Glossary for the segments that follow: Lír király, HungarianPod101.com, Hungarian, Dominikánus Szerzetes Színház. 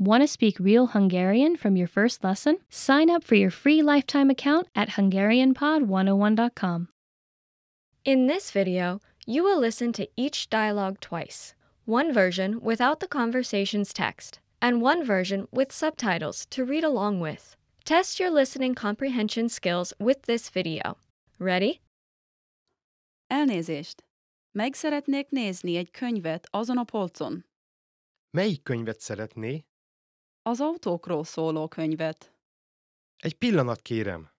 Want to speak real Hungarian from your first lesson? Sign up for your free lifetime account at HungarianPod101.com. In this video, you will listen to each dialogue twice, one version without the conversation's text, and one version with subtitles to read along with. Test your listening comprehension skills with this video. Ready? Elnézést! Meg szeretnék nézni egy könyvet azon a polcon. Melyik könyvet szeretné? Az autókról szóló könyvet. Egy pillanat, kérem.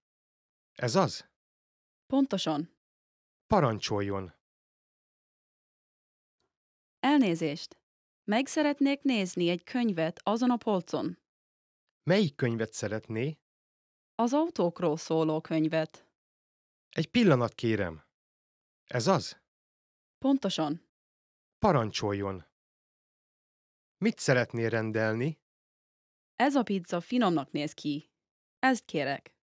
Ez az? Pontosan. Parancsoljon. Elnézést! Meg szeretnék nézni egy könyvet azon a polcon. Melyik könyvet szeretné? Az autókról szóló könyvet. Egy pillanat, kérem. Ez az? Pontosan. Parancsoljon. Mit szeretné rendelni? Ez a pizza finomnak néz ki. Ezt kérek.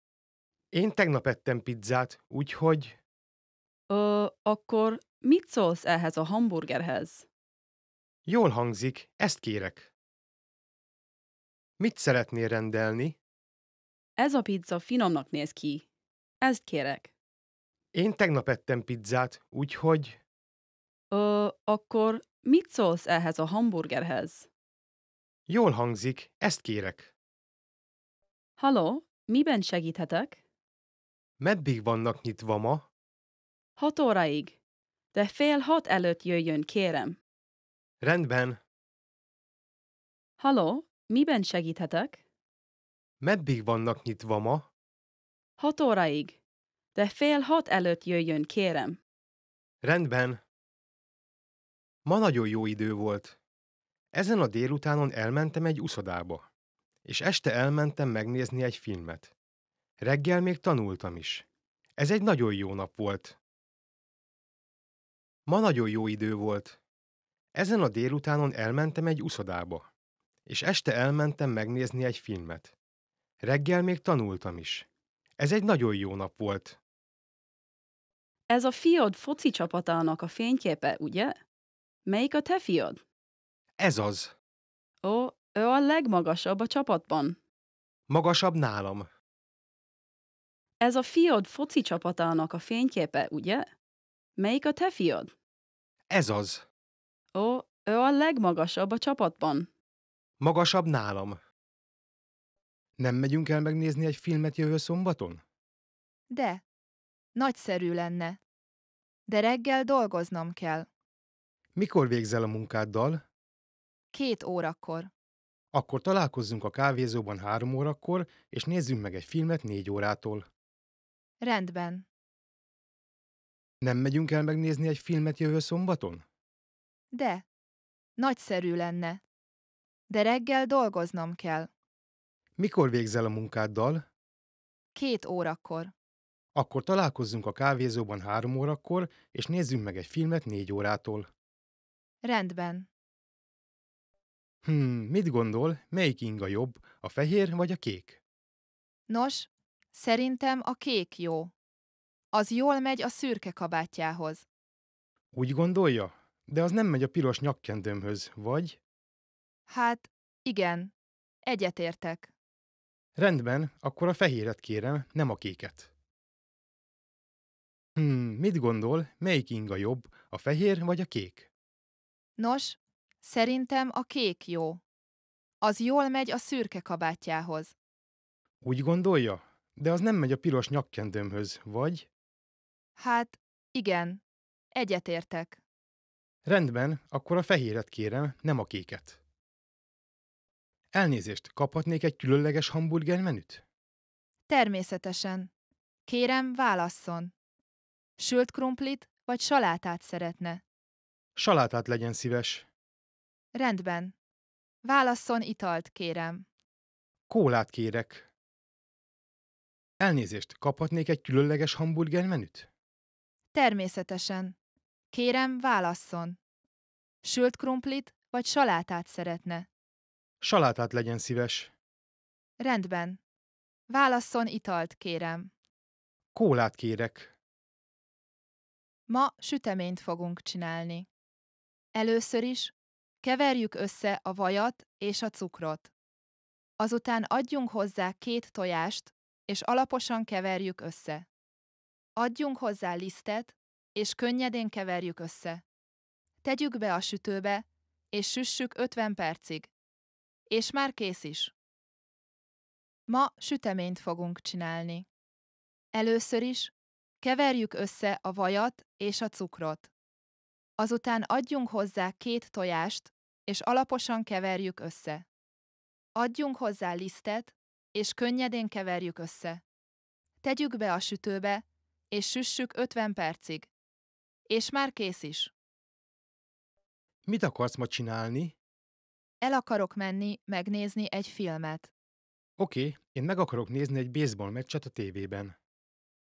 Én tegnap ettem pizzát, úgyhogy... Akkor mit szólsz ehhez a hamburgerhez? Jól hangzik, ezt kérek. Mit szeretnél rendelni? Ez a pizza finomnak néz ki. Ezt kérek. Én tegnap ettem pizzát, úgyhogy... Akkor mit szólsz ehhez a hamburgerhez? Jól hangzik, ezt kérek. Halló, miben segíthetek? Meddig vannak nyitva ma? 6 óráig. De 5:30 előtt jöjjön, kérem. Rendben. Halló, miben segíthetek? Meddig vannak nyitva ma? 6 óráig. De 5:30 előtt jöjjön, kérem. Rendben. Ma nagyon jó idő volt. Ezen a délutánon elmentem egy uszodába, és este elmentem megnézni egy filmet. Reggel még tanultam is. Ez egy nagyon jó nap volt. Ma nagyon jó idő volt. Ezen a délutánon elmentem egy uszodába, és este elmentem megnézni egy filmet. Reggel még tanultam is. Ez egy nagyon jó nap volt. Ez a fiad foci csapatának a fényképe, ugye? Melyik a te fiad? Ez az. Ó, ő a legmagasabb a csapatban. Magasabb nálam. Ez a fiad foci csapatának a fényképe, ugye? Melyik a te fiad? Ez az. Ó, ő a legmagasabb a csapatban. Magasabb nálam. Nem megyünk el megnézni egy filmet jövő szombaton? De. Nagyszerű lenne. De reggel dolgoznom kell. Mikor végzel a munkáddal? 2 órakor. Akkor találkozzunk a kávézóban 3 órakor, és nézzünk meg egy filmet 4 órától. Rendben. Nem megyünk el megnézni egy filmet jövő szombaton? De. Nagyszerű lenne. De reggel dolgoznom kell. Mikor végzel a munkáddal? 2 órakor. Akkor találkozzunk a kávézóban 3 órakor, és nézzünk meg egy filmet 4 órától. Rendben. Mit gondol, melyik ing a jobb, a fehér vagy a kék? Nos, szerintem a kék jó. Az jól megy a szürke kabátjához. Úgy gondolja? De az nem megy a piros nyakkendőmhöz, vagy? Hát, igen. Egyetértek. Rendben, akkor a fehéret kérem, nem a kéket. Mit gondol, melyik ing a jobb, a fehér vagy a kék? Nos, szerintem a kék jó. Az jól megy a szürke kabátjához. Úgy gondolja? De az nem megy a piros nyakkendőmhöz, vagy? Hát, igen. Egyetértek. Rendben, akkor a fehéret kérem, nem a kéket. Elnézést, kaphatnék egy különleges hamburger menüt? Természetesen. Kérem, válasszon. Sült krumplit vagy salátát szeretne? Salátát legyen szíves. Rendben. Válasszon italt, kérem. Kólát kérek. Elnézést, kaphatnék egy különleges hamburger menüt? Természetesen. Kérem, válasszon. Sült krumplit vagy salátát szeretne? Salátát legyen szíves. Rendben. Válasszon italt, kérem. Kólát kérek. Ma süteményt fogunk csinálni. Először is keverjük össze a vajat és a cukrot. Azután adjunk hozzá 2 tojást, és alaposan keverjük össze. Adjunk hozzá lisztet, és könnyedén keverjük össze. Tegyük be a sütőbe, és süssük 50 percig. És már kész is. Ma süteményt fogunk csinálni. Először is keverjük össze a vajat és a cukrot. Azután adjunk hozzá 2 tojást, és alaposan keverjük össze. Adjunk hozzá lisztet, és könnyedén keverjük össze. Tegyük be a sütőbe, és süssük 50 percig. És már kész is. Mit akarsz ma csinálni? El akarok menni megnézni egy filmet. Oké, én meg akarok nézni egy baseball meccset a tévében.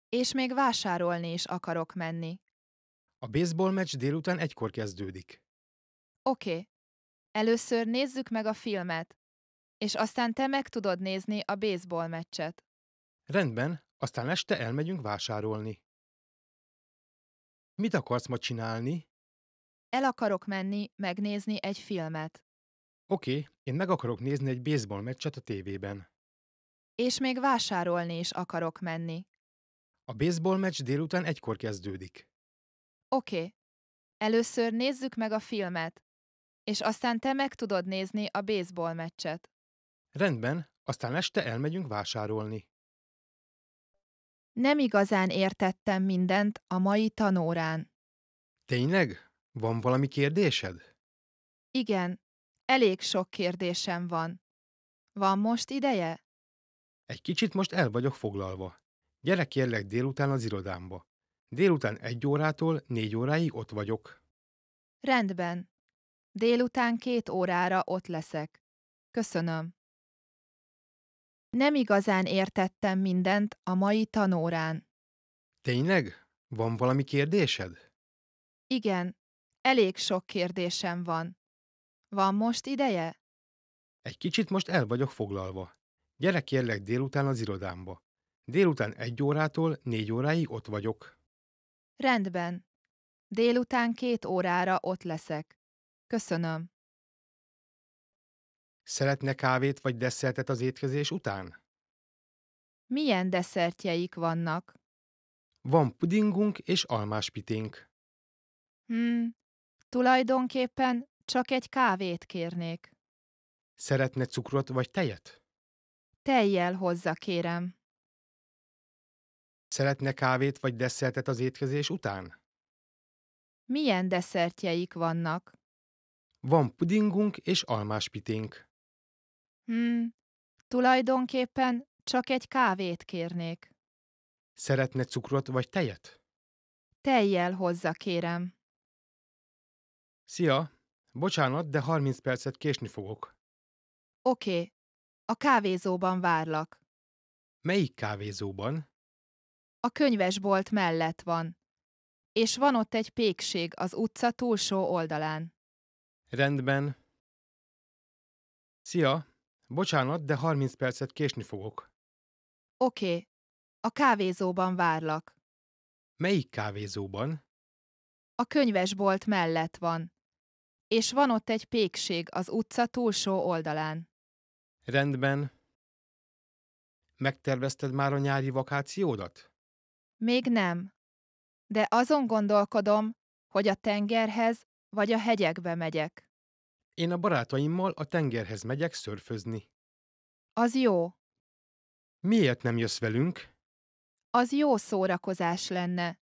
És még vásárolni is akarok menni. A baseball meccs délután 1-kor kezdődik. Oké, először nézzük meg a filmet, és aztán te meg tudod nézni a baseball meccset. Rendben, aztán este elmegyünk vásárolni. Mit akarsz ma csinálni? El akarok menni megnézni egy filmet. Oké, én meg akarok nézni egy baseball meccset a tévében. És még vásárolni is akarok menni. A baseball meccs délután 1-kor kezdődik. Oké, először nézzük meg a filmet, és aztán te meg tudod nézni a baseball meccset. Rendben, aztán este elmegyünk vásárolni. Nem igazán értettem mindent a mai tanórán. Tényleg? Van valami kérdésed? Igen, elég sok kérdésem van. Van most ideje? Egy kicsit most el vagyok foglalva. Gyere kérlek délután az irodámba. Délután 1 órától 4 óráig ott vagyok. Rendben. Délután 2 órára ott leszek. Köszönöm. Nem igazán értettem mindent a mai tanórán. Tényleg? Van valami kérdésed? Igen, elég sok kérdésem van. Van most ideje? Egy kicsit most el vagyok foglalva. Gyere kérlek délután az irodámba. Délután 1 órától 4 óráig ott vagyok. Rendben. Délután 2 órára ott leszek. Köszönöm. Szeretne kávét vagy desszertet az étkezés után? Milyen desszertjeik vannak? Van pudingunk és almáspiténk. Tulajdonképpen csak egy kávét kérnék. Szeretne cukrot vagy tejet? Tejjel hozzá kérem. Szeretne kávét vagy desszertet az étkezés után? Milyen desszertjeik vannak? Van pudingunk és almáspiténk. Tulajdonképpen csak egy kávét kérnék. Szeretne cukrot vagy tejet? Tejjel hozzá kérem. Szia! Bocsánat, de 30 percet késni fogok. Oké, a kávézóban várlak. Melyik kávézóban? A könyvesbolt mellett van, és van ott egy pékség az utca túlsó oldalán. Rendben. Szia! Bocsánat, de 30 percet késni fogok. Oké, a kávézóban várlak. Melyik kávézóban? A könyvesbolt mellett van, és van ott egy pékség az utca túlsó oldalán. Rendben. Megtervezted már a nyári vakációdat? Még nem, de azon gondolkodom, hogy a tengerhez vagy a hegyekbe megyek. Én a barátaimmal a tengerhez megyek szörfözni. Az jó. Miért nem jössz velünk? Az jó szórakozás lenne.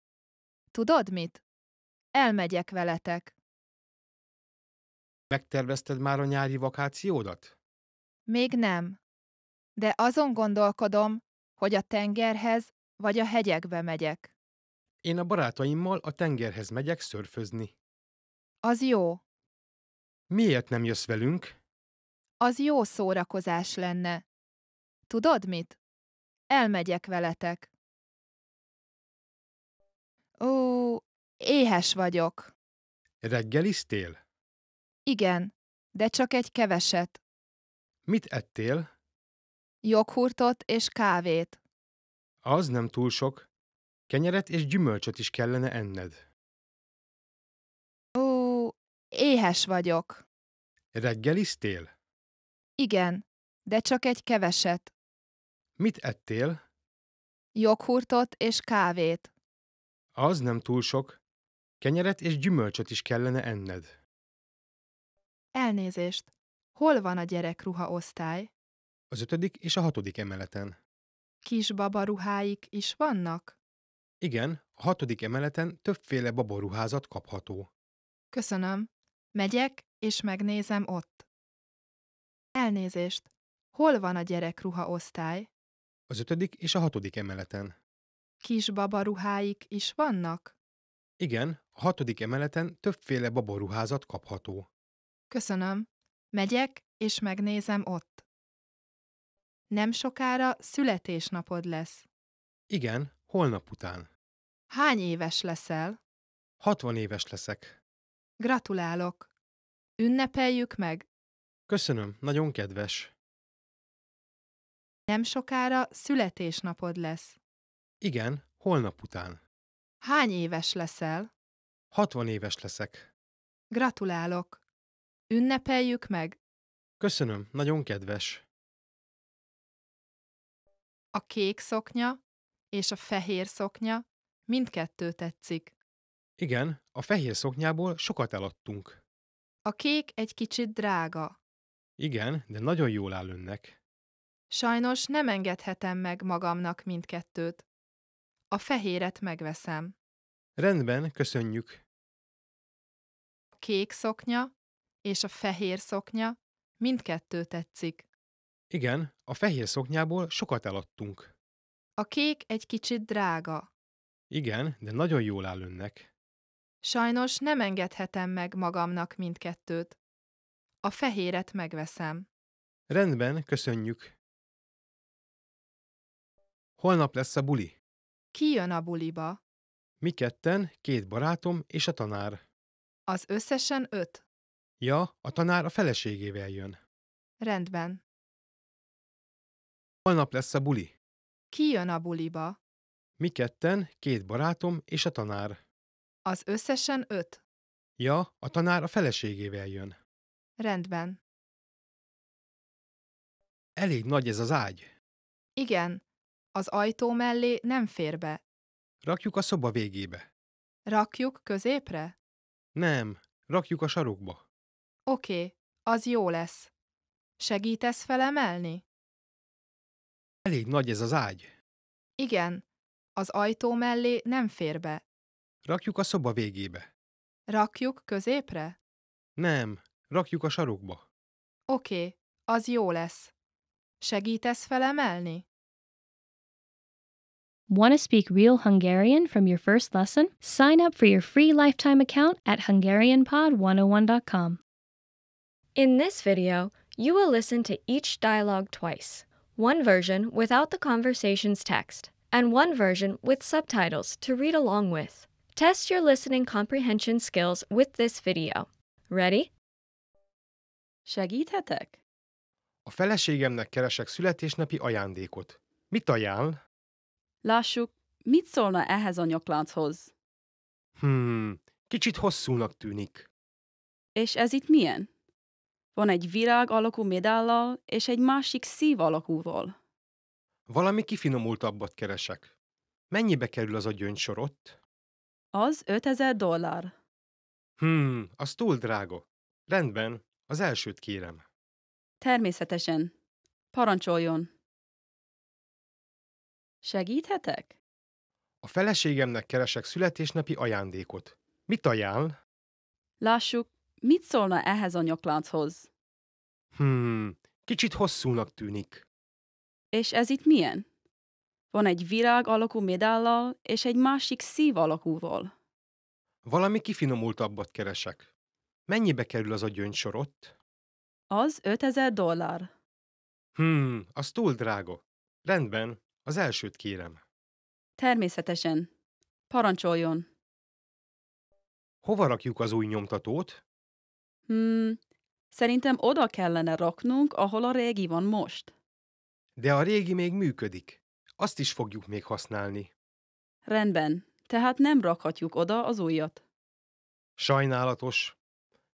Tudod mit? Elmegyek veletek. Megtervezted már a nyári vakációdat? Még nem, de azon gondolkodom, hogy a tengerhez vagy a hegyekbe megyek. Én a barátaimmal a tengerhez megyek szörfözni. Az jó. Miért nem jössz velünk? Az jó szórakozás lenne. Tudod mit? Elmegyek veletek. Ó, éhes vagyok. Reggeliztél? Igen, de csak egy keveset. Mit ettél? Joghurtot és kávét. Az nem túl sok. Kenyeret és gyümölcsöt is kellene enned. Éhes vagyok. Reggeliztél? Igen, De csak egy keveset. Mit ettél? Joghurtot és kávét. Az nem túl sok. Kenyeret és gyümölcsöt is kellene enned. Elnézést. Hol van a gyerekruha osztály? Az 5. és a 6. emeleten. Kisbaba ruháik is vannak? Igen, a 6. emeleten többféle babaruházat kapható. Köszönöm. Megyek és megnézem ott. Elnézést. Hol van a gyerekruha osztály? Az 5. és a 6. emeleten. Kisbaba ruháik is vannak? Igen, a 6. emeleten többféle babaruházat kapható. Köszönöm. Megyek és megnézem ott. Nem sokára születésnapod lesz. Igen, holnap után. Hány éves leszel? 60 éves leszek. Gratulálok. Ünnepeljük meg. Köszönöm, nagyon kedves. Nem sokára születésnapod lesz. Igen, holnap után. Hány éves leszel? 60 éves leszek. Gratulálok. Ünnepeljük meg. Köszönöm, nagyon kedves. A kék szoknya és a fehér szoknya mindkettő tetszik. Igen, a fehér szoknyából sokat eladtunk. A kék egy kicsit drága. Igen, de nagyon jól áll önnek. Sajnos nem engedhetem meg magamnak mindkettőt. A fehéret megveszem. Rendben, köszönjük. A kék szoknya és a fehér szoknya mindkettő tetszik. Igen, a fehér szoknyából sokat eladtunk. A kék egy kicsit drága. Igen, de nagyon jól áll önnek. Sajnos nem engedhetem meg magamnak mindkettőt. A fehéret megveszem. Rendben, köszönjük. Holnap lesz a buli. Ki jön a buliba? Mi ketten, 2 barátom és a tanár. Az összesen 5. Ja, a tanár a feleségével jön. Rendben. Holnap lesz a buli. Ki jön a buliba? Mi ketten, 2 barátom és a tanár. Az összesen 5. Ja, a tanár a feleségével jön. Rendben. Elég nagy ez az ágy. Igen, az ajtó mellé nem fér be. Rakjuk a szoba végébe. Rakjuk középre? Nem, rakjuk a sarokba. Oké, az jó lesz. Segítesz felemelni? Elég nagy ez az ágy. Igen, az ajtó mellé nem fér be. Rakjuk a szoba végébe. Rakjuk középre? Nem, rakjuk a sarokba. Oké, az jó lesz. Segítesz felemelni? Want to speak real Hungarian from your first lesson? Sign up for your free lifetime account at HungarianPod101.com. In this video, you will listen to each dialogue twice. One version without the conversation's text, and one version with subtitles to read along with. Test your listening comprehension skills with this video. Ready? Segíthetek? A feleségemnek keresek születésnapi ajándékot. Mit ajánl? Lássuk, mit szólna ehhez a nyaklánchoz? Kicsit hosszúnak tűnik. És ez itt milyen? Van egy virág alakú medállal és egy másik szív alakúval. Valami kifinomultabbat keresek. Mennyibe kerül az a gyöngysor ott? Az $5000. Az túl drága. Rendben, az elsőt kérem. Természetesen. Parancsoljon. Segíthetek? A feleségemnek keresek születésnapi ajándékot. Mit ajánl? Lássuk, mit szólna ehhez a nyaklánchoz? Kicsit hosszúnak tűnik. És ez itt milyen? Van egy virág alakú medállal és egy másik szív alakúval. Valami kifinomultabbat keresek. Mennyibe kerül az a gyöngysor ott? Az $5000. Az túl drága. Rendben, az elsőt kérem. Természetesen. Parancsoljon. Hova rakjuk az új nyomtatót? Szerintem oda kellene raknunk, ahol a régi van most. De a régi még működik. Azt is fogjuk még használni. Rendben, tehát nem rakhatjuk oda az újat. Sajnálatos.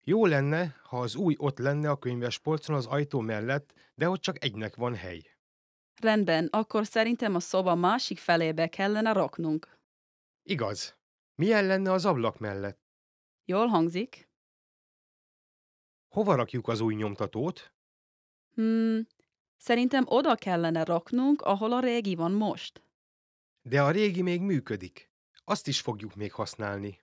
Jó lenne, ha az új ott lenne a könyvespolcon az ajtó mellett, de ott csak egynek van hely. Rendben, akkor szerintem a szoba másik felébe kellene raknunk. Igaz. Milyen lenne az ablak mellett? Jól hangzik. Hova rakjuk az új nyomtatót? Szerintem oda kellene raknunk, ahol a régi van most. De a régi még működik. Azt is fogjuk még használni.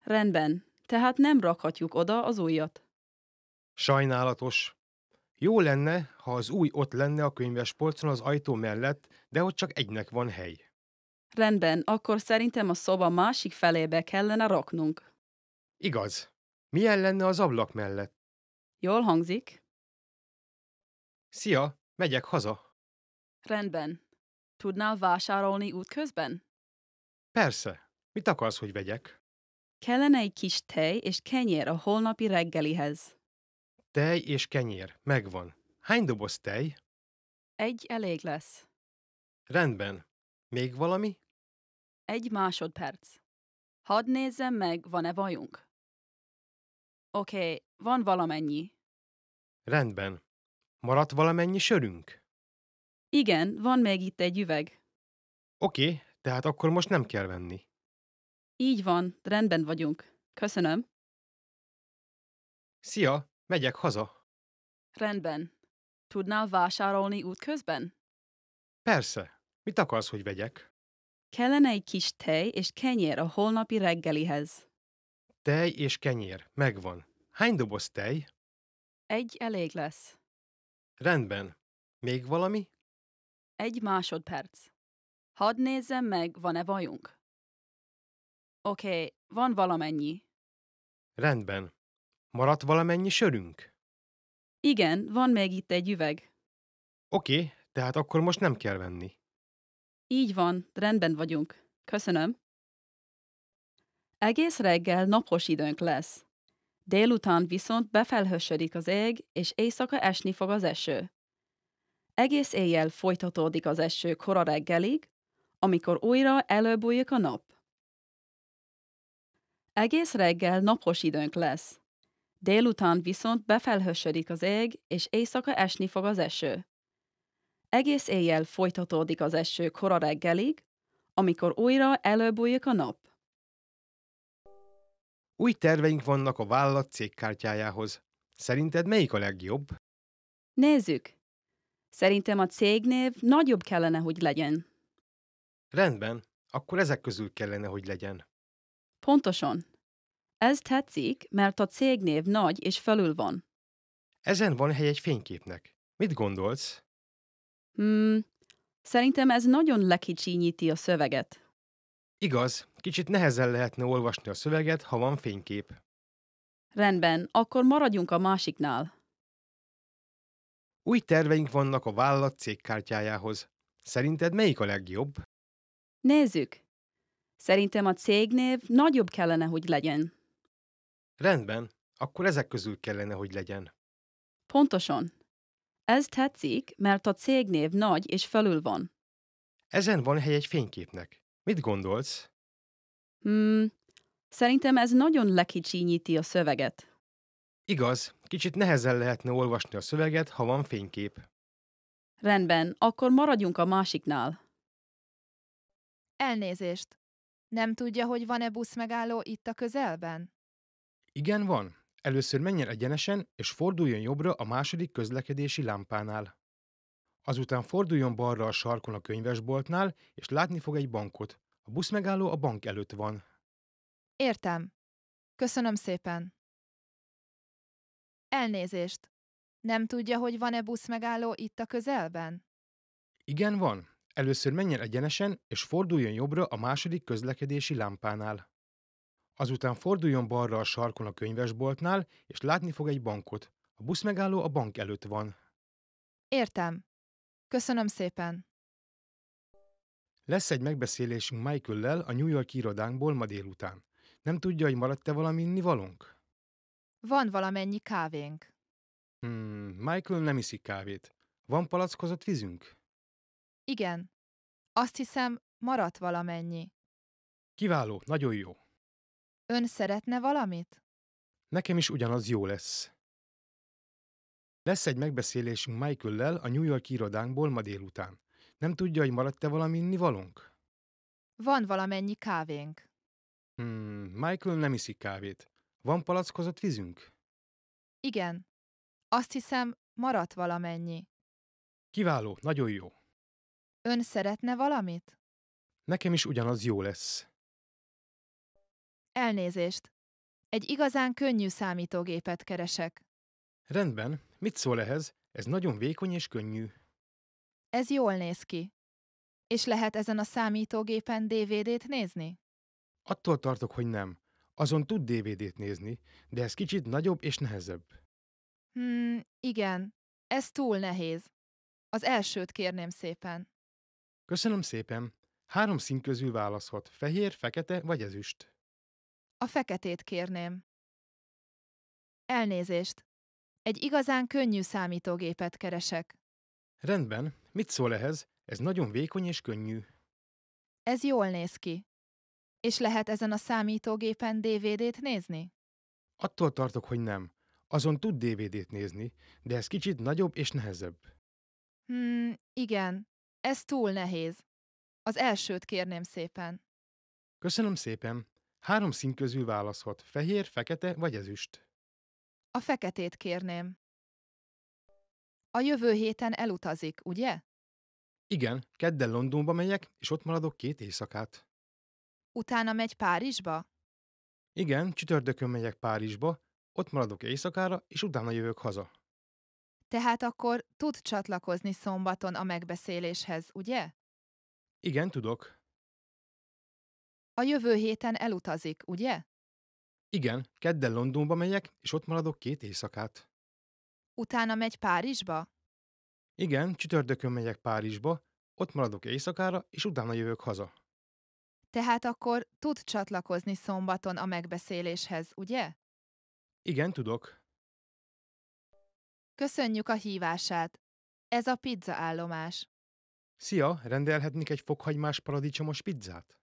Rendben. Tehát nem rakhatjuk oda az újat. Sajnálatos. Jó lenne, ha az új ott lenne a könyvespolcon az ajtó mellett, de ott csak egynek van hely. Rendben, akkor szerintem a szoba másik felébe kellene raknunk. Igaz. Milyen lenne az ablak mellett? Jól hangzik. Szia, megyek haza. Rendben. Tudnál vásárolni útközben? Persze. Mit akarsz, hogy vegyek? Kellene egy kis tej és kenyér a holnapi reggelihez. Tej és kenyér, megvan. Hány doboz tej? Egy elég lesz. Rendben. Még valami? Egy másodperc. Hadd nézzem meg, van-e vajunk. Oké, van valamennyi. Rendben. Maradt valamennyi sörünk? Igen, van még itt egy üveg. Oké, tehát akkor most nem kell venni. Így van, rendben vagyunk. Köszönöm. Szia, megyek haza. Rendben. Tudnál vásárolni útközben? Persze. Mit akarsz, hogy vegyek? Kellene egy kis tej és kenyér a holnapi reggelihez. Tej és kenyér, megvan. Hány doboz tej? Egy elég lesz. Rendben. Még valami? Egy másodperc. Hadd nézzem meg, van-e vajunk. Oké, van valamennyi. Rendben. Maradt valamennyi sörünk? Igen, van még itt egy üveg. Oké, tehát akkor most nem kell venni. Így van, rendben vagyunk. Köszönöm. Egész reggel napos időnk lesz. Délután viszont befelhősödik az ég, és éjszaka esni fog az eső. Egész éjjel folytatódik az eső kora reggelig, amikor újra előbújik a nap. Egész reggel napos időnk lesz. Délután viszont befelhősödik az ég, és éjszaka esni fog az eső. Egész éjjel folytatódik az eső kora reggelig, amikor újra előbújik a nap. Új terveink vannak a vállalat cégkártyájához. Szerinted melyik a legjobb? Nézzük! Szerintem a cégnév nagyobb kellene, hogy legyen. Rendben, akkor ezek közül kellene, hogy legyen. Pontosan. Ez tetszik, mert a cégnév nagy és felül van. Ezen van hely egy fényképnek. Mit gondolsz? Szerintem ez nagyon lekicsinyíti a szöveget. Igaz, kicsit nehezen lehetne olvasni a szöveget, ha van fénykép. Rendben, akkor maradjunk a másiknál. Új terveink vannak a vállalat cégkártyájához. Szerinted melyik a legjobb? Nézzük! Szerintem a cégnév nagyobb kellene, hogy legyen. Rendben, akkor ezek közül kellene, hogy legyen. Pontosan. Ez tetszik, mert a cégnév nagy és felül van. Ezen van hely egy fényképnek. Mit gondolsz? Szerintem ez nagyon lekicsinyíti a szöveget. Igaz, kicsit nehezen lehetne olvasni a szöveget, ha van fénykép. Rendben, akkor maradjunk a másiknál. Elnézést! Nem tudja, hogy van-e buszmegálló itt a közelben? Igen, van. Először menjen egyenesen, és forduljon jobbra a második közlekedési lámpánál. Azután forduljon balra a sarkon a könyvesboltnál, és látni fog egy bankot. A buszmegálló a bank előtt van. Értem. Köszönöm szépen. Elnézést. Nem tudja, hogy van-e buszmegálló itt a közelben? Igen, van. Először menjen egyenesen, és forduljon jobbra a második közlekedési lámpánál. Azután forduljon balra a sarkon a könyvesboltnál, és látni fog egy bankot. A buszmegálló a bank előtt van. Értem. Köszönöm szépen. Lesz egy megbeszélésünk Michael-lel a New York irodánkból ma délután. Nem tudja, hogy maradt-e valami innivalónk? Van valamennyi kávénk. Michael nem iszik kávét. Van palackozott vízünk? Igen. Azt hiszem, maradt valamennyi. Kiváló, nagyon jó. Ön szeretne valamit? Nekem is ugyanaz jó lesz. Lesz egy megbeszélésünk Michael-lel a New York irodánkból ma délután. Nem tudja, hogy maradt-e valami innivalónk? Van valamennyi kávénk. Michael nem iszik kávét. Van palackozott vízünk? Igen. Azt hiszem, maradt valamennyi. Kiváló, nagyon jó. Ön szeretne valamit? Nekem is ugyanaz jó lesz. Elnézést. Egy igazán könnyű számítógépet keresek. Rendben. Mit szól ehhez? Ez nagyon vékony és könnyű. Ez jól néz ki. És lehet ezen a számítógépen DVD-t nézni? Attól tartok, hogy nem. Azon tud DVD-t nézni, de ez kicsit nagyobb és nehezebb. Igen. Ez túl nehéz. Az elsőt kérném szépen. Köszönöm szépen. 3 szín közül választhat. Fehér, fekete vagy ezüst. A feketét kérném. Elnézést. Egy igazán könnyű számítógépet keresek. Rendben. Mit szól ehhez? Ez nagyon vékony és könnyű. Ez jól néz ki. És lehet ezen a számítógépen DVD-t nézni? Attól tartok, hogy nem. Azon tud DVD-t nézni, de ez kicsit nagyobb és nehezebb. Igen. Ez túl nehéz. Az elsőt kérném szépen. Köszönöm szépen. 3 szín közül választhat. Fehér, fekete vagy ezüst. A feketét kérném. A jövő héten elutazik, ugye? Igen, kedden Londonba megyek, és ott maradok 2 éjszakát. Utána megy Párizsba? Igen, csütörtökön megyek Párizsba, ott maradok éjszakára, és utána jövök haza. Tehát akkor tud csatlakozni szombaton a megbeszéléshez, ugye? Igen, tudok. A jövő héten elutazik, ugye? Igen, kedden Londonba megyek, és ott maradok 2 éjszakát. Utána megy Párizsba? Igen, csütörtökön megyek Párizsba, ott maradok éjszakára, és utána jövök haza. Tehát akkor tud csatlakozni szombaton a megbeszéléshez, ugye? Igen, tudok. Köszönjük a hívását. Ez a pizzaállomás. Szia, rendelhetnék egy fokhagymás paradicsomos pizzát?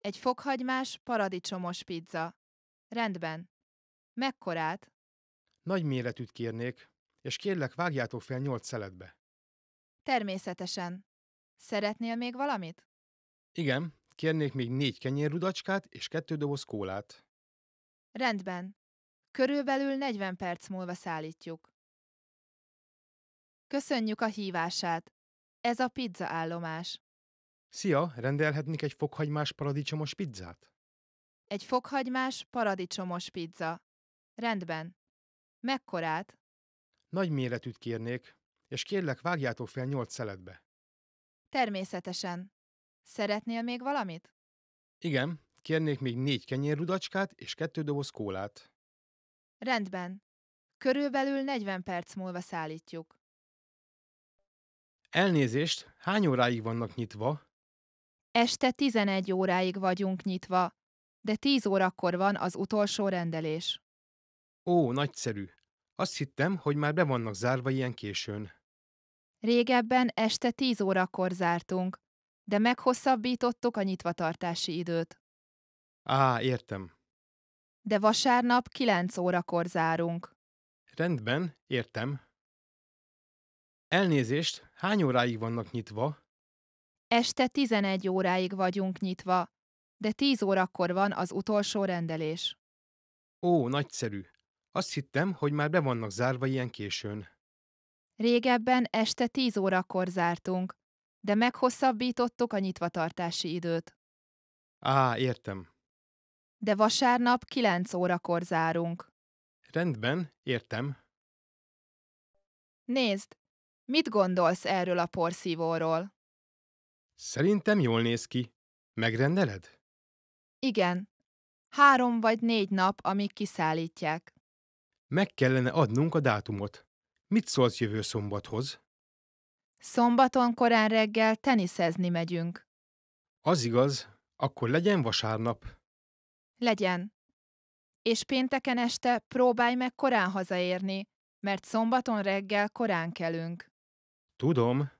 Egy fokhagymás paradicsomos pizza. Rendben. Mekkorát? Nagy méretűt kérnék, és kérlek, vágjátok fel 8 szeletbe. Természetesen. Szeretnél még valamit? Igen, kérnék még 4 kenyérrudacskát és 2 doboz kólát. Rendben. Körülbelül 40 perc múlva szállítjuk. Köszönjük a hívását. Ez a pizzaállomás. Szia, rendelhetnék egy fokhagymás paradicsomos pizzát? Egy fokhagymás paradicsomos pizza. Rendben. Mekkorát? Nagy méretűt kérnék, és kérlek, vágjátok fel 8 szeletbe. Természetesen. Szeretnél még valamit? Igen, kérnék még 4 kenyérrudacskát és 2 doboz kólát. Rendben. Körülbelül 40 perc múlva szállítjuk. Elnézést, hány óráig vannak nyitva? Este 11 óráig vagyunk nyitva, de 10 órakor van az utolsó rendelés. Ó, nagyszerű! Azt hittem, hogy már be vannak zárva ilyen későn. Régebben este 10 órakor zártunk, de meghosszabbítottuk a nyitvatartási időt. Á, értem. De vasárnap 9 órakor zárunk. Rendben, értem. Elnézést, hány óráig vannak nyitva? Este 11 óráig vagyunk nyitva, de 10 órakor van az utolsó rendelés. Ó, nagyszerű! Azt hittem, hogy már be vannak zárva ilyen későn. Régebben este 10 órakor zártunk, de meghosszabbítottuk a nyitvatartási időt. Á, értem. De vasárnap 9 órakor zárunk. Rendben, értem. Nézd! Mit gondolsz erről a porszívóról? Szerintem jól néz ki. Megrendeled? Igen. 3 vagy 4 nap, amíg kiszállítják. Meg kellene adnunk a dátumot. Mit szólsz jövő szombathoz? Szombaton korán reggel teniszezni megyünk. Az igaz, akkor legyen vasárnap. Legyen. És pénteken este próbálj meg korán hazaérni, mert szombaton reggel korán kelünk. Tudom.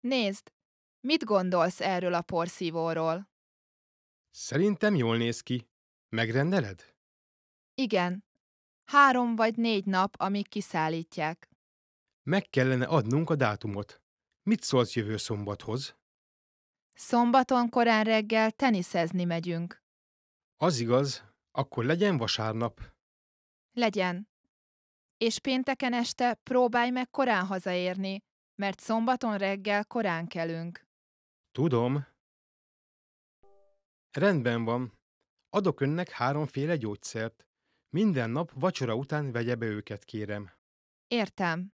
Nézd, mit gondolsz erről a porszívóról? Szerintem jól néz ki. Megrendeled? Igen. 3 vagy 4 nap, amíg kiszállítják. Meg kellene adnunk a dátumot. Mit szólsz jövő szombathoz? Szombaton korán reggel teniszezni megyünk. Az igaz, akkor legyen vasárnap. Legyen. És pénteken este próbálj meg korán hazaérni, mert szombaton reggel korán kelünk. Tudom. Rendben van. Adok önnek 3 gyógyszert. Minden nap vacsora után vegye be őket, kérem. Értem.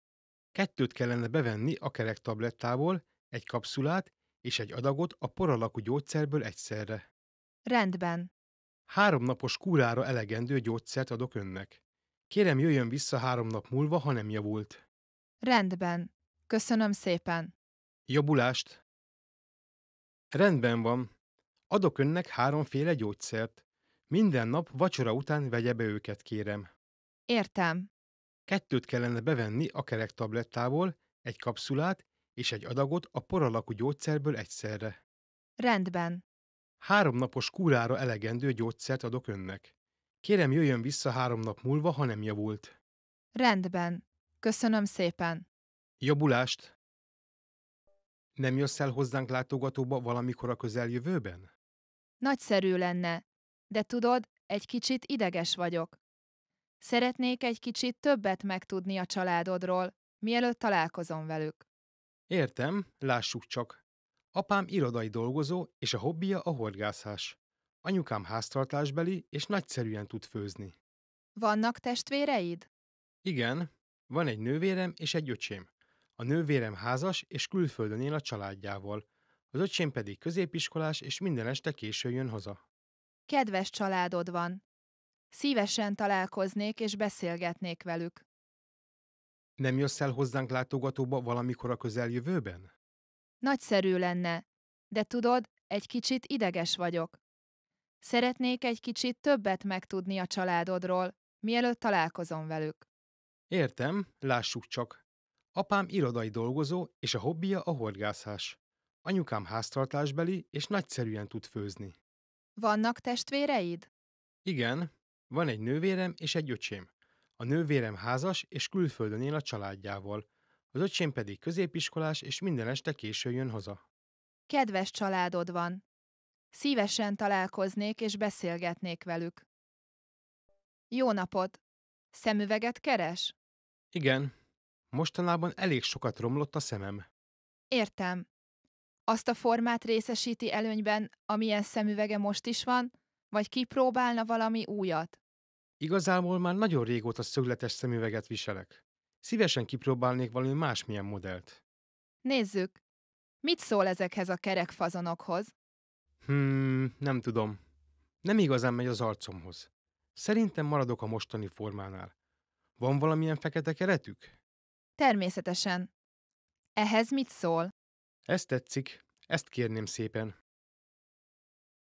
2 kellene bevenni a kerek tablettából, 1 kapszulát és 1 adagot a por alakú gyógyszerből egyszerre. Rendben. 3 napos kúrára elegendő gyógyszert adok önnek. Kérem, jöjjön vissza 3 nap múlva, ha nem javult. Rendben. Köszönöm szépen. Jobbulást! Rendben van. Adok önnek 3 gyógyszert. Minden nap vacsora után vegye be őket, kérem. Értem. 2 kellene bevenni a kerek tablettából, 1 kapszulát és 1 adagot a por alakú gyógyszerből egyszerre. Rendben. 3 napos kúrára elegendő gyógyszert adok önnek. Kérem, jöjjön vissza 3 nap múlva, ha nem javult. Rendben. Köszönöm szépen. Jobbulást! Nem jössz el hozzánk látogatóba valamikor a közeljövőben? Nagyszerű lenne, de tudod, egy kicsit ideges vagyok. Szeretnék egy kicsit többet megtudni a családodról, mielőtt találkozom velük. Értem, lássuk csak. Apám irodai dolgozó, és a hobbija a horgászás. Anyukám háztartásbeli, és nagyszerűen tud főzni. Vannak testvéreid? Igen, van egy nővérem és egy öcsém. A nővérem házas és külföldön él a családjával, az öcsém pedig középiskolás és minden este későn jön haza. Kedves családod van. Szívesen találkoznék és beszélgetnék velük. Nem jössz el hozzánk látogatóba valamikor a közeljövőben? Nagyszerű lenne, de tudod, egy kicsit ideges vagyok. Szeretnék egy kicsit többet megtudni a családodról, mielőtt találkozom velük. Értem, lássuk csak. Apám irodai dolgozó, és a hobbija a horgászás. Anyukám háztartásbeli, és nagyszerűen tud főzni. Vannak testvéreid? Igen, van egy nővérem és egy öcsém. A nővérem házas, és külföldön él a családjával. Az öcsém pedig középiskolás, és minden este későn jön haza. Kedves családod van. Szívesen találkoznék és beszélgetnék velük. Jó napot! Szemüveget keres? Igen. Mostanában elég sokat romlott a szemem. Értem. Azt a formát részesíti előnyben, amilyen szemüvege most is van, vagy kipróbálna valami újat? Igazából már nagyon régóta szögletes szemüveget viselek. Szívesen kipróbálnék valami másmilyen modellt. Nézzük. Mit szól ezekhez a kerek fazonokhoz? Nem tudom. Nem igazán megy az arcomhoz. Szerintem maradok a mostani formánál. Van valamilyen fekete keretük? Természetesen. Ehhez mit szól? Ez tetszik. Ezt kérném szépen.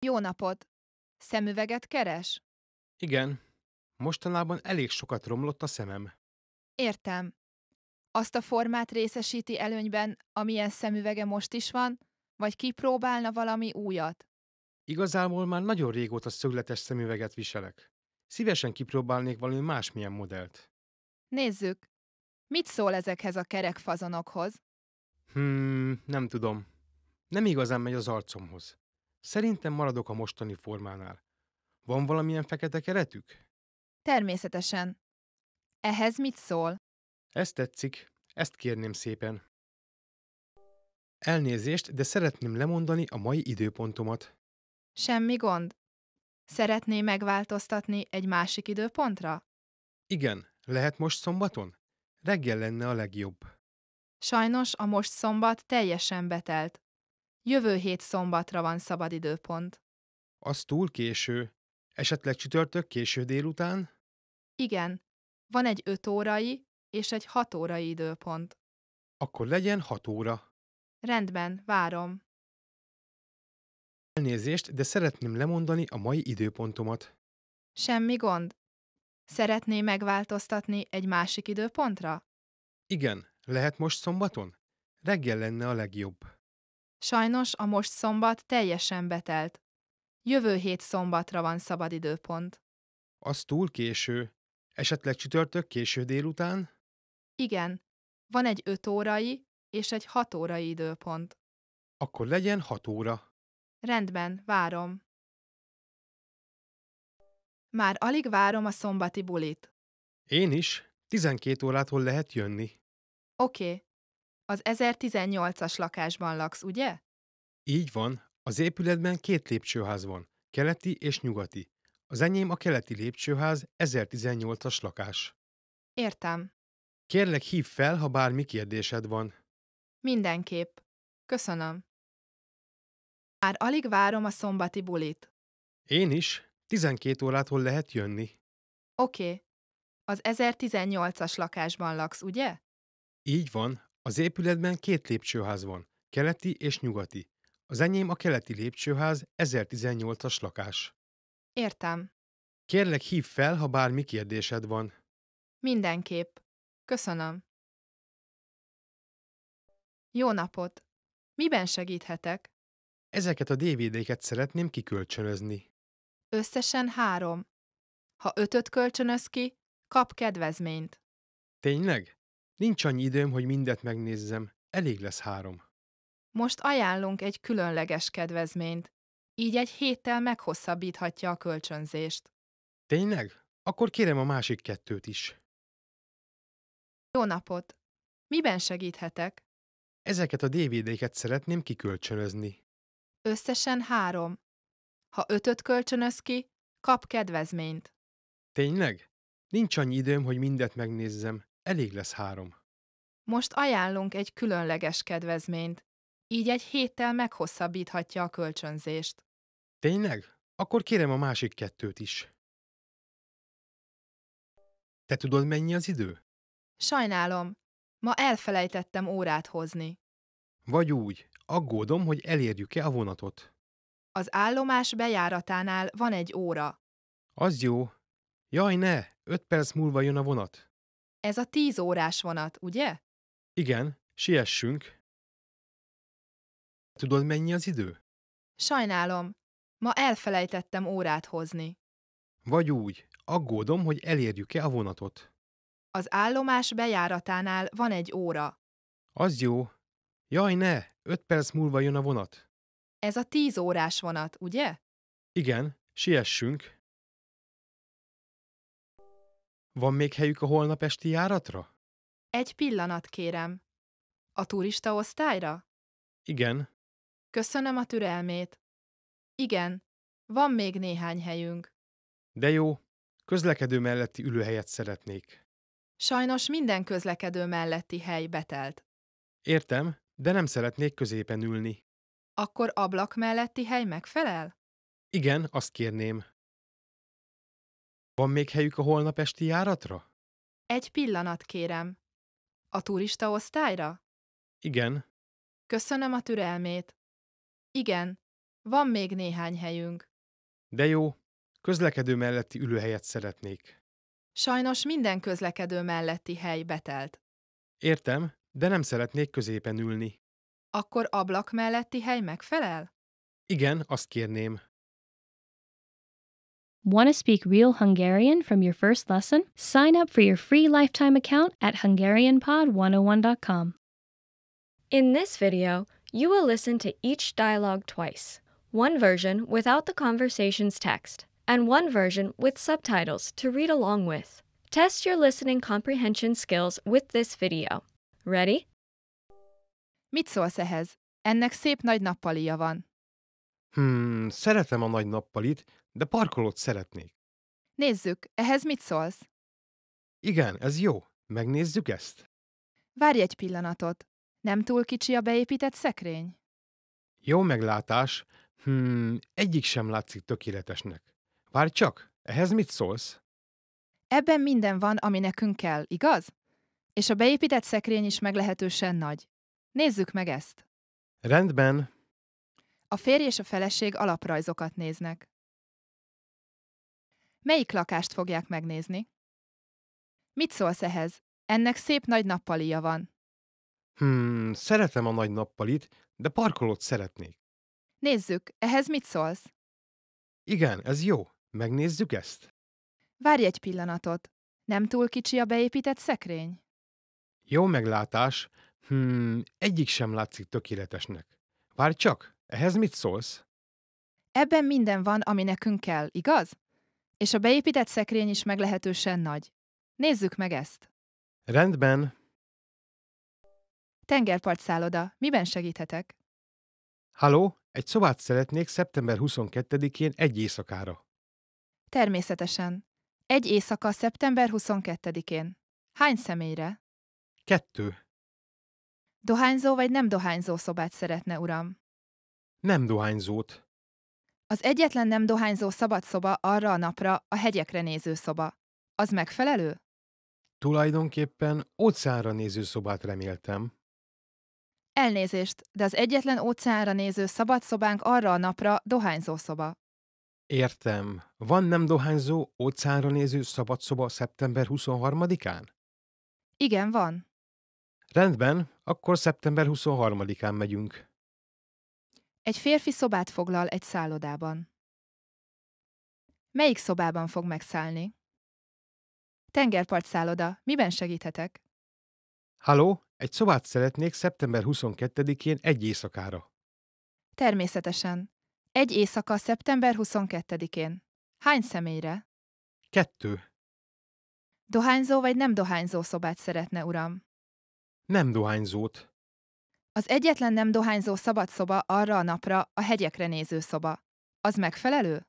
Jó napot! Szemüveget keres? Igen. Mostanában elég sokat romlott a szemem. Értem. Azt a formát részesíti előnyben, amilyen szemüvege most is van, vagy kipróbálna valami újat? Igazából már nagyon régóta szögletes szemüveget viselek. Szívesen kipróbálnék valami másmilyen modellt. Nézzük. Mit szól ezekhez a kerek fazonokhoz? Nem tudom. Nem igazán megy az arcomhoz. Szerintem maradok a mostani formánál. Van valamilyen fekete keretük? Természetesen. Ehhez mit szól? Ez tetszik. Ezt kérném szépen. Elnézést, de szeretném lemondani a mai időpontomat. Semmi gond. Szeretné megváltoztatni egy másik időpontra? Igen. Lehet most szombaton? Reggel lenne a legjobb. Sajnos a most szombat teljesen betelt. Jövő hét szombatra van szabad időpont. Az túl késő. Esetleg csütörtök késő délután? Igen. Van egy 5 órai és egy 6 órai időpont. Akkor legyen 6 óra. Rendben, várom. Elnézést, de szeretném lemondani a mai időpontomat. Semmi gond. Szeretné megváltoztatni egy másik időpontra? Igen, lehet most szombaton? Reggel lenne a legjobb. Sajnos a most szombat teljesen betelt. Jövő hét szombatra van szabad időpont. Az túl késő. Esetleg csütörtök késő délután? Igen. Van egy 5 órai és egy 6 órai időpont. Akkor legyen 6 óra. Rendben, várom. Már alig várom a szombati bulit. Én is. 12 órától lehet jönni. Oké. Az 1018-as lakásban laksz, ugye? Így van. Az épületben 2 lépcsőház van. Keleti és nyugati. Az enyém a keleti lépcsőház, 1018-as lakás. Értem. Kérlek, hívd fel, ha bármi kérdésed van. Mindenképp. Köszönöm. Már alig várom a szombati bulit. Én is. 12 órától lehet jönni. Oké. Az 1018-as lakásban laksz, ugye? Így van. Az épületben 2 lépcsőház van. Keleti és nyugati. Az enyém a keleti lépcsőház, 1018-as lakás. Értem. Kérlek, hívd fel, ha bármi kérdésed van. Mindenképp. Köszönöm. Jó napot! Miben segíthetek? Ezeket a DVD-ket szeretném kikölcsönözni. Összesen 3. Ha 5-öt kölcsönöz ki, kap kedvezményt. Tényleg? Nincs annyi időm, hogy mindet megnézzem. Elég lesz 3. Most ajánlunk egy különleges kedvezményt. Így egy héttel meghosszabbíthatja a kölcsönzést. Tényleg? Akkor kérem a másik 2-t is. Jó napot! Miben segíthetek? Ezeket a DVD-ket szeretném kikölcsönözni. Összesen 3. Ha 5-öt kölcsönöz ki, kap kedvezményt. Tényleg? Nincs annyi időm, hogy mindet megnézzem. Elég lesz 3. Most ajánlunk egy különleges kedvezményt. Így egy héttel meghosszabbíthatja a kölcsönzést. Tényleg? Akkor kérem a másik 2-t is. Te tudod, mennyi az idő? Sajnálom. Ma elfelejtettem órát hozni. Vagy úgy. Aggódom, hogy elérjük-e a vonatot. Az állomás bejáratánál van 1 óra. Az jó. Jaj ne, 5 perc múlva jön a vonat. Ez a 10 órás vonat, ugye? Igen, siessünk. Tudod, mennyi az idő? Sajnálom. Ma elfelejtettem órát hozni. Vagy úgy. Aggódom, hogy elérjük-e a vonatot. Az állomás bejáratánál van 1 óra. Az jó. Jaj ne, 5 perc múlva jön a vonat. Ez a 10 órás vonat, ugye? Igen, siessünk. Van még helyük a holnap esti járatra? Egy pillanat, kérem. A turista osztályra? Igen. Köszönöm a türelmét. Igen, van még néhány helyünk. De jó, közlekedő melletti ülőhelyet szeretnék. Sajnos minden közlekedő melletti hely betelt. Értem, de nem szeretnék középen ülni. Akkor ablak melletti hely megfelel? Igen, azt kérném. Van még helyük a holnap esti járatra? Egy pillanat, kérem. A turista osztályra? Igen. Köszönöm a türelmét. Igen, van még néhány helyünk. De jó, közlekedő melletti ülőhelyet szeretnék. Sajnos minden közlekedő melletti hely betelt. Értem, de nem szeretnék középen ülni. Akkor ablak melletti hely megfelel? Igen, azt kérném. Want to speak real Hungarian from your first lesson? Sign up for your free lifetime account at HungarianPod101.com. In this video, you will listen to each dialogue twice, one version without the conversation's text, and one version with subtitles to read along with. Test your listening comprehension skills with this video. Ready? Mit szólsz ehhez? Ennek szép nagy nappalija van. Szeretem a nagy nappalit, de parkolót szeretnék. Nézzük, ehhez mit szólsz? Igen, ez jó. Megnézzük ezt. Várj egy pillanatot. Nem túl kicsi a beépített szekrény? Jó meglátás. Egyik sem látszik tökéletesnek. Várj csak, ehhez mit szólsz? Ebben minden van, ami nekünk kell, igaz? És a beépített szekrény is meglehetősen nagy. Nézzük meg ezt. Rendben. A férj és a feleség alaprajzokat néznek. Melyik lakást fogják megnézni? Mit szólsz ehhez? Ennek szép nagy nappalija van. Szeretem a nagy nappalit, de parkolót szeretnék. Nézzük, ehhez mit szólsz? Igen, ez jó. Megnézzük ezt. Várj egy pillanatot. Nem túl kicsi a beépített szekrény? Jó meglátás. Egyik sem látszik tökéletesnek. Várj csak, ehhez mit szólsz? Ebben minden van, ami nekünk kell, igaz? És a beépített szekrény is meglehetősen nagy. Nézzük meg ezt. Rendben. Tengerpartszálloda. Miben segíthetek? Halló, egy szobát szeretnék szeptember 22-én egy éjszakára. Természetesen. Egy éjszaka szeptember 22-én. Hány személyre? 2. Dohányzó vagy nem dohányzó szobát szeretne, uram? Nem dohányzót. Az egyetlen nem dohányzó szabad szoba arra a napra a hegyekre néző szoba. Az megfelelő? Tulajdonképpen óceánra néző szobát reméltem. Elnézést, de az egyetlen óceánra néző szabad szobánk arra a napra dohányzó szoba. Értem. Van nem dohányzó, óceánra néző szabad szoba szeptember 23-án? Igen, van. Rendben, akkor szeptember 23-án megyünk. Egy férfi szobát foglal egy szállodában. Melyik szobában fog megszállni? Tengerpartszálloda. Miben segíthetek? Halló, egy szobát szeretnék szeptember 22-én egy éjszakára. Természetesen. Egy éjszaka szeptember 22-én. Hány személyre? 2. Dohányzó vagy nem dohányzó szobát szeretne, uram? Nem dohányzót. Az egyetlen nem dohányzó szabad szoba arra a napra a hegyekre néző szoba. Az megfelelő?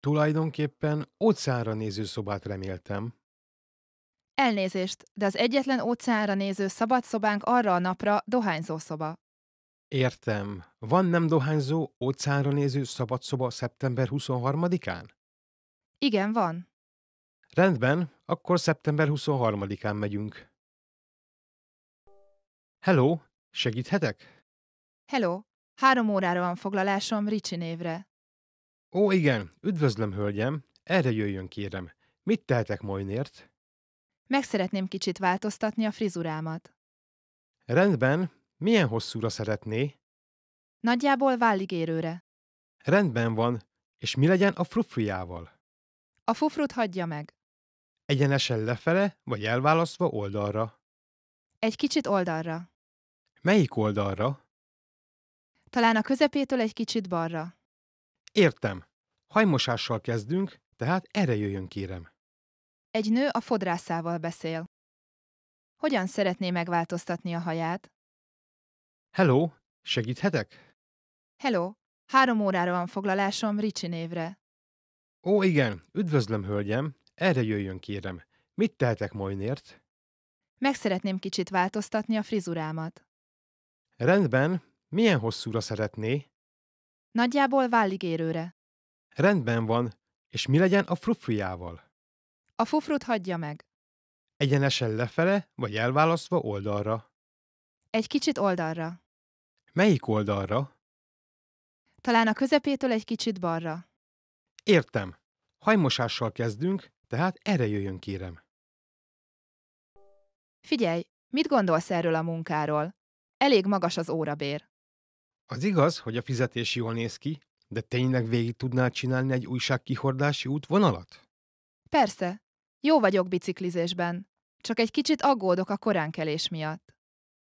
Tulajdonképpen óceánra néző szobát reméltem. Elnézést, de az egyetlen óceánra néző szabad szobánk arra a napra dohányzó szoba. Értem. Van nem dohányzó, óceánra néző szabad szoba szeptember 23-án? Igen, van. Rendben, akkor szeptember 23-án megyünk. Hello, segíthetek? Hello, 3 órára van foglalásom Ricsi névre. Ó, igen, üdvözlöm, hölgyem. Erre jöjjön, kérem. Mit tehetek Mojnért? Meg szeretném kicsit változtatni a frizurámat. Rendben, milyen hosszúra szeretné? Nagyjából vállig érőre. Rendben van, és mi legyen a frufrujával? A fufrut hagyja meg. Egyenesen lefele, vagy elválasztva oldalra? Egy kicsit oldalra. Melyik oldalra? Talán a közepétől egy kicsit balra. Értem. Hajmosással kezdünk, tehát erre jöjjön, kérem. Egy nő a fodrászával beszél. Hogyan szeretné megváltoztatni a haját? Hello, segíthetek? Hello, 3 órára van foglalásom Ricsi névre. Ó, igen, üdvözlöm, hölgyem. Erre jöjjön, kérem. Mit tehetek Mojnért? Meg szeretném kicsit változtatni a frizurámat. Rendben, milyen hosszúra szeretné? Nagyjából vállig érőre. Rendben van, és mi legyen a frufrujával? A fufrut hagyja meg. Egyenesen lefele, vagy elválasztva oldalra? Egy kicsit oldalra. Melyik oldalra? Talán a közepétől egy kicsit balra. Értem. Hajmosással kezdünk, tehát erre jöjjön, kérem. Figyelj, mit gondolsz erről a munkáról? Elég magas az órabér. Az igaz, hogy a fizetés jól néz ki, de tényleg végig tudnál csinálni egy újságkihordási útvonalat? Persze. Jó vagyok biciklizésben. Csak egy kicsit aggódok a koránkelés miatt.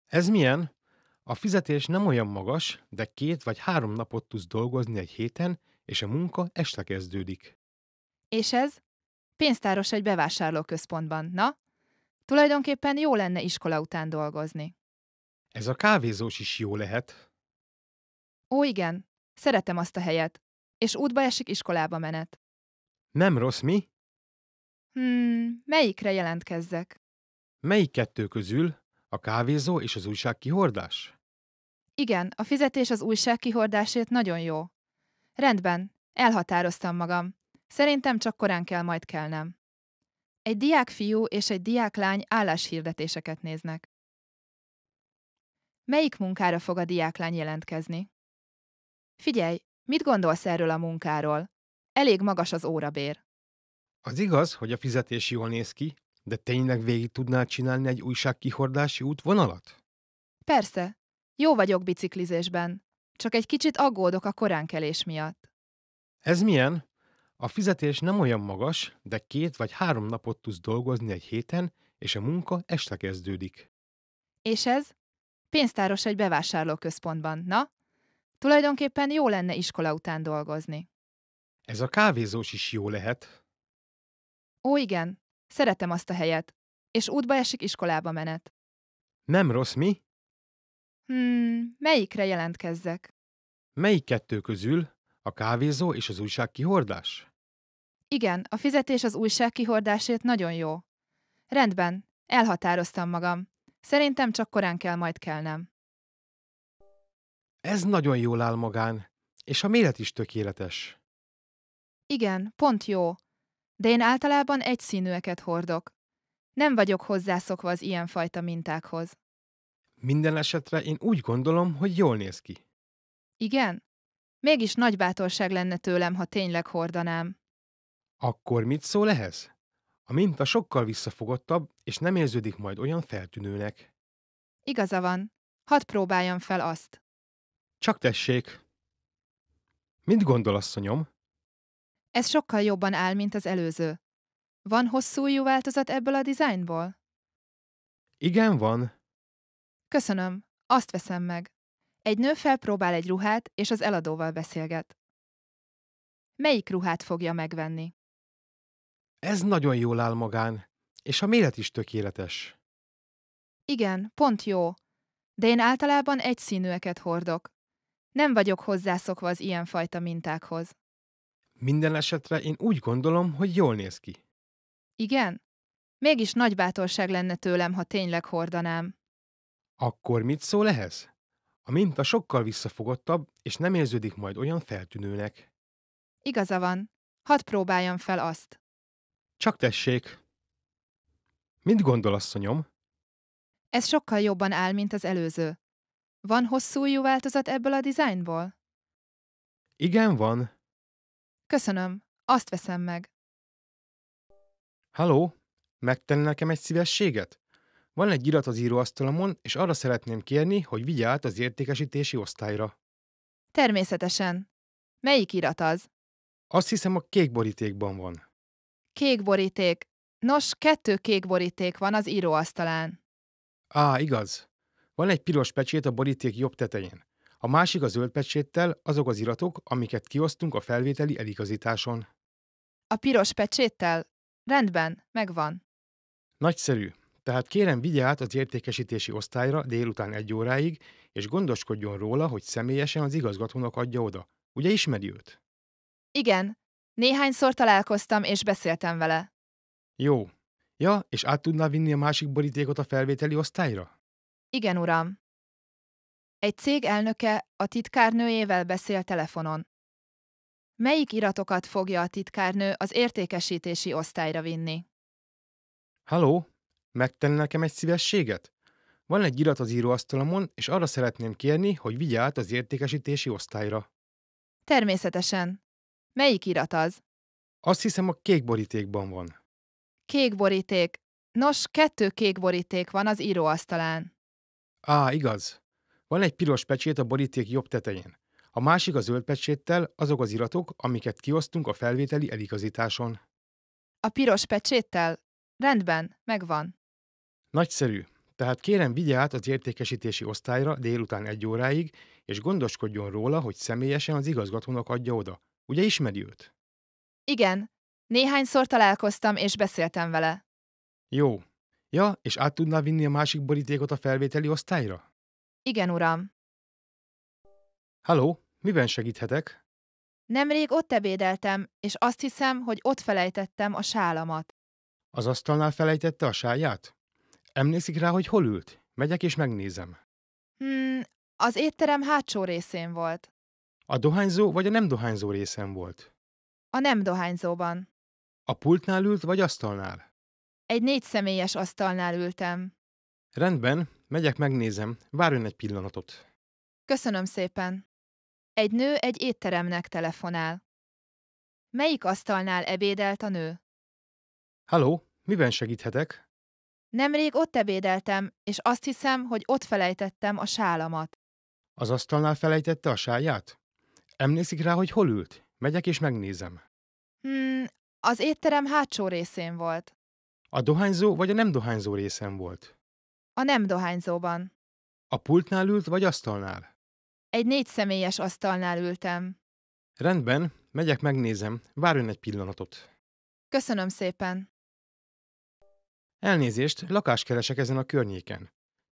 Ez milyen? A fizetés nem olyan magas, de 2 vagy 3 napot tudsz dolgozni egy héten, és a munka este kezdődik. És ez? Pénztáros egy bevásárlóközpontban, na? Tulajdonképpen jó lenne iskola után dolgozni. Ez a kávézós is jó lehet. Ó, igen. Szeretem azt a helyet. És útba esik iskolába menet. Nem rossz, mi? Melyikre jelentkezzek? Melyik 2 közül? A kávézó és az újságkihordás? Igen, a fizetés az újságkihordásért nagyon jó. Rendben, elhatároztam magam. Szerintem csak korán kell majd kelnem. Egy diákfiú és egy diáklány álláshirdetéseket néznek. Melyik munkára fog a diáklány jelentkezni? Figyelj, mit gondolsz erről a munkáról? Elég magas az órabér. Az igaz, hogy a fizetés jól néz ki, de tényleg végig tudnál csinálni egy újságkihordási útvonalat? Persze. Jó vagyok biciklizésben. Csak egy kicsit aggódok a koránkelés miatt. Ez milyen? A fizetés nem olyan magas, de 2 vagy 3 napot tudsz dolgozni egy héten, és a munka este kezdődik. És ez? Pénztáros egy bevásárlóközpontban, na? Tulajdonképpen jó lenne iskola után dolgozni. Ez a kávézós is jó lehet. Ó, igen, szeretem azt a helyet, és útba esik iskolába menet. Nem rossz, mi? Melyikre jelentkezzek? Melyik 2 közül? A kávézó és az újságkihordás? Igen, a fizetés az újságkihordásért nagyon jó. Rendben, elhatároztam magam. Szerintem csak korán kell majd kelnem. Ez nagyon jól áll magán, és a méret is tökéletes. Igen, pont jó, de én általában egyszínűeket hordok. Nem vagyok hozzászokva az ilyenfajta mintákhoz. Minden esetre én úgy gondolom, hogy jól néz ki. Igen? Mégis nagy bátorság lenne tőlem, ha tényleg hordanám. Akkor mit szól ehhez? A minta sokkal visszafogottabb, és nem érződik majd olyan feltűnőnek. Igaza van. Hadd próbáljam fel azt. Csak tessék. Mit gondol, asszonyom? Ez sokkal jobban áll, mint az előző. Van hosszújú változat ebből a dizájnból? Igen, van. Köszönöm. Azt veszem meg. Egy nő felpróbál egy ruhát, és az eladóval beszélget. Melyik ruhát fogja megvenni? Ez nagyon jól áll magán, és a méret is tökéletes. Igen, pont jó, de én általában egyszínűeket hordok. Nem vagyok hozzászokva az ilyenfajta mintákhoz. Minden esetre én úgy gondolom, hogy jól néz ki. Igen? Mégis nagy bátorság lenne tőlem, ha tényleg hordanám. Akkor mit szól ehhez? A minta sokkal visszafogottabb, és nem érződik majd olyan feltűnőnek. Igaza van. Hadd próbáljam fel azt. Csak tessék. Mit gondol, asszonyom? Ez sokkal jobban áll, mint az előző. Van hosszújú változat ebből a dizájnból? Igen, van. Köszönöm. Azt veszem meg. Halló? Megtenne nekem egy szívességet? Van egy irat az íróasztalomon, és arra szeretném kérni, hogy vigye át az értékesítési osztályra. Természetesen. Melyik irat az? Azt hiszem, a kék borítékban van. Kék boríték. Nos, 2 kék boríték van az íróasztalán. Á, igaz. Van egy piros pecsét a boríték jobb tetején. A másik a zöld pecséttel azok az iratok, amiket kiosztunk a felvételi eligazításon. A piros pecséttel? Rendben, megvan. Nagyszerű. Tehát kérem, vigye át az értékesítési osztályra délután 13:00, és gondoskodjon róla, hogy személyesen az igazgatónak adja oda. Ugye ismeri őt? Igen. Néhányszor találkoztam, és beszéltem vele. Jó. Ja, és át tudná vinni a másik borítékot a felvételi osztályra? Igen, uram. Egy cég elnöke a titkárnőjével beszél telefonon. Melyik iratokat fogja a titkárnő az értékesítési osztályra vinni? Halló? Megtenne nekem egy szívességet? Van egy irat az íróasztalomon, és arra szeretném kérni, hogy vigye át az értékesítési osztályra. Természetesen. Melyik irat az? Azt hiszem, a kék borítékban van. Kék boríték. Nos, 2 kék boríték van az íróasztalán. Á, igaz. Van egy piros pecsét a boríték jobb tetején. A másik a zöld pecséttel azok az iratok, amiket kiosztunk a felvételi eligazításon. A piros pecséttel? Rendben, megvan. Nagyszerű. Tehát kérem, vigye át az értékesítési osztályra délután 13:00, és gondoskodjon róla, hogy személyesen az igazgatónak adja oda. Ugye ismeri őt? Igen. Néhányszor találkoztam, és beszéltem vele. Jó. Ja, és át tudná vinni a másik borítékot a felvételi osztályra? Igen, uram. Halló, miben segíthetek? Nemrég ott ebédeltem, és azt hiszem, hogy ott felejtettem a sálamat. Az asztalnál felejtette a sáját? Emlékszik rá, hogy hol ült? Megyek és megnézem. Az étterem hátsó részén volt. A dohányzó vagy a nem dohányzó részen volt? A nem dohányzóban. A pultnál ült vagy asztalnál? Egy 4 személyes asztalnál ültem. Rendben, megyek megnézem. Várjon egy pillanatot. Köszönöm szépen. Egy nő egy étteremnek telefonál. Melyik asztalnál ebédelt a nő? Halló, miben segíthetek? Nemrég ott ebédeltem, és azt hiszem, hogy ott felejtettem a sálamat. Az asztalnál felejtette a sáját? Emlékszik rá, hogy hol ült? Megyek és megnézem. Az étterem hátsó részén volt. A dohányzó vagy a nem dohányzó részen volt? A nem dohányzóban. A pultnál ült vagy asztalnál? Egy 4 személyes asztalnál ültem. Rendben, megyek megnézem. Várjon egy pillanatot. Köszönöm szépen. Elnézést, lakáskeresek ezen a környéken.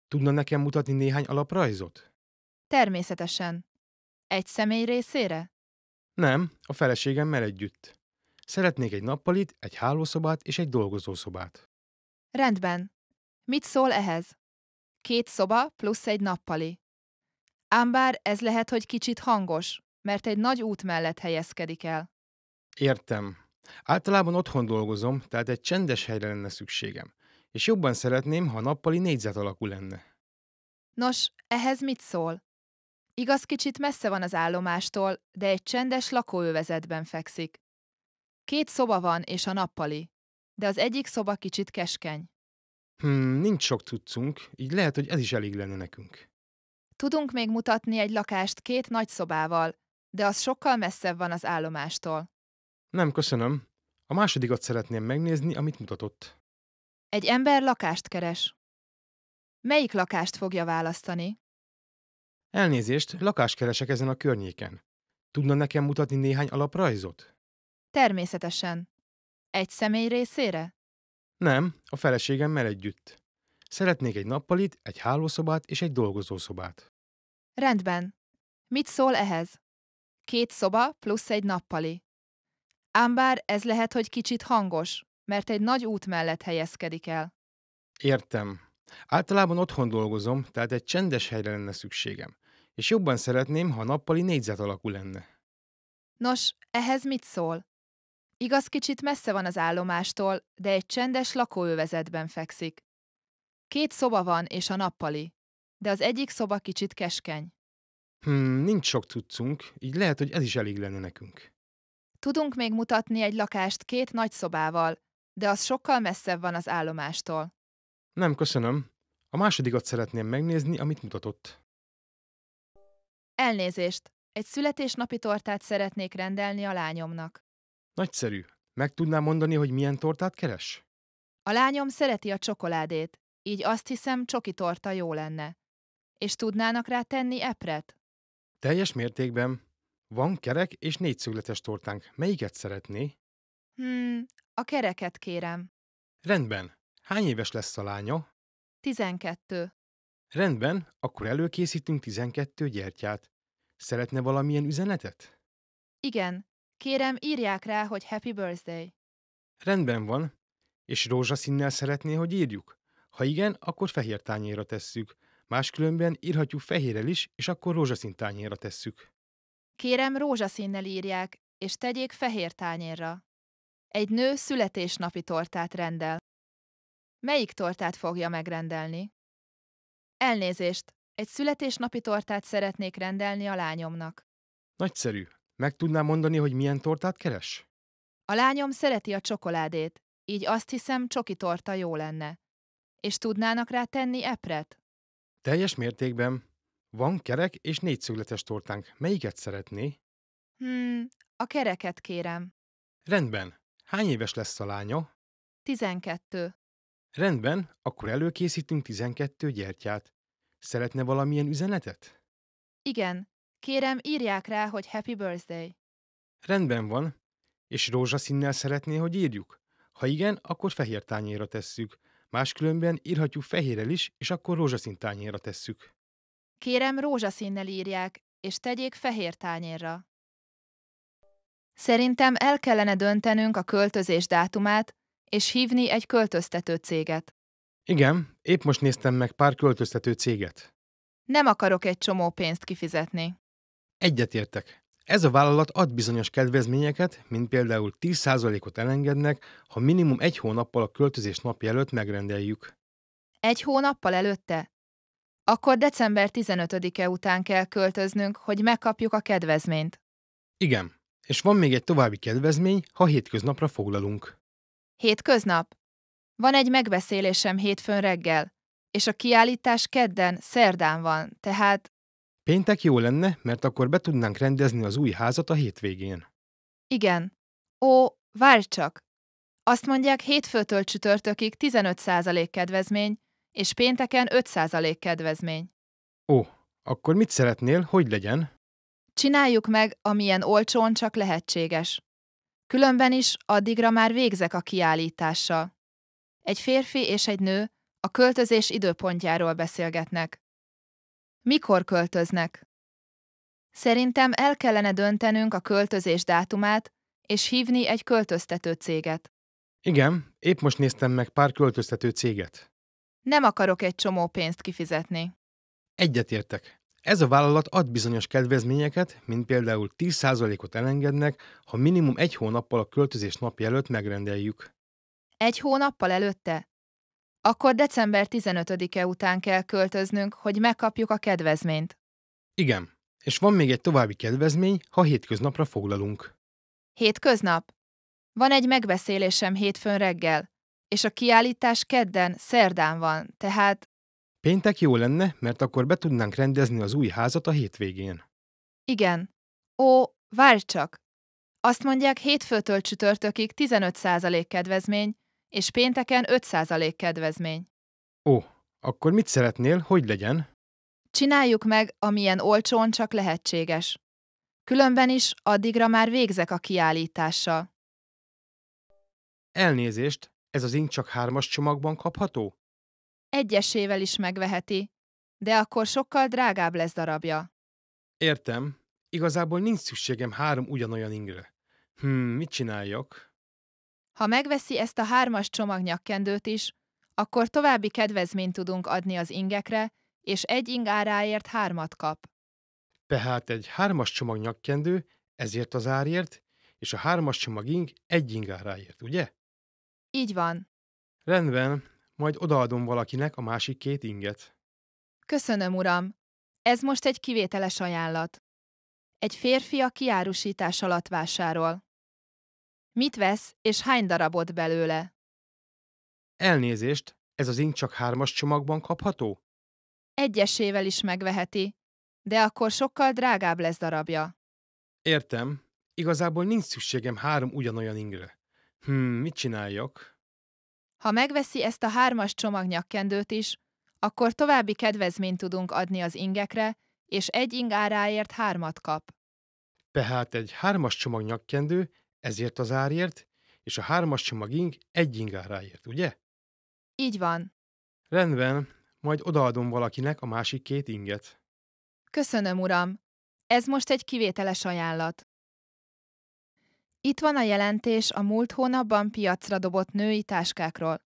Tudna nekem mutatni néhány alaprajzot? Természetesen. Egy személy részére? Nem, a feleségemmel együtt. Szeretnék egy nappalit, egy hálószobát és egy dolgozószobát. Rendben. Mit szól ehhez? 2 szoba plusz egy nappali. Ám bár ez lehet, hogy kicsit hangos, mert egy nagy út mellett helyezkedik el. Értem. Általában otthon dolgozom, tehát egy csendes helyre lenne szükségem. És jobban szeretném, ha a nappali négyzet alakú lenne. Nos, ehhez mit szól? Igaz, kicsit messze van az állomástól, de egy csendes lakóövezetben fekszik. 2 szoba van és a nappali, de az egyik szoba kicsit keskeny. Nincs sok cuccunk, így lehet, hogy ez is elég lenne nekünk. Tudunk még mutatni egy lakást 2 nagy szobával, de az sokkal messzebb van az állomástól. Nem, köszönöm. A másodikat szeretném megnézni, amit mutatott. Egy ember lakást keres. Melyik lakást fogja választani? Elnézést, lakást keresek ezen a környéken. Tudna nekem mutatni néhány alaprajzot? Természetesen. Egy személy részére? Nem, a feleségemmel együtt. Szeretnék egy nappalit, egy hálószobát és egy dolgozószobát. Rendben. Mit szól ehhez? 2 szoba plusz egy nappali. Ám bár ez lehet, hogy kicsit hangos, mert egy nagy út mellett helyezkedik el. Értem. Általában otthon dolgozom, tehát egy csendes helyre lenne szükségem. És jobban szeretném, ha a nappali négyzet alakú lenne. Nos, ehhez mit szól? Igaz, kicsit messze van az állomástól, de egy csendes lakóövezetben fekszik. 2 szoba van és a nappali, de az egyik szoba kicsit keskeny. Nincs sok cuccunk, így lehet, hogy ez is elég lenne nekünk. Tudunk még mutatni egy lakást 2 nagy szobával, de az sokkal messzebb van az állomástól. Nem, köszönöm. A másodikat szeretném megnézni, amit mutatott. Elnézést, egy születésnapi tortát szeretnék rendelni a lányomnak. Nagyszerű. Meg tudnám mondani, hogy milyen tortát keres? A lányom szereti a csokoládét, így azt hiszem, csoki torta jó lenne. És tudnának rá tenni epret? Teljes mértékben. Van kerek és 4 szögletes tortánk. Melyiket szeretné? A kereket kérem. Rendben. Hány éves lesz a lánya? 12. Rendben, akkor előkészítünk 12 gyertyát. Szeretne valamilyen üzenetet? Igen. Kérem, írják rá, hogy Happy Birthday. Rendben van. És rózsaszínnel szeretné, hogy írjuk? Ha igen, akkor fehér tányérra tesszük. Máskülönben írhatjuk fehérrel is, és akkor rózsaszín tányérra tesszük. Kérem, rózsaszínnel írják, és tegyék fehér tányérra. Egy nő születésnapi tortát rendel. Melyik tortát fogja megrendelni? Elnézést, egy születésnapi tortát szeretnék rendelni a lányomnak. Nagyszerű. Meg tudnám mondani, hogy milyen tortát keres? A lányom szereti a csokoládét, így azt hiszem, csoki torta jó lenne. És tudnának rá tenni epret? Teljes mértékben. Van kerek és 4 szögletes tortánk. Melyiket szeretné? A kereket kérem. Rendben. Hány éves lesz a lánya? 12. Rendben, akkor előkészítünk 12 gyertyát. Szeretne valamilyen üzenetet? Igen. Kérem, írják rá, hogy Happy Birthday. Rendben van. És rózsaszínnel szeretné, hogy írjuk? Ha igen, akkor fehér tányérra tesszük. Máskülönben írhatjuk fehérrel is, és akkor rózsaszín tányérra tesszük. Kérem, rózsaszínnel írják, és tegyék fehér tányérra. Szerintem el kellene döntenünk a költözés dátumát, és hívni egy költöztető céget. Igen, épp most néztem meg pár költöztető céget. Nem akarok egy csomó pénzt kifizetni. Egyetértek. Ez a vállalat ad bizonyos kedvezményeket, mint például 10%-ot elengednek, ha minimum 1 hónappal a költözés napja előtt megrendeljük. 1 hónappal előtte? Akkor december 15-e után kell költöznünk, hogy megkapjuk a kedvezményt. Igen, és van még egy további kedvezmény, ha hétköznapra foglalunk. Hétköznap? Van egy megbeszélésem hétfőn reggel, és a kiállítás kedden, szerdán van, tehát... Péntek jó lenne, mert akkor be tudnánk rendezni az új házat a hétvégén. Igen. Ó, Várj csak! Azt mondják, hétfőtől csütörtökig 15% kedvezmény, és pénteken 5% kedvezmény. Ó, akkor mit szeretnél, hogy legyen? Csináljuk meg, amilyen olcsón csak lehetséges. Különben is addigra már végzek a kiállítással. Egy férfi és egy nő a költözés időpontjáról beszélgetnek. Mikor költöznek? Szerintem el kellene döntenünk a költözés dátumát, és hívni egy költöztető céget. Igen, épp most néztem meg pár költöztető céget. Nem akarok egy csomó pénzt kifizetni. Egyetértek. Ez a vállalat ad bizonyos kedvezményeket, mint például 10%-ot elengednek, ha minimum 1 hónappal a költözés napja előtt megrendeljük. 1 hónappal előtte? Akkor december 15-e után kell költöznünk, hogy megkapjuk a kedvezményt. Igen, és van még egy további kedvezmény, ha hétköznapra foglalunk. Hétköznap? Van egy megbeszélésem hétfőn reggel, és a kiállítás kedden, szerdán van, tehát... Péntek jó lenne, mert akkor be tudnánk rendezni az új házat a hétvégén. Igen. Ó, várj csak! Azt mondják, hétfőtől csütörtökig 15% kedvezmény, és pénteken 5% kedvezmény. Ó, akkor mit szeretnél, hogy legyen? Csináljuk meg, amilyen olcsón csak lehetséges. Különben is addigra már végzek a kiállítással. Elnézést, ez az ink csak 3-as csomagban kapható? Egyesével is megveheti, de akkor sokkal drágább lesz darabja. Értem. Igazából nincs szükségem 3 ugyanolyan ingre. Mit csináljak? Ha megveszi ezt a 3-as csomag nyakkendőt is, akkor további kedvezményt tudunk adni az ingekre, és egy ing áráért 3-at kap. Tehát egy 3-as csomag nyakkendő ezért az árért, és a 3-as csomag ing 1 ing áráért, ugye? Így van. Rendben, majd odaadom valakinek a másik 2 inget. Köszönöm, uram. Ez most egy kivételes ajánlat. Egy férfi a kiárusítás alatt vásárol. Mit vesz, és hány darabot belőle? Elnézést, ez az ink csak 3-as csomagban kapható? Egyesével is megveheti, de akkor sokkal drágább lesz darabja. Értem. Igazából nincs szükségem 3 ugyanolyan ingre. Mit csináljak? Ha megveszi ezt a 3-as csomag nyakkendőt is, akkor további kedvezményt tudunk adni az ingekre, és egy ing áráért 3-at kap. Tehát egy 3-as csomag nyakkendő ezért az árért, és a 3-as csomag ing 1 ing áráért, ugye? Így van. Rendben, majd odaadom valakinek a másik 2 inget. Köszönöm, uram. Ez most egy kivételes ajánlat. Itt van a jelentés a múlt hónapban piacra dobott női táskákról.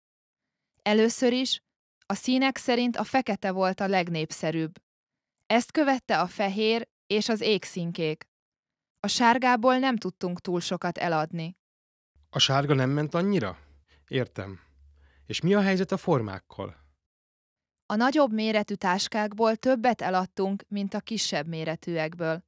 Először is a színek szerint a fekete volt a legnépszerűbb. Ezt követte a fehér és az égszínkék. A sárgából nem tudtunk túl sokat eladni. A sárga nem ment annyira? Értem. És mi a helyzet a formákkal? A nagyobb méretű táskákból többet eladtunk, mint a kisebb méretűekből.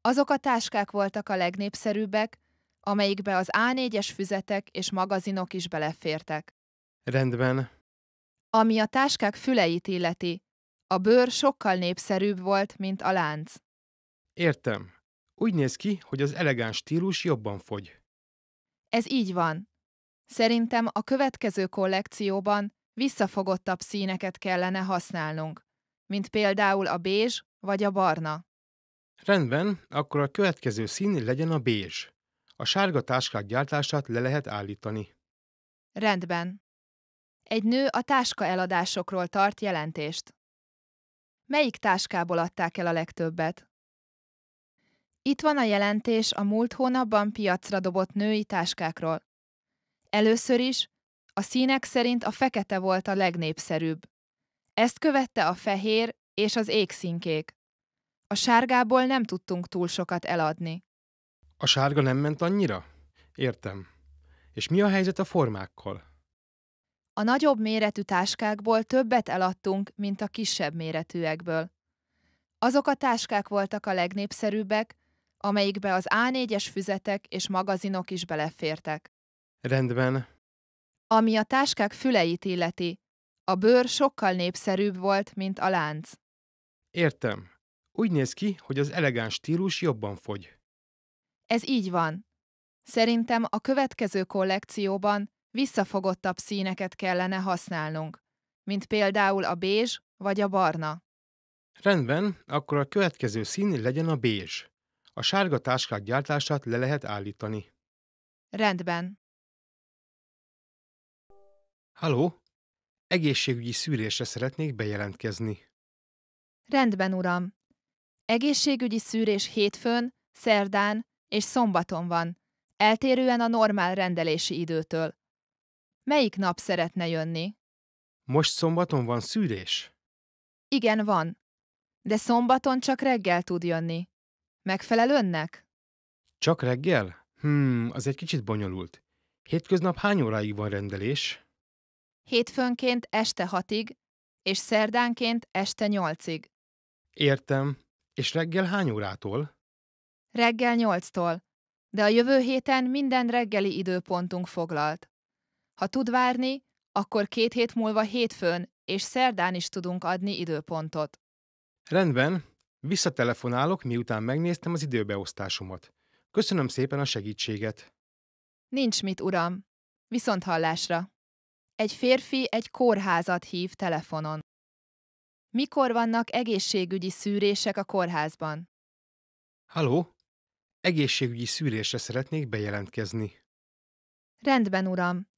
Azok a táskák voltak a legnépszerűbbek, amelyikbe az A4-es füzetek és magazinok is belefértek. Rendben. Ami a táskák füleit illeti, a bőr sokkal népszerűbb volt, mint a lánc. Értem. Úgy néz ki, hogy az elegáns stílus jobban fogy. Ez így van. Szerintem a következő kollekcióban visszafogottabb színeket kellene használnunk, mint például a bézs vagy a barna. Rendben, akkor a következő szín legyen a bézs. A sárga táskák gyártását le lehet állítani. Rendben. Egy nő a táska eladásokról tart jelentést. Melyik táskából adták el a legtöbbet? Itt van a jelentés a múlt hónapban piacra dobott női táskákról. Először is a színek szerint a fekete volt a legnépszerűbb. Ezt követte a fehér és az égszínkék. A sárgából nem tudtunk túl sokat eladni. A sárga nem ment annyira? Értem. És mi a helyzet a formákkal? A nagyobb méretű táskákból többet eladtunk, mint a kisebb méretűekből. Azok a táskák voltak a legnépszerűbbek, amelyikbe az A4-es füzetek és magazinok is belefértek. Rendben. Ami a táskák füleit illeti, a bőr sokkal népszerűbb volt, mint a lánc. Értem. Úgy néz ki, hogy az elegáns stílus jobban fogy. Ez így van. Szerintem a következő kollekcióban visszafogottabb színeket kellene használnunk, mint például a bézs vagy a barna. Rendben, akkor a következő szín legyen a bézs. A sárga táskák gyártását le lehet állítani. Rendben. Halló, egészségügyi szűrésre szeretnék bejelentkezni. Rendben, uram. Egészségügyi szűrés hétfőn, szerdán és szombaton van, eltérően a normál rendelési időtől. Melyik nap szeretne jönni? Most szombaton van szűrés? Igen, van. De szombaton csak reggel tud jönni. Megfelel önnek? Csak reggel? Az egy kicsit bonyolult. Hétköznap hány óráig van rendelés? Hétfőnként este 6-ig, és szerdánként este 8-ig. Értem. És reggel hány órától? Reggel 8-tól, de a jövő héten minden reggeli időpontunk foglalt. Ha tud várni, akkor 2 hét múlva hétfőn és szerdán is tudunk adni időpontot. Rendben, visszatelefonálok, miután megnéztem az időbeosztásomat. Köszönöm szépen a segítséget. Nincs mit, uram. Viszont hallásra. Egy férfi egy kórházat hív telefonon. Mikor vannak egészségügyi szűrések a kórházban? Halló, egészségügyi szűrésre szeretnék bejelentkezni. Rendben, uram.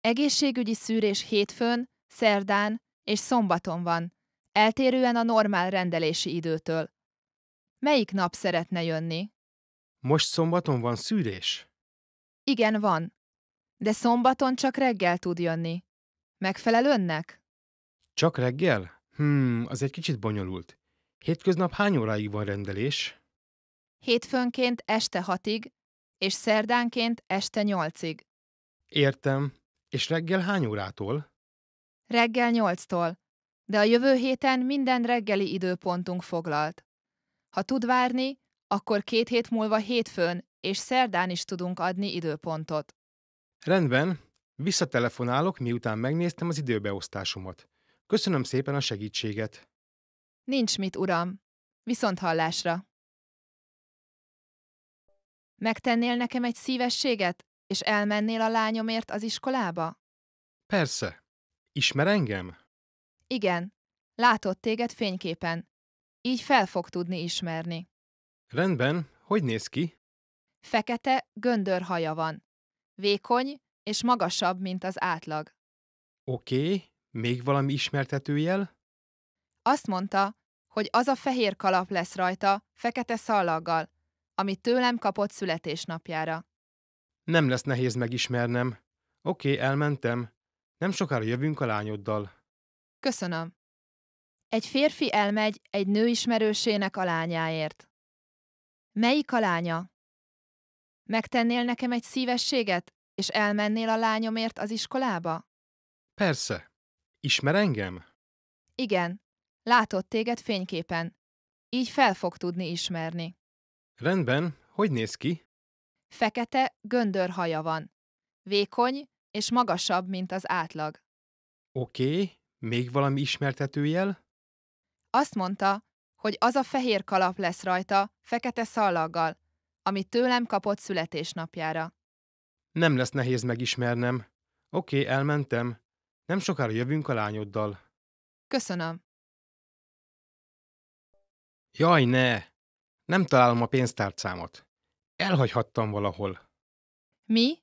Egészségügyi szűrés hétfőn, szerdán és szombaton van, eltérően a normál rendelési időtől. Melyik nap szeretne jönni? Most szombaton van szűrés? Igen, van. De szombaton csak reggel tud jönni. Megfelel önnek? Csak reggel? Az egy kicsit bonyolult. Hétköznap hány óráig van rendelés? Hétfőnként este 6-ig, és szerdánként este 8-ig. Értem. És reggel hány órától? Reggel 8-tól, de a jövő héten minden reggeli időpontunk foglalt. Ha tud várni, akkor 2 hét múlva hétfőn és szerdán is tudunk adni időpontot. Rendben, visszatelefonálok, miután megnéztem az időbeosztásomat. Köszönöm szépen a segítséget. Nincs mit, uram. Viszont hallásra. Megtennél nekem egy szívességet, és elmennél a lányomért az iskolába? Persze. Ismer engem? Igen. Látott téged fényképen. Így fel fog tudni ismerni. Rendben. Hogy néz ki? Fekete, göndör haja van. Vékony és magasabb, mint az átlag. Oké. Még valami ismertetőjel? Azt mondta, hogy az a fehér kalap lesz rajta, fekete szallaggal, amit tőlem kapott születésnapjára. Nem lesz nehéz megismernem. Oké, elmentem. Nem sokára jövünk a lányoddal. Köszönöm. Egy férfi elmegy egy nőismerősének a lányáért. Melyik a lánya? Megtennél nekem egy szívességet, és elmennél a lányomért az iskolába? Persze. Ismer engem? Igen. Látott téged fényképen. Így fel fog tudni ismerni. Rendben. Hogy néz ki? Fekete, göndör haja van. Vékony és magasabb, mint az átlag. Oké. Még valami ismertetőjel? Azt mondta, hogy az a fehér kalap lesz rajta, fekete szallaggal, amit tőlem kapott születésnapjára. Nem lesz nehéz megismernem. Oké, elmentem. Nem sokára jövünk a lányoddal. Köszönöm. Jaj, ne! Nem találom a pénztárcámat. Elhagyhattam valahol. Mi?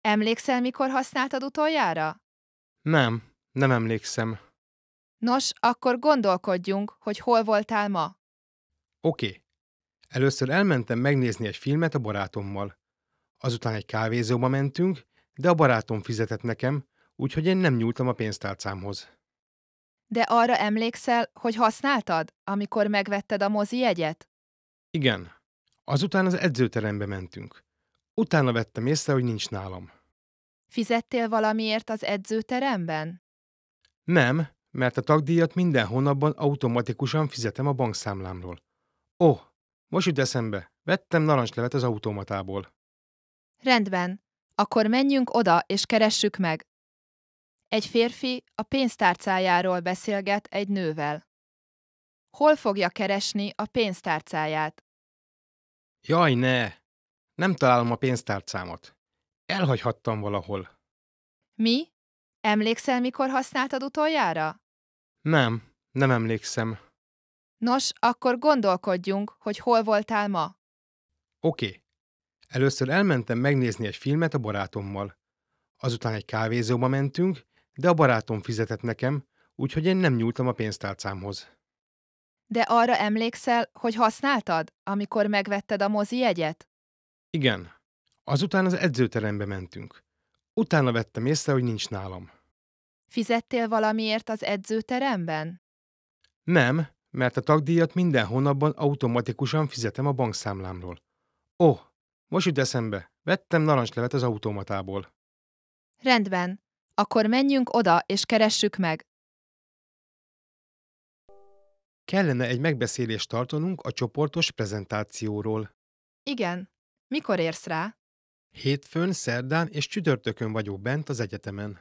Emlékszel, mikor használtad utoljára? Nem emlékszem. Nos, akkor gondolkodjunk, hogy hol voltál ma. Oké. Először elmentem megnézni egy filmet a barátommal. Azután egy kávézóba mentünk, de a barátom fizetett nekem, úgyhogy én nem nyúltam a pénztárcámhoz. De arra emlékszel, hogy használtad, amikor megvetted a mozi jegyet? Igen. Azután az edzőterembe mentünk. Utána vettem észre, hogy nincs nálam. Fizettél valamiért az edzőteremben? Nem, mert a tagdíjat minden hónapban automatikusan fizetem a bankszámlámról. Most jut eszembe, vettem narancslevet az automatából. Rendben, akkor menjünk oda és keressük meg. Egy férfi a pénztárcájáról beszélget egy nővel. Hol fogja keresni a pénztárcáját? Jaj, ne! Nem találom a pénztárcámat. Elhagyhattam valahol. Mi? Emlékszel, mikor használtad utoljára? Nem emlékszem. Nos, akkor gondolkodjunk, hogy hol voltál ma. Oké. Először elmentem megnézni egy filmet a barátommal. Azután egy kávézóba mentünk, de a barátom fizetett nekem, úgyhogy én nem nyúltam a pénztárcámhoz. De arra emlékszel, hogy használtad, amikor megvetted a mozi jegyet? Igen. Azután az edzőterembe mentünk. Utána vettem észre, hogy nincs nálam. Fizettél valamiért az edzőteremben? Nem, mert a tagdíjat minden hónapban automatikusan fizetem a bankszámlámról. Most jut eszembe, vettem narancslevet az automatából. Rendben, akkor menjünk oda és keressük meg. Kellene egy megbeszélést tartanunk a csoportos prezentációról. Igen. Mikor érsz rá? Hétfőn, szerdán és csütörtökön vagyok bent az egyetemen.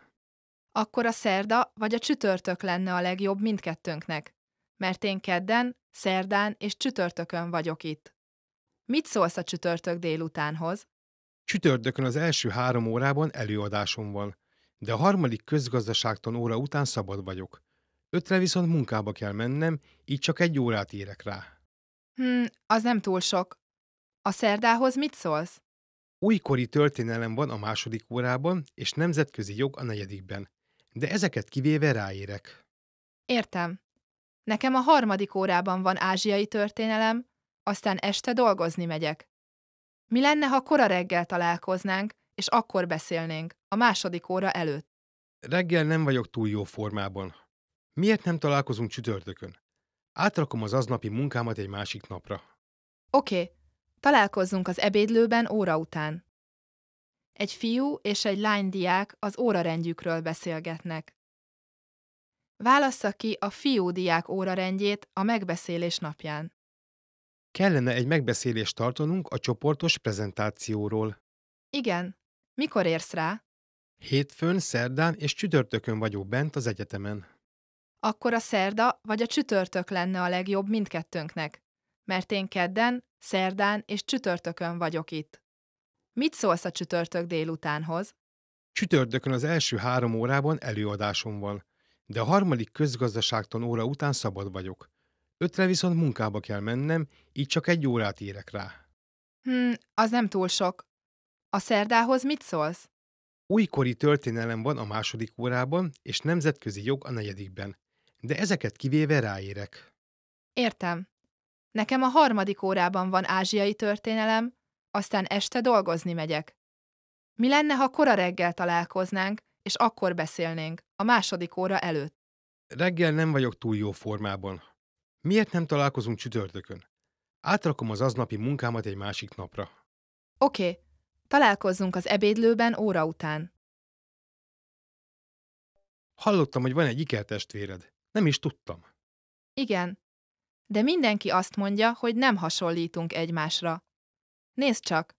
Akkor a szerda vagy a csütörtök lenne a legjobb mindkettőnknek, mert én kedden, szerdán és csütörtökön vagyok itt. Mit szólsz a csütörtök délutánhoz? Csütörtökön az első 3 órában előadásom van, de a harmadik közgazdaságtan óra után szabad vagyok. 5-re viszont munkába kell mennem, így csak 1 órát érek rá. Az nem túl sok. A szerdához mit szólsz? Újkori történelem van a 2. órában, és nemzetközi jog a 4-ben, de ezeket kivéve ráérek. Értem. Nekem a 3. órában van ázsiai történelem, aztán este dolgozni megyek. Mi lenne, ha kora reggel találkoznánk, és akkor beszélnénk, a 2. óra előtt? Reggel nem vagyok túl jó formában. Miért nem találkozunk csütörtökön? Átrakom az aznapi munkámat egy másik napra. Oké. Találkozzunk az ebédlőben óra után. Egy fiú és egy lány diák az órarendjükről beszélgetnek. Válassza ki a fiú-diák órarendjét a megbeszélés napján. Kellene egy megbeszélést tartanunk a csoportos prezentációról. Igen. Mikor érsz rá? Hétfőn, szerdán és csütörtökön vagyok bent az egyetemen. Akkor a szerda vagy a csütörtök lenne a legjobb mindkettőnknek, mert én kedden, szerdán és csütörtökön vagyok itt. Mit szólsz a csütörtök délutánhoz? Csütörtökön az első 3 órában előadásom van, de a harmadik közgazdaságtan óra után szabad vagyok. 5-re viszont munkába kell mennem, így csak 1 órát érek rá. Az nem túl sok. A szerdához mit szólsz? Újkori történelem van a 2. órában, és nemzetközi jog a 4-ben, de ezeket kivéve ráérek. Értem. Nekem a 3. órában van ázsiai történelem, aztán este dolgozni megyek. Mi lenne, ha kora reggel találkoznánk, és akkor beszélnénk, a 2. óra előtt? Reggel nem vagyok túl jó formában. Miért nem találkozunk csütörtökön? Átrakom az aznapi munkámat egy másik napra. Oké. Találkozzunk az ebédlőben óra után. Hallottam, hogy van egy ikertestvéred. Nem is tudtam. Igen. De mindenki azt mondja, hogy nem hasonlítunk egymásra. Nézd csak!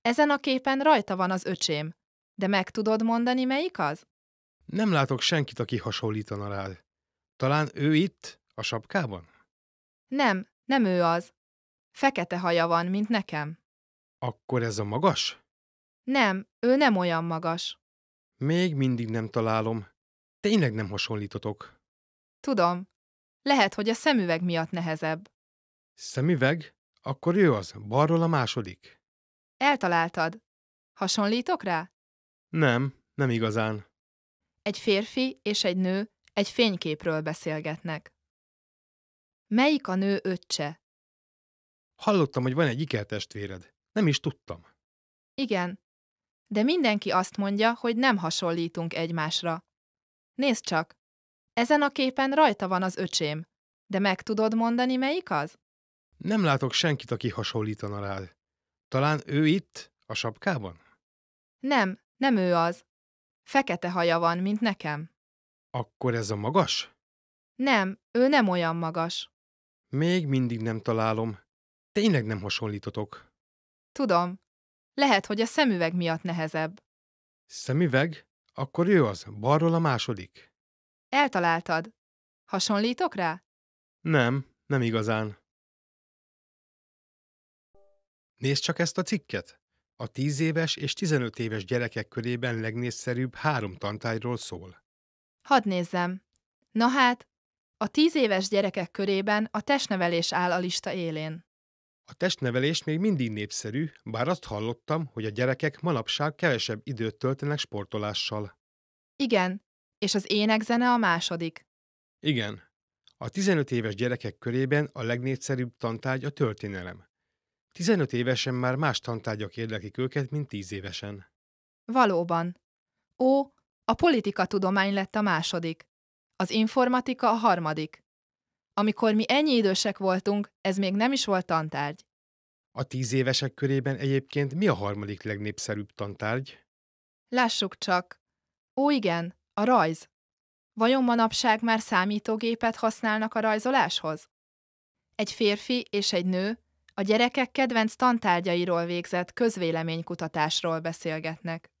Ezen a képen rajta van az öcsém. De meg tudod mondani, melyik az? Nem látok senkit, aki hasonlítana rád. Talán ő itt, a sapkában? Nem ő az. Fekete haja van, mint nekem. Akkor ez a magas? Nem, ő nem olyan magas. Még mindig nem találom. Tényleg nem hasonlítotok. Tudom. Lehet, hogy a szemüveg miatt nehezebb. Szemüveg? Akkor ő az, balról a második. Eltaláltad. Hasonlítok rá? Nem igazán. Egy férfi és egy nő egy fényképről beszélgetnek. Melyik a nő öccse? Hallottam, hogy van egy ikertestvéred. Nem is tudtam. Igen. De mindenki azt mondja, hogy nem hasonlítunk egymásra. Nézd csak! Ezen a képen rajta van az öcsém. De meg tudod mondani, melyik az? Nem látok senkit, aki hasonlítana rád. Talán ő itt, a sapkában? Nem ő az. Fekete haja van, mint nekem. Akkor ez a magas? Nem, ő nem olyan magas. Még mindig nem találom. Tényleg nem hasonlítotok. Tudom. Lehet, hogy a szemüveg miatt nehezebb. Szemüveg? Akkor ő az, balról a második. Eltaláltad. Hasonlítok rá? Nem igazán. Nézd csak ezt a cikket. A 10 éves és 15 éves gyerekek körében legnépszerűbb 3 tantályról szól. Hadd nézzem. Na hát, a 10 éves gyerekek körében a testnevelés áll a lista élén. A testnevelés még mindig népszerű, bár azt hallottam, hogy a gyerekek manapság kevesebb időt töltenek sportolással. Igen, és az énekzene a második. Igen. A 15 éves gyerekek körében a legnépszerűbb tantárgy a történelem. 15 évesen már más tantárgyak érdeklik őket, mint 10 évesen. Valóban. A politikatudomány lett a második. Az informatika a harmadik. Amikor mi ennyi idősek voltunk, ez még nem is volt tantárgy. A 10 évesek körében egyébként mi a harmadik legnépszerűbb tantárgy? Lássuk csak. Igen, a rajz. Vajon manapság már számítógépet használnak a rajzoláshoz? Egy férfi és egy nő a gyerekek kedvenc tantárgyairól végzett közvéleménykutatásról beszélgetnek.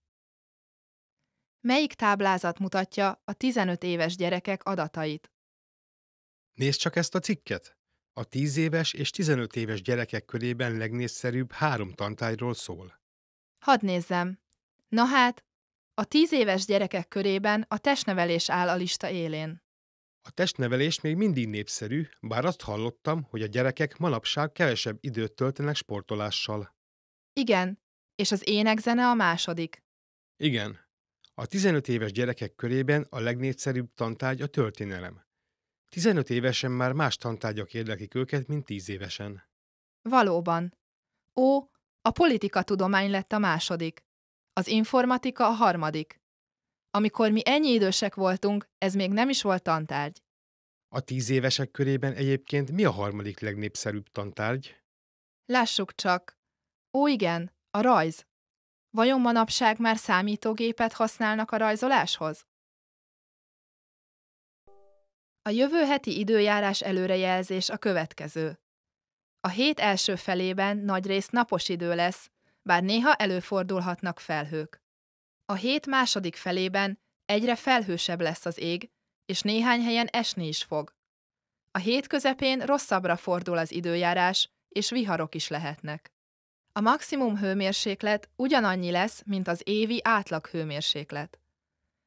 Melyik táblázat mutatja a 15 éves gyerekek adatait? Nézd csak ezt a cikket! A 10 éves és 15 éves gyerekek körében legnépszerűbb 3 tantárgyról szól. Hadd nézzem. Na hát, a 10 éves gyerekek körében a testnevelés áll a lista élén. A testnevelés még mindig népszerű, bár azt hallottam, hogy a gyerekek manapság kevesebb időt töltenek sportolással. Igen, és az énekzene a második. Igen. A 15 éves gyerekek körében a legnépszerűbb tantárgy a történelem. 15 évesen már más tantárgyak érdeklik őket, mint 10 évesen. Valóban. A politikatudomány lett a második. Az informatika a harmadik. Amikor mi ennyi idősek voltunk, ez még nem is volt tantárgy. A 10 évesek körében egyébként mi a harmadik legnépszerűbb tantárgy? Lássuk csak. Igen, a rajz. Vajon manapság már számítógépet használnak a rajzoláshoz? A jövő heti időjárás előrejelzés a következő. A hét első felében nagyrészt napos idő lesz, bár néha előfordulhatnak felhők. A hét második felében egyre felhősebb lesz az ég, és néhány helyen esni is fog. A hét közepén rosszabbra fordul az időjárás, és viharok is lehetnek. A maximum hőmérséklet ugyanannyi lesz, mint az évi átlag hőmérséklet.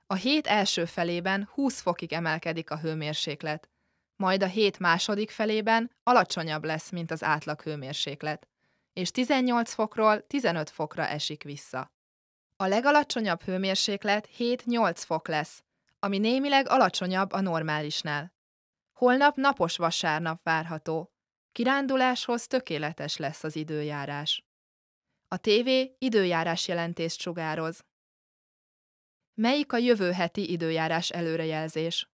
A hét első felében 20 fokig emelkedik a hőmérséklet, majd a hét második felében alacsonyabb lesz, mint az átlag hőmérséklet, és 18 fokról 15 fokra esik vissza. A legalacsonyabb hőmérséklet 7-8 fok lesz, ami némileg alacsonyabb a normálisnál. Holnap napos vasárnap várható. Kiránduláshoz tökéletes lesz az időjárás. A tévé időjárás jelentést sugároz. Melyik a jövő heti időjárás előrejelzés?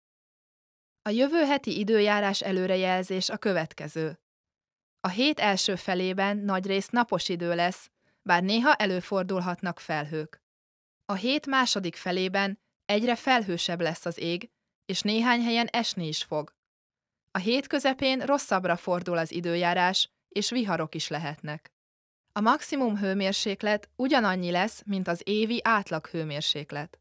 A jövő heti időjárás előrejelzés a következő. A hét első felében nagyrészt napos idő lesz, bár néha előfordulhatnak felhők. A hét második felében egyre felhősebb lesz az ég, és néhány helyen esni is fog. A hét közepén rosszabbra fordul az időjárás, és viharok is lehetnek. A maximum hőmérséklet ugyanannyi lesz, mint az évi átlag hőmérséklet.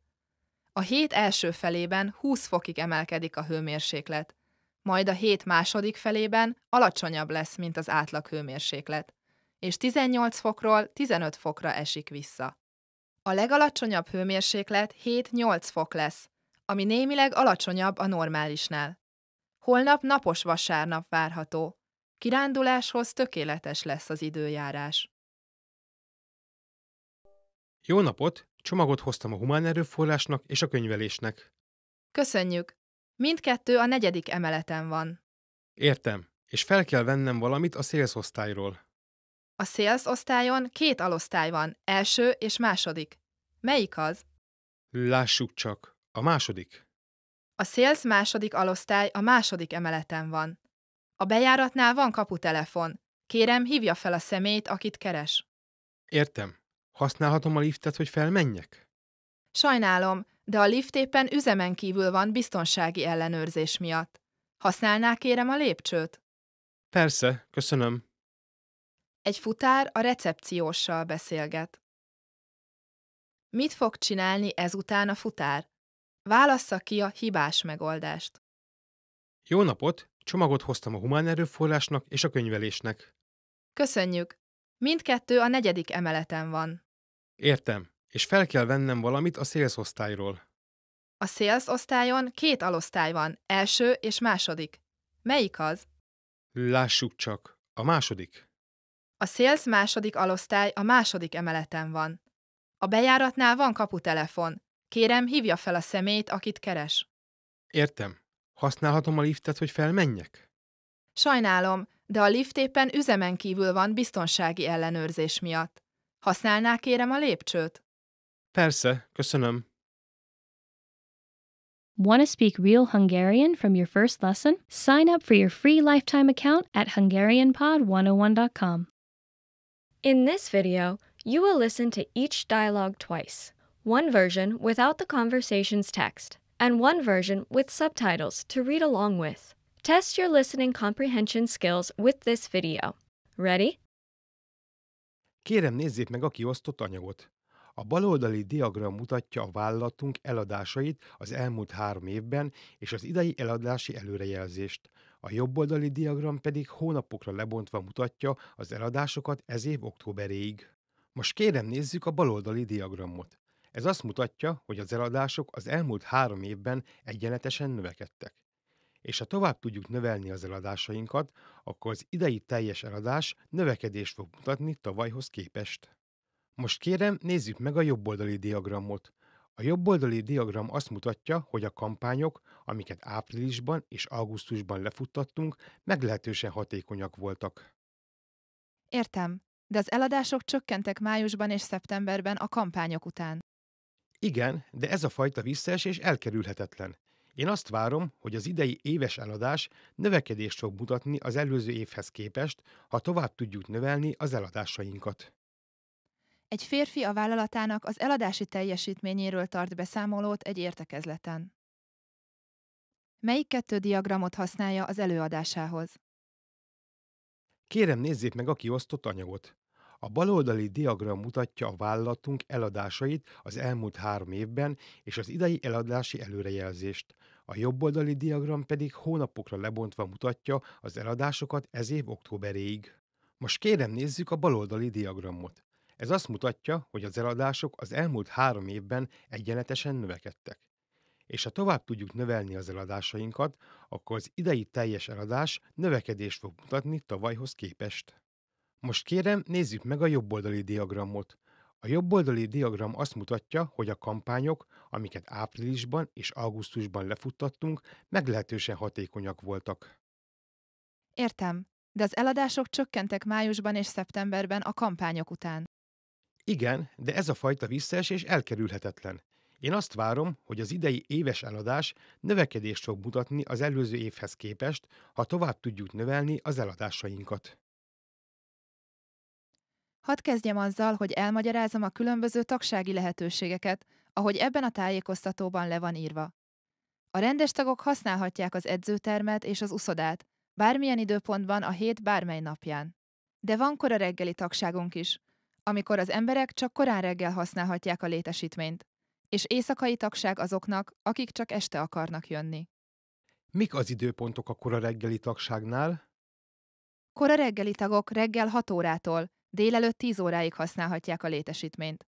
A hét első felében 20 fokig emelkedik a hőmérséklet, majd a hét második felében alacsonyabb lesz, mint az átlag hőmérséklet, és 18 fokról 15 fokra esik vissza. A legalacsonyabb hőmérséklet 7-8 fok lesz, ami némileg alacsonyabb a normálisnál. Holnap napos vasárnap várható. Kiránduláshoz tökéletes lesz az időjárás. Jó napot! Csomagot hoztam a humán erőforrásnak és a könyvelésnek. Köszönjük! Mindkettő a 4. emeleten van. Értem, és fel kell vennem valamit a sales osztályról. A sales osztályon 2 alosztály van, első és második. Melyik az? Lássuk csak, a második. A sales második alosztály a 2. emeleten van. A bejáratnál van kaputelefon. Kérem, hívja fel a személyt, akit keres. Értem. Használhatom a liftet, hogy felmenjek? Sajnálom, de a lift éppen üzemen kívül van biztonsági ellenőrzés miatt. Használná kérem a lépcsőt? Persze, köszönöm. Egy futár a recepcióssal beszélget. Mit fog csinálni ezután a futár? Válassza ki a hibás megoldást. Jó napot! Csomagot hoztam a humán erőforrásnak és a könyvelésnek. Köszönjük! Mindkettő a negyedik emeleten van. Értem, és fel kell vennem valamit a sales osztályról. A sales osztályon 2 alosztály van, első és második. Melyik az? Lássuk csak, a második. A sales második alosztály a második emeleten van. A bejáratnál van kaputelefon. Kérem, hívja fel a személyt, akit keres. Értem. Használhatom a liftet, hogy felmenjek? Sajnálom, de a lift éppen üzemen kívül van biztonsági ellenőrzés miatt. Használná kérem a lépcsőt? Persze, köszönöm. Want to speak real Hungarian from your first lesson? Sign up for your free lifetime account at HungarianPod101.com. In this video, you will listen to each dialogue twice. One version without the conversation's text, and one version with subtitles to read along with. Test your listening comprehension skills with this video. Ready? Kérem, nézzék meg a kiosztott anyagot. A baloldali diagram mutatja a vállalatunk eladásait az elmúlt 3 évben és az idei eladási előrejelzést. A jobboldali diagram pedig hónapokra lebontva mutatja az eladásokat ez év októberéig. Most kérem, nézzük a baloldali diagramot. Ez azt mutatja, hogy az eladások az elmúlt 3 évben egyenletesen növekedtek. És ha tovább tudjuk növelni az eladásainkat, akkor az idei teljes eladás növekedést fog mutatni tavalyhoz képest. Most kérem, nézzük meg a jobboldali diagramot. A jobboldali diagram azt mutatja, hogy a kampányok, amiket áprilisban és augusztusban lefuttattunk, meglehetősen hatékonyak voltak. Értem, de az eladások csökkentek májusban és szeptemberben a kampányok után. Igen, de ez a fajta visszaesés elkerülhetetlen. Én azt várom, hogy az idei éves eladás növekedést fog mutatni az előző évhez képest, ha tovább tudjuk növelni az eladásainkat. Egy férfi a vállalatának az eladási teljesítményéről tart beszámolót egy értekezleten. Melyik 2 diagramot használja az előadásához? Kérem, nézzék meg a kiosztott anyagot. A baloldali diagram mutatja a vállalatunk eladásait az elmúlt 3 évben és az idei eladási előrejelzést. A jobboldali diagram pedig hónapokra lebontva mutatja az eladásokat ez év októberéig. Most kérem, nézzük a baloldali diagramot. Ez azt mutatja, hogy az eladások az elmúlt 3 évben egyenletesen növekedtek. És ha tovább tudjuk növelni az eladásainkat, akkor az idei teljes eladás növekedést fog mutatni tavalyhoz képest. Most kérem, nézzük meg a jobboldali diagramot. A jobboldali diagram azt mutatja, hogy a kampányok, amiket áprilisban és augusztusban lefuttattunk, meglehetősen hatékonyak voltak. Értem, de az eladások csökkentek májusban és szeptemberben a kampányok után. Igen, de ez a fajta visszaesés elkerülhetetlen. Én azt várom, hogy az idei éves eladás növekedést fog mutatni az előző évhez képest, ha tovább tudjuk növelni az eladásainkat. Hadd kezdjem azzal, hogy elmagyarázom a különböző tagsági lehetőségeket, ahogy ebben a tájékoztatóban le van írva. A rendes tagok használhatják az edzőtermet és az uszodát, bármilyen időpontban a hét bármely napján. De van kora reggeli tagságunk is, amikor az emberek csak korán reggel használhatják a létesítményt, és éjszakai tagság azoknak, akik csak este akarnak jönni. Mik az időpontok a kora reggeli tagságnál? Kora reggeli tagok reggel 6 órától, délelőtt 10 óráig használhatják a létesítményt.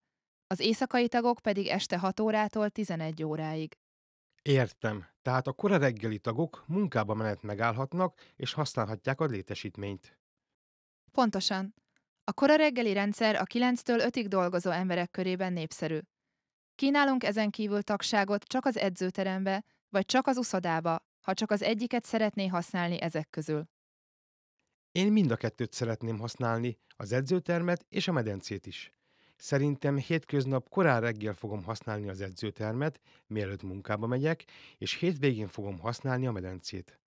Az éjszakai tagok pedig este 6 órától 11 óráig. Értem, tehát a kora reggeli tagok munkába menet megállhatnak és használhatják a létesítményt. Pontosan. A kora reggeli rendszer a 9-től 5-ig dolgozó emberek körében népszerű. Kínálunk ezen kívül tagságot csak az edzőterembe, vagy csak az uszodába, ha csak az egyiket szeretné használni ezek közül. Én mind a 2-t szeretném használni, az edzőtermet és a medencét is. Szerintem hétköznap korán reggel fogom használni az edzőtermet, mielőtt munkába megyek, és hétvégén fogom használni a medencét.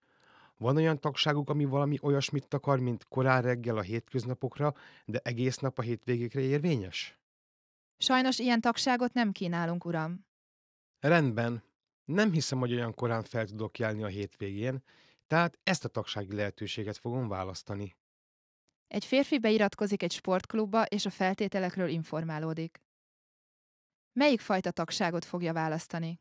Van olyan tagságuk, ami valami olyasmit akar, mint korán reggel a hétköznapokra, de egész nap a hétvégékre érvényes? Sajnos ilyen tagságot nem kínálunk, uram. Rendben. Nem hiszem, hogy olyan korán fel tudok járni a hétvégén, tehát ezt a tagsági lehetőséget fogom választani. Egy férfi beiratkozik egy sportklubba, és a feltételekről informálódik. Melyik fajta tagságot fogja választani?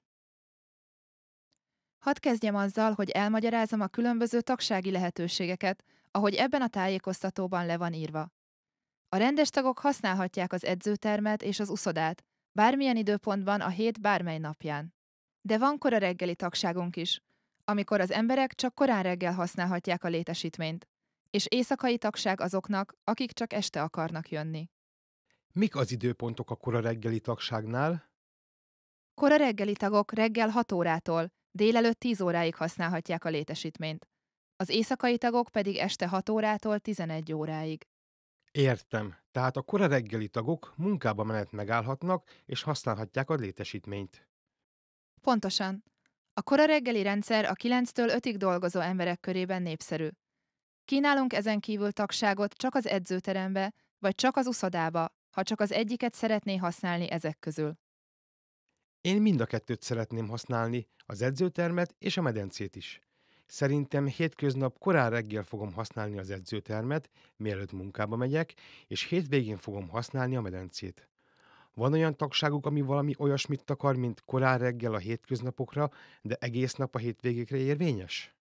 Hadd kezdjem azzal, hogy elmagyarázom a különböző tagsági lehetőségeket, ahogy ebben a tájékoztatóban le van írva. A rendes tagok használhatják az edzőtermet és az uszodát, bármilyen időpontban a hét bármely napján. De van kora reggeli tagságunk is, amikor az emberek csak korán reggel használhatják a létesítményt, és éjszakai tagság azoknak, akik csak este akarnak jönni. Mik az időpontok a kora reggeli tagságnál? Kora reggeli tagok reggel 6 órától, délelőtt 10 óráig használhatják a létesítményt. Az éjszakai tagok pedig este 6 órától 11 óráig. Értem. Tehát a kora reggeli tagok munkába menet megállhatnak és használhatják a létesítményt. Pontosan. A kora reggeli rendszer a 9-től 5-ig dolgozó emberek körében népszerű. Kínálunk ezen kívül tagságot csak az edzőterembe, vagy csak az uszodába, ha csak az egyiket szeretné használni ezek közül. Én mind a kettőt szeretném használni, az edzőtermet és a medencét is. Szerintem hétköznap korán reggel fogom használni az edzőtermet, mielőtt munkába megyek, és hétvégén fogom használni a medencét. Van olyan tagságuk, ami valami olyasmit akar, mint korán reggel a hétköznapokra, de egész nap a hétvégékre érvényes?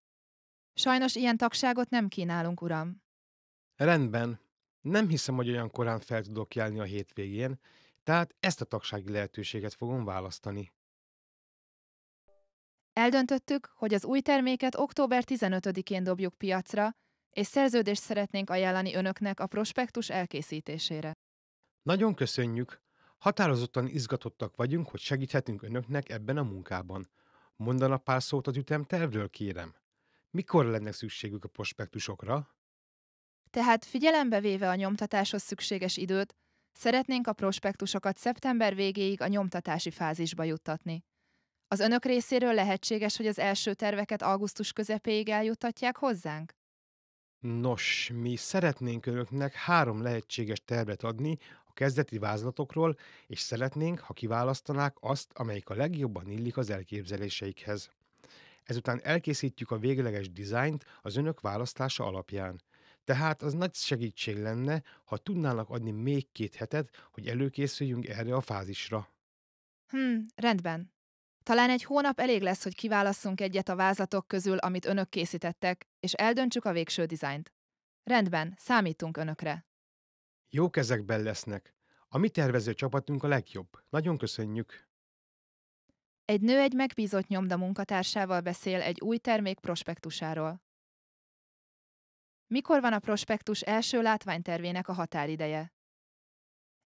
Sajnos ilyen tagságot nem kínálunk, uram. Rendben. Nem hiszem, hogy olyan korán fel tudok járni a hétvégén, tehát ezt a tagsági lehetőséget fogom választani. Eldöntöttük, hogy az új terméket október 15-én dobjuk piacra, és szerződést szeretnénk ajánlani önöknek a prospektus elkészítésére. Nagyon köszönjük! Határozottan izgatottak vagyunk, hogy segíthetünk önöknek ebben a munkában. Mondana pár szót az ütemtervről, kérem. Mikor lenne szükségük a prospektusokra? Tehát figyelembe véve a nyomtatáshoz szükséges időt, szeretnénk a prospektusokat szeptember végéig a nyomtatási fázisba juttatni. Az önök részéről lehetséges, hogy az első terveket augusztus közepéig eljuttatják hozzánk? Nos, mi szeretnénk önöknek 3 lehetséges tervet adni a kezdeti vázlatokról, és szeretnénk, ha kiválasztanák azt, amelyik a legjobban illik az elképzeléseikhez. Ezután elkészítjük a végleges dizájnt az önök választása alapján. Tehát az nagy segítség lenne, ha tudnának adni még 2 hetet, hogy előkészüljünk erre a fázisra. Rendben. Talán egy hónap elég lesz, hogy kiválasszunk egyet a vázlatok közül, amit önök készítettek, és eldöntsük a végső dizájnt. Rendben, számítunk önökre. Jó kezekben lesznek. A mi tervező csapatunk a legjobb. Nagyon köszönjük. Egy nő egy megbízott nyomda munkatársával beszél egy új termék prospektusáról. Mikor van a prospektus első látványtervének a határideje?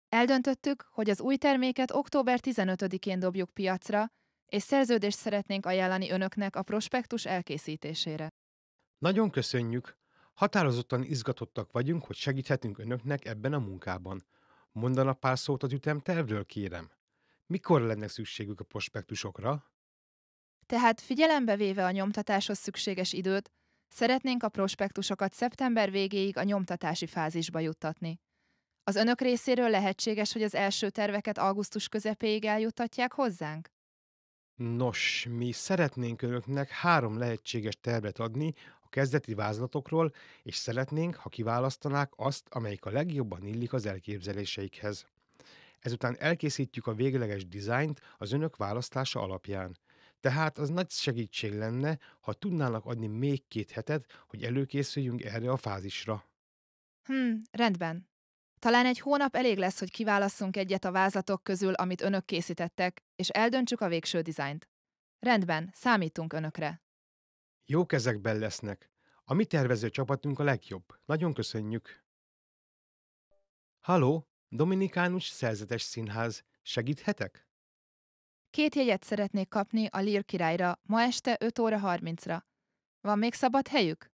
Eldöntöttük, hogy az új terméket október 15-én dobjuk piacra, és szerződést szeretnénk ajánlani önöknek a prospektus elkészítésére. Nagyon köszönjük! Határozottan izgatottak vagyunk, hogy segíthetünk önöknek ebben a munkában. Mondana pár szót az ütemtervről, kérem. Mikor lenne szükségük a prospektusokra? Tehát figyelembe véve a nyomtatáshoz szükséges időt, szeretnénk a prospektusokat szeptember végéig a nyomtatási fázisba juttatni. Az önök részéről lehetséges, hogy az első terveket augusztus közepéig eljuttatják hozzánk? Nos, mi szeretnénk önöknek 3 lehetséges tervet adni a kezdeti vázlatokról, és szeretnénk, ha kiválasztanák azt, amelyik a legjobban illik az elképzeléseikhez. Ezután elkészítjük a végleges dizájnt az önök választása alapján. Tehát az nagy segítség lenne, ha tudnának adni még 2 hetet, hogy előkészüljünk erre a fázisra. Rendben. Talán egy hónap elég lesz, hogy kiválasszunk egyet a vázlatok közül, amit önök készítettek, és eldöntsük a végső dizájnt. Rendben, számítunk önökre. Jó kezekben lesznek. A mi tervező csapatunk a legjobb. Nagyon köszönjük. Halló, Dominikánus Szerzetes Színház. Segíthetek? 2 jegyet szeretnék kapni a Lír királyra ma este 5:30-ra. Van még szabad helyük?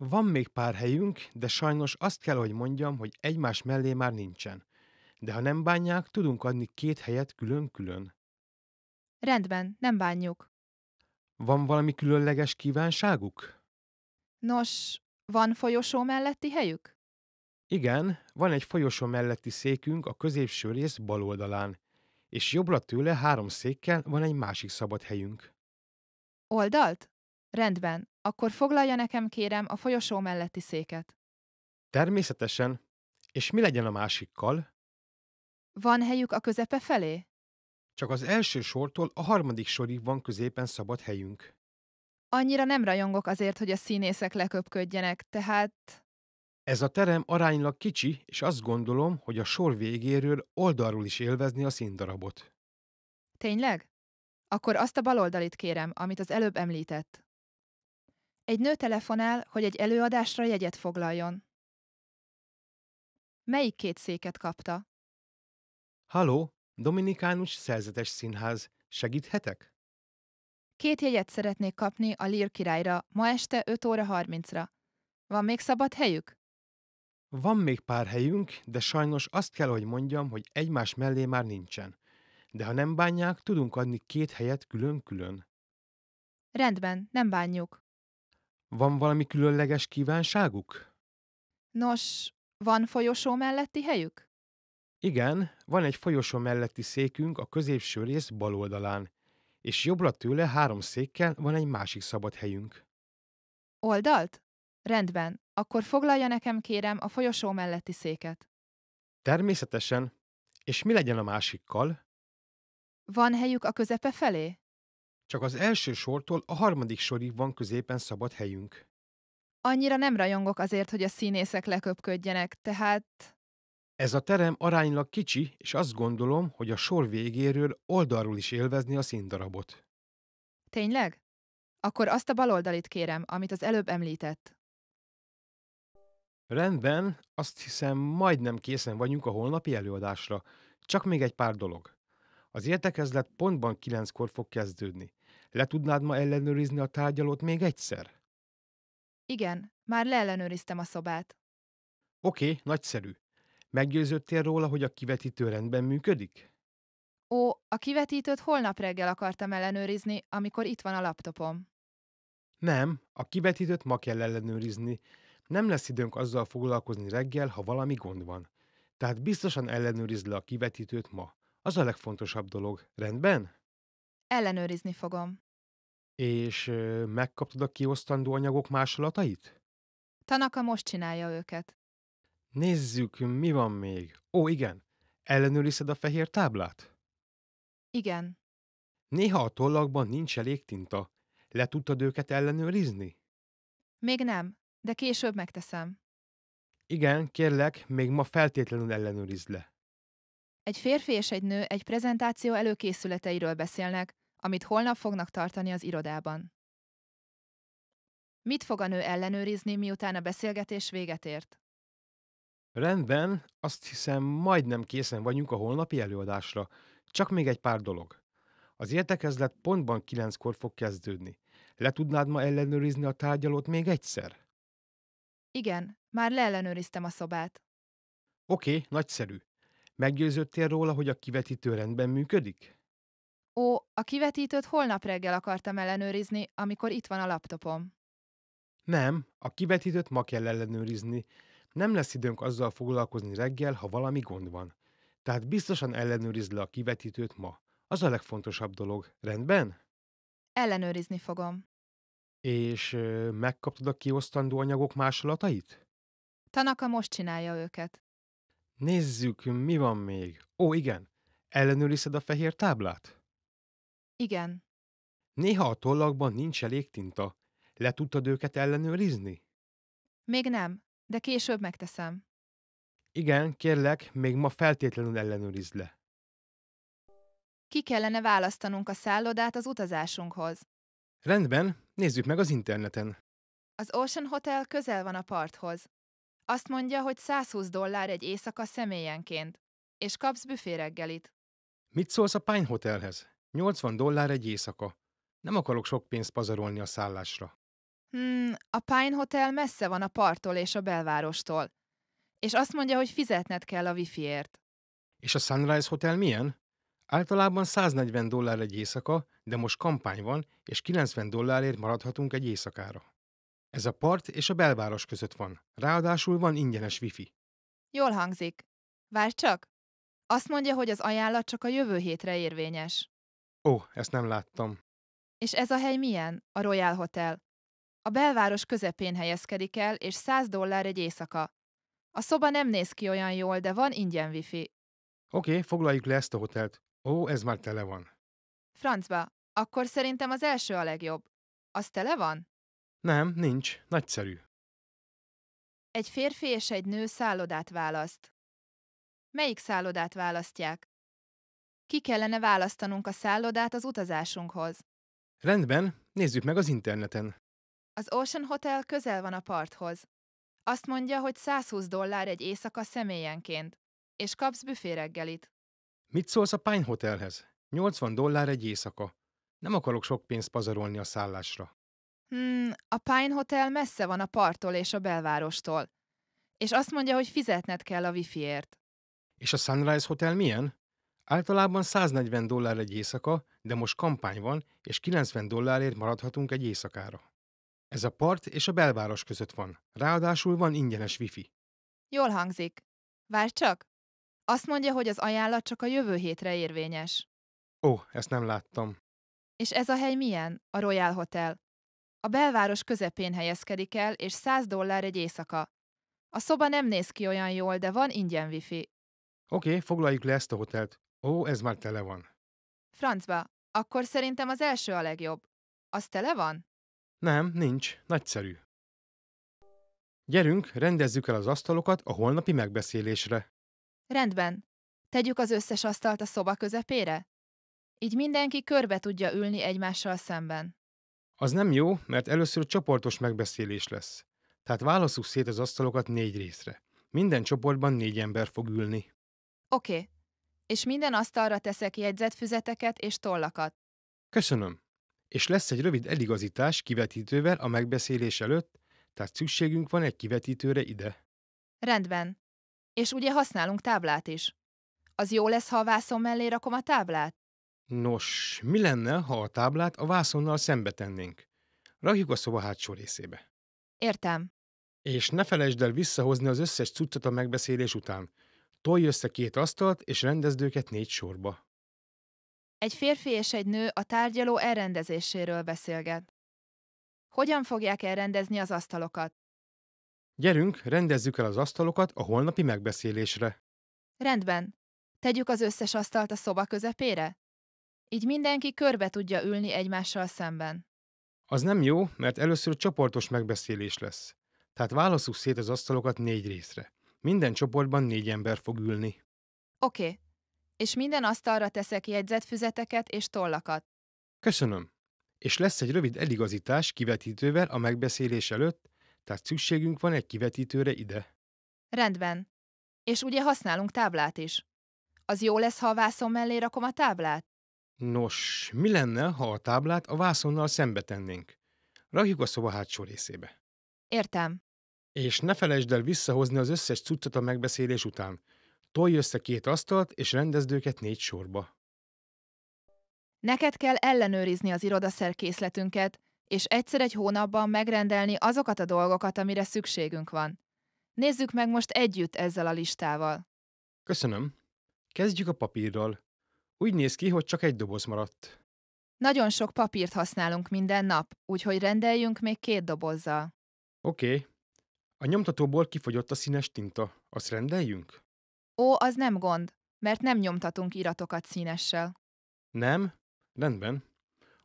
Van még pár helyünk, de sajnos azt kell, hogy mondjam, hogy egymás mellé már nincsen. De ha nem bánják, tudunk adni 2 helyet külön-külön. Rendben, nem bánjuk. Van valami különleges kívánságuk? Nos, van folyosó melletti helyük? Igen, van egy folyosó melletti székünk a középső rész bal oldalán, és jobbra tőle 3 székkel van egy másik szabad helyünk. Oldalt? Rendben, akkor foglalja nekem, kérem, a folyosó melletti széket. Természetesen. És mi legyen a másikkal? Van helyük a közepe felé? Csak az első sortól a harmadik sorig van középen szabad helyünk. Annyira nem rajongok azért, hogy a színészek leköpködjenek, tehát... Ez a terem aránylag kicsi, és azt gondolom, hogy a sor végéről oldalról is élvezni a színdarabot. Tényleg? Akkor azt a baloldalit kérem, amit az előbb említett. Egy nő telefonál, hogy egy előadásra jegyet foglaljon. Melyik két széket kapta? Halló, Dominikánus Szerzetes Színház. Segíthetek? 2 jegyet szeretnék kapni a Lír királyra, ma este 5:30-ra. Van még szabad helyük? Van még pár helyünk, de sajnos azt kell, hogy mondjam, hogy egymás mellé már nincsen. De ha nem bánják, tudunk adni 2 helyet külön-külön. Rendben, nem bánjuk. Van valami különleges kívánságuk? Nos, van folyosó melletti helyük? Igen, van egy folyosó melletti székünk a középső rész bal oldalán, és jobbra tőle 3 székkel van egy másik szabad helyünk. Oldalt? Rendben, akkor foglalja nekem kérem a folyosó melletti széket. Természetesen. És mi legyen a másikkal? Van helyük a közepe felé? Csak az első sortól a harmadik sorig van középen szabad helyünk. Annyira nem rajongok azért, hogy a színészek leköpködjenek, tehát... Ez a terem aránylag kicsi, és azt gondolom, hogy a sor végéről oldalról is élvezni a színdarabot. Tényleg? Akkor azt a baloldalit kérem, amit az előbb említett. Rendben, azt hiszem majdnem készen vagyunk a holnapi előadásra. Csak még egy pár dolog. Az értekezlet pontban 9-kor fog kezdődni. Le tudnád ma ellenőrizni a tárgyalót még egyszer? Igen, már leellenőriztem a szobát. Oké, nagyszerű. Meggyőződtél róla, hogy a kivetítő rendben működik? Ó, a kivetítőt holnap reggel akartam ellenőrizni, amikor itt van a laptopom. Nem, a kivetítőt ma kell ellenőrizni. Nem lesz időnk azzal foglalkozni reggel, ha valami gond van. Tehát biztosan ellenőrizd le a kivetítőt ma. Az a legfontosabb dolog. Rendben? Ellenőrizni fogom. És megkaptad a kiosztandó anyagok másolatait? Tanaka most csinálja őket. Nézzük, mi van még. Ó, igen. Ellenőrizted a fehér táblát? Igen. Néha a tollakban nincs elég tinta. Le tudtad őket ellenőrizni? Még nem, de később megteszem. Igen, kérlek, még ma feltétlenül ellenőrizd le. Egy férfi és egy nő egy prezentáció előkészületeiről beszélnek, amit holnap fognak tartani az irodában. Mit fog a nő ellenőrizni, miután a beszélgetés véget ért? Rendben, azt hiszem majdnem készen vagyunk a holnapi előadásra. Csak még egy pár dolog. Az értekezlet pontban 9-kor fog kezdődni. Le tudnád ma ellenőrizni a tárgyalót még egyszer? Igen, már leellenőriztem a szobát. Oké, nagyszerű. Meggyőződtél róla, hogy a kivetítő rendben működik? Ó, a kivetítőt holnap reggel akartam ellenőrizni, amikor itt van a laptopom. Nem, a kivetítőt ma kell ellenőrizni. Nem lesz időnk azzal foglalkozni reggel, ha valami gond van. Tehát biztosan ellenőrizd le a kivetítőt ma. Az a legfontosabb dolog. Rendben? Ellenőrizni fogom. És megkaptad a kiosztandó anyagok másolatait? Tanaka most csinálja őket. Nézzük, mi van még. Ó, igen. Ellenőrizted a fehér táblát? Igen. Néha a tollakban nincs elég tinta. Le tudtad őket ellenőrizni? Még nem, de később megteszem. Igen, kérlek, még ma feltétlenül ellenőrizd le. Ki kellene választanunk a szállodát az utazásunkhoz? Rendben, nézzük meg az interneten. Az Ocean Hotel közel van a parthoz. Azt mondja, hogy $120 egy éjszaka személyenként, és kapsz büfé reggelit. Mit szólsz a Pine Hotelhez? $80 egy éjszaka. Nem akarok sok pénzt pazarolni a szállásra. A Pine Hotel messze van a parttól és a belvárostól. És azt mondja, hogy fizetned kell a wifi-ért. És a Sunrise Hotel milyen? Általában $140 egy éjszaka, de most kampány van, és $90-ért maradhatunk egy éjszakára. Ez a part és a belváros között van. Ráadásul van ingyenes wifi. Jól hangzik. Várj csak! Azt mondja, hogy az ajánlat csak a jövő hétre érvényes. Ó, ezt nem láttam. És ez a hely milyen? A Royal Hotel. A belváros közepén helyezkedik el, és $100 egy éjszaka. A szoba nem néz ki olyan jól, de van ingyen wifi. Oké, foglaljuk le ezt a hotelt. Ó, ez már tele van. Francba, akkor szerintem az első a legjobb. Az tele van? Nem, nincs. Nagyszerű. Egy férfi és egy nő szállodát választ. Melyik szállodát választják? Ki kellene választanunk a szállodát az utazásunkhoz? Rendben, nézzük meg az interneten. Az Ocean Hotel közel van a parthoz. Azt mondja, hogy $120 egy éjszaka személyenként, és kapsz büfé reggelit. Mit szólsz a Pine Hotelhez? $80 egy éjszaka. Nem akarok sok pénzt pazarolni a szállásra. A Pine Hotel messze van a parttól és a belvárostól. És azt mondja, hogy fizetned kell a wifiért. És a Sunrise Hotel milyen? Általában $140 egy éjszaka, de most kampány van, és $90-ért maradhatunk egy éjszakára. Ez a part és a belváros között van. Ráadásul van ingyenes wifi. Jól hangzik. Várj csak! Azt mondja, hogy az ajánlat csak a jövő hétre érvényes. Ó, ezt nem láttam. És ez a hely milyen? A Royal Hotel. A belváros közepén helyezkedik el, és $100 egy éjszaka. A szoba nem néz ki olyan jól, de van ingyen wifi. Oké, foglaljuk le ezt a hotelt. Ó, ez már tele van. Francba, akkor szerintem az első a legjobb. Az tele van? Nem, nincs. Nagyszerű. Gyerünk, rendezzük el az asztalokat a holnapi megbeszélésre. Rendben. Tegyük az összes asztalt a szoba közepére? Így mindenki körbe tudja ülni egymással szemben. Az nem jó, mert először csoportos megbeszélés lesz. Tehát válasszuk szét az asztalokat 4 részre. Minden csoportban 4 ember fog ülni. Oké. És minden asztalra teszek jegyzetfüzeteket és tollakat. Köszönöm. És lesz egy rövid eligazítás kivetítővel a megbeszélés előtt, tehát szükségünk van egy kivetítőre ide. Rendben. És ugye használunk táblát is. Az jó lesz, ha a vászon mellé rakom a táblát? Nos, mi lenne, ha a táblát a vászonnal szembe tennénk? Rakjuk a szoba hátsó részébe. Értem. És ne felejtsd el visszahozni az összes cuccot a megbeszélés után. Tolj össze 2 asztalt, és rendezd őket 4 sorba. Egy férfi és egy nő a tárgyaló elrendezéséről beszélget. Hogyan fogják elrendezni az asztalokat? Gyerünk, rendezzük el az asztalokat a holnapi megbeszélésre. Rendben. Tegyük az összes asztalt a szoba közepére? Így mindenki körbe tudja ülni egymással szemben. Az nem jó, mert először csoportos megbeszélés lesz. Tehát válasszuk szét az asztalokat 4 részre. Minden csoportban 4 ember fog ülni. Oké. És minden asztalra teszek jegyzetfüzeteket és tollakat. Köszönöm. És lesz egy rövid eligazítás kivetítővel a megbeszélés előtt, tehát szükségünk van egy kivetítőre ide. Rendben. És ugye használunk táblát is. Az jó lesz, ha a vászon mellé rakom a táblát? Nos, mi lenne, ha a táblát a vászonnal szembe tennénk? Rakjuk a szoba hátsó részébe. Értem. És ne felejtsd el visszahozni az összes cuccot a megbeszélés után. Tolj össze 2 asztalt, és rendezd őket 4 sorba. Neked kell ellenőrizni az irodaszerkészletünket, és egyszer egy hónapban megrendelni azokat a dolgokat, amire szükségünk van. Nézzük meg most együtt ezzel a listával. Köszönöm. Kezdjük a papírral. Úgy néz ki, hogy csak egy doboz maradt. Nagyon sok papírt használunk minden nap, úgyhogy rendeljünk még 2 dobozzal. Oké. A nyomtatóból kifogyott a színes tinta. Azt rendeljünk? Ó, az nem gond, mert nem nyomtatunk iratokat színessel. Nem? Rendben.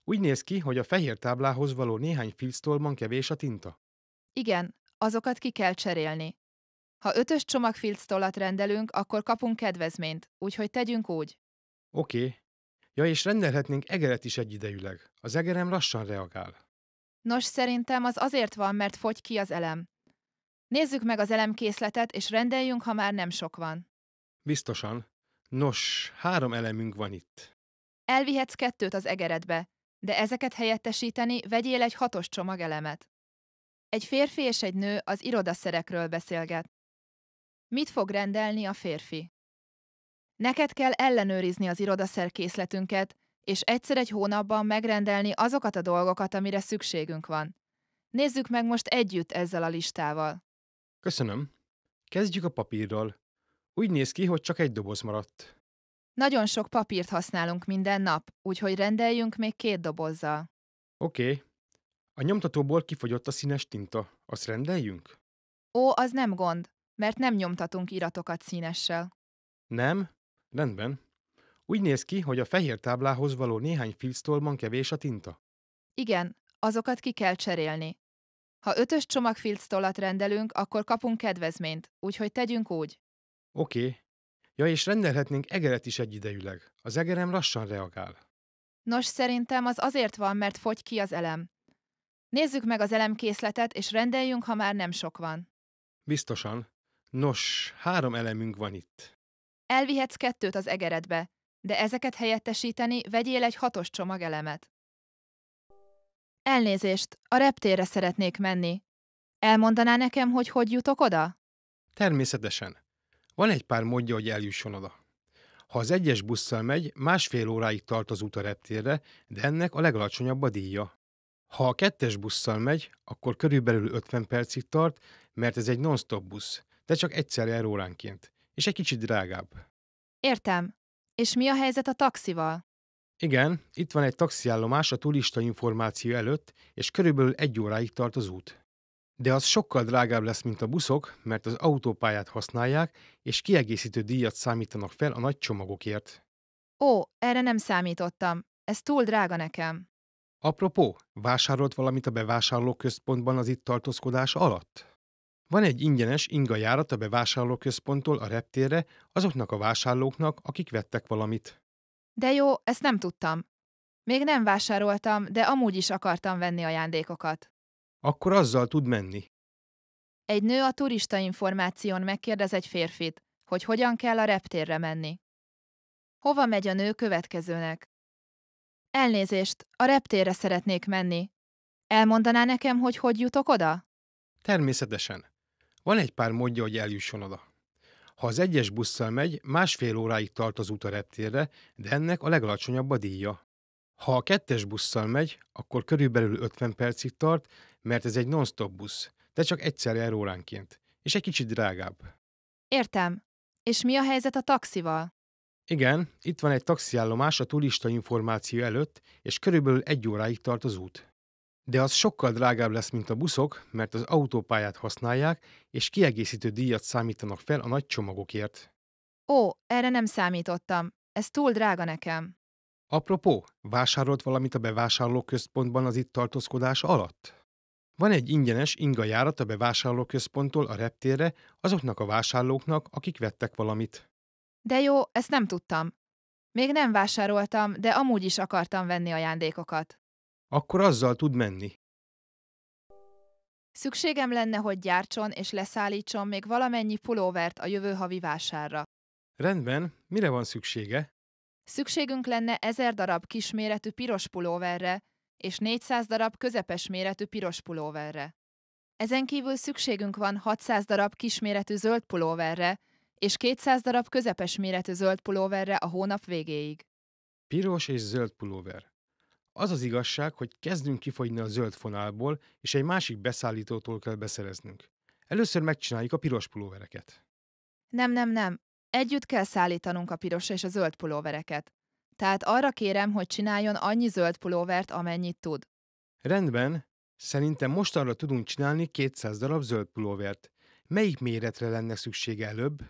Úgy néz ki, hogy a fehér táblához való néhány filctolban kevés a tinta. Igen, azokat ki kell cserélni. Ha 5-ös csomag filctollat rendelünk, akkor kapunk kedvezményt, úgyhogy tegyünk úgy. Oké. Ja, és rendelhetnénk egeret is egyidejűleg. Az egerem lassan reagál. Nos, szerintem az azért van, mert fogy ki az elem. Nézzük meg az elemkészletet, és rendeljünk, ha már nem sok van. Biztosan. Nos, 3 elemünk van itt. Elvihetsz 2 az egeredbe, de ezeket helyettesíteni vegyél egy 6-os csomag elemet. Egy férfi és egy nő az irodaszerekről beszélget. Mit fog rendelni a férfi? Neked kell ellenőrizni az irodaszerkészletünket, és egyszer egy hónapban megrendelni azokat a dolgokat, amire szükségünk van. Nézzük meg most együtt ezzel a listával. Köszönöm. Kezdjük a papírral. Úgy néz ki, hogy csak egy doboz maradt. Nagyon sok papírt használunk minden nap, úgyhogy rendeljünk még 2 dobozzal. Oké. A nyomtatóból kifogyott a színes tinta. Azt rendeljünk? Ó, az nem gond, mert nem nyomtatunk iratokat színessel. Nem? Rendben. Úgy néz ki, hogy a fehér táblához való néhány filctolban kevés a tinta. Igen, azokat ki kell cserélni. Ha 5-ös csomag filctollat rendelünk, akkor kapunk kedvezményt, úgyhogy tegyünk úgy. Oké. Ja, és rendelhetnénk egeret is egyidejűleg. Az egerem lassan reagál. Nos, szerintem az azért van, mert fogy ki az elem. Nézzük meg az elemkészletet, és rendeljünk, ha már nem sok van. Biztosan. Nos, 3 elemünk van itt. Elvihetsz 2 az egeredbe, de ezeket helyettesíteni vegyél egy 6-os csomag elemet. Elnézést, a reptérre szeretnék menni. Elmondaná nekem, hogy jutok oda? Természetesen. Van egy pár módja, hogy eljusson oda. Ha az 1-es busszal megy, másfél óráig tart az út a reptérre, de ennek a legalacsonyabb a díja. Ha a 2-es busszal megy, akkor körülbelül 50 percig tart, mert ez egy non-stop busz, de csak egyszer jár óránként, és egy kicsit drágább. Értem. És mi a helyzet a taxival? Igen, itt van egy taxiállomás a turista információ előtt, és körülbelül 1 óráig tart az út. De az sokkal drágább lesz, mint a buszok, mert az autópályát használják, és kiegészítő díjat számítanak fel a nagy csomagokért. Ó, erre nem számítottam. Ez túl drága nekem. Apropó, vásárolt valamit a bevásárlóközpontban az itt tartózkodás alatt? Van egy ingyenes ingajárat a bevásárlóközponttól a reptérre azoknak a vásárlóknak, akik vettek valamit. De jó, ezt nem tudtam. Még nem vásároltam, de amúgy is akartam venni ajándékokat. Akkor azzal tud menni. Egy nő a turista információn megkérdez egy férfit, hogy hogyan kell a reptérre menni. Hova megy a nő következőnek? Elnézést, a reptérre szeretnék menni. Elmondaná nekem, hogy jutok oda? Természetesen. Van egy pár módja, hogy eljusson oda. Ha az 1-es busszal megy, másfél óráig tart az út a reptérre, de ennek a legalacsonyabb a díja. Ha a 2-es busszal megy, akkor körülbelül 50 percig tart, mert ez egy non-stop busz, de csak egyszer jár óránként, és egy kicsit drágább. Értem. És mi a helyzet a taxival? Igen, itt van egy taxiállomás a turista információ előtt, és körülbelül 1 óráig tart az út. De az sokkal drágább lesz, mint a buszok, mert az autópályát használják, és kiegészítő díjat számítanak fel a nagy csomagokért. Ó, erre nem számítottam. Ez túl drága nekem. Apropó, vásárolt valamit a bevásárlóközpontban az itt tartózkodás alatt? Van egy ingyenes ingajárat a bevásárlóközponttól a reptérre azoknak a vásárlóknak, akik vettek valamit. De jó, ezt nem tudtam. Még nem vásároltam, de amúgy is akartam venni ajándékokat. Akkor azzal tud menni. Szükségem lenne, hogy gyártson és leszállítson még valamennyi pulóvert a jövő havi vásárra. Rendben, mire van szüksége? Szükségünk lenne 1000 darab kisméretű piros pulóverre és 400 darab közepes méretű piros pulóverre. Ezen kívül szükségünk van 600 darab kisméretű zöld pulóverre és 200 darab közepes méretű zöld pulóverre a hónap végéig. Piros és zöld pulóver. Az az igazság, hogy kezdünk kifogyni a zöld fonálból, és egy másik beszállítótól kell beszereznünk. Először megcsináljuk a piros pulóvereket. Nem. Együtt kell szállítanunk a piros és a zöld pulóvereket. Tehát arra kérem, hogy csináljon annyi zöld pulóvert, amennyit tud. Rendben. Szerintem mostanra tudunk csinálni 200 darab zöld pulóvert. Melyik méretre lenne szüksége előbb?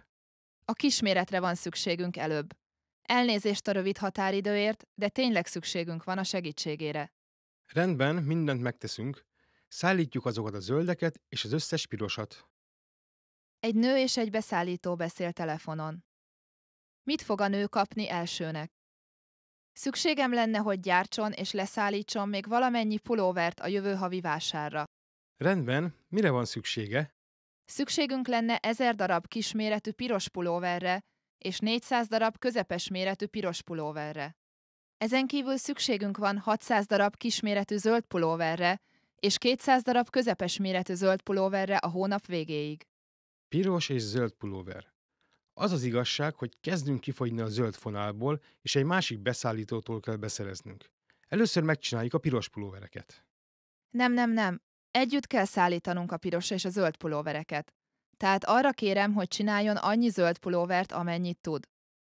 A kisméretre van szükségünk előbb. Elnézést a rövid határidőért, de tényleg szükségünk van a segítségére. Rendben, mindent megteszünk. Szállítjuk azokat a zöldeket és az összes pirosat. Egy nő és egy beszállító beszél telefonon. Mit fog a nő kapni elsőnek? Szükségem lenne, hogy gyártson és leszállítson még valamennyi pulóvert a jövő havi vásárra. Rendben, mire van szüksége? Szükségünk lenne 1000 darab kisméretű piros pulóverre, és 400 darab közepes méretű piros pulóverre. Ezen kívül szükségünk van 600 darab kisméretű zöld pulóverre, és 200 darab közepes méretű zöld pulóverre a hónap végéig. Piros és zöld pulóver. Az az igazság, hogy kezdünk kifogyni a zöld fonálból, és egy másik beszállítótól kell beszereznünk. Először megcsináljuk a piros pulóvereket. Nem. Együtt kell szállítanunk a piros és a zöld pulóvereket. Tehát arra kérem, hogy csináljon annyi zöld pulóvert, amennyit tud.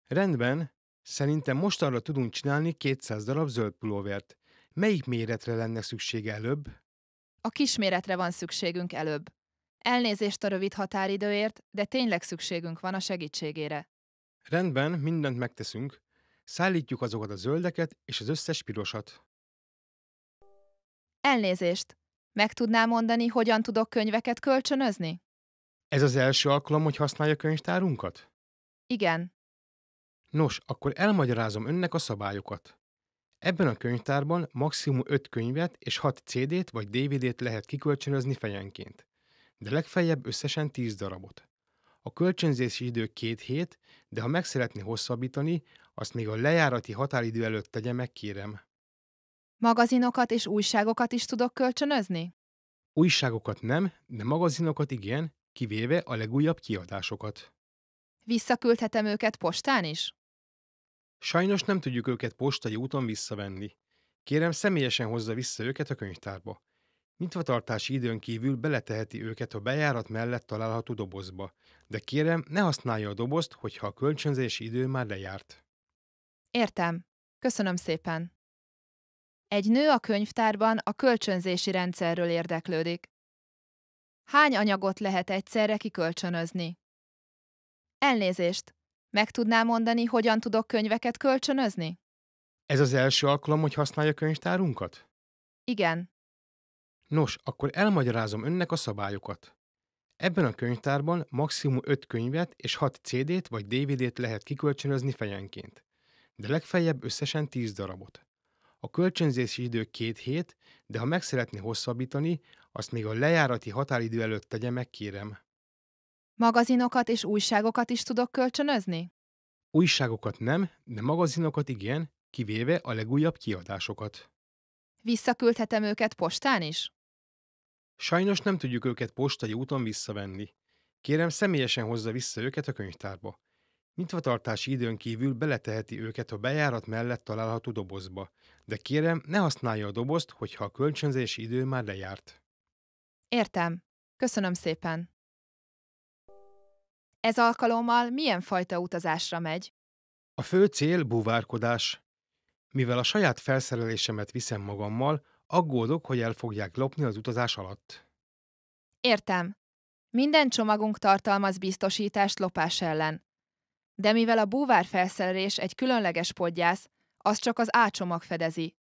Rendben. Szerintem mostanra tudunk csinálni 200 darab zöld pulóvert. Melyik méretre lenne szüksége előbb? A kisméretre van szükségünk előbb. Elnézést a rövid határidőért, de tényleg szükségünk van a segítségére. Rendben, mindent megteszünk. Szállítjuk azokat a zöldeket és az összes pirosat. Elnézést. Meg tudnál mondani, hogyan tudok könyveket kölcsönözni? Ez az első alkalom, hogy használja könyvtárunkat? Igen. Nos, akkor elmagyarázom önnek a szabályokat. Ebben a könyvtárban maximum 5 könyvet és 6 CD-t vagy DVD-t lehet kikölcsönözni fejenként, de legfeljebb összesen 10 darabot. A kölcsönzési idő 2 hét, de ha meg szeretné hosszabbítani, azt még a lejárati határidő előtt tegye meg, kérem. Magazinokat és újságokat is tudok kölcsönözni? Újságokat nem, de magazinokat igen, kivéve a legújabb kiadásokat. Visszaküldhetem őket postán is? Sajnos nem tudjuk őket postai úton visszavenni. Kérem, személyesen hozza vissza őket a könyvtárba. Nyitvatartási időn kívül beleteheti őket a bejárat mellett található dobozba, de kérem, ne használja a dobozt, hogyha a kölcsönzési idő már lejárt. Értem. Köszönöm szépen. Egy nő a könyvtárban a kölcsönzési rendszerről érdeklődik. Hány anyagot lehet egyszerre kikölcsönözni? Elnézést! Meg tudnál mondani, hogyan tudok könyveket kölcsönözni? Ez az első alkalom, hogy használja könyvtárunkat? Igen. Nos, akkor elmagyarázom önnek a szabályokat. Ebben a könyvtárban maximum 5 könyvet és 6 CD-t vagy DVD-t lehet kikölcsönözni fejenként, de legfeljebb összesen 10 darabot. A kölcsönzési idő 2 hét, de ha meg szeretné hosszabbítani, azt még a lejárati határidő előtt tegye meg, kérem. Magazinokat és újságokat is tudok kölcsönözni? Újságokat nem, de magazinokat igen, kivéve a legújabb kiadásokat. Visszaküldhetem őket postán is? Sajnos nem tudjuk őket postai úton visszavenni. Kérem, személyesen hozza vissza őket a könyvtárba. Nyitvatartási időn kívül beleteheti őket a bejárat mellett található dobozba, de kérem, ne használja a dobozt, hogyha a kölcsönzési idő már lejárt. Értem. Köszönöm szépen. Ez alkalommal milyen fajta utazásra megy? A fő cél búvárkodás. Mivel a saját felszerelésemet viszem magammal, aggódok, hogy el fogják lopni az utazás alatt. Értem. Minden csomagunk tartalmaz biztosítást lopás ellen. De mivel a búvárfelszerelés egy különleges podgyász, az csak az A-csomag fedezi.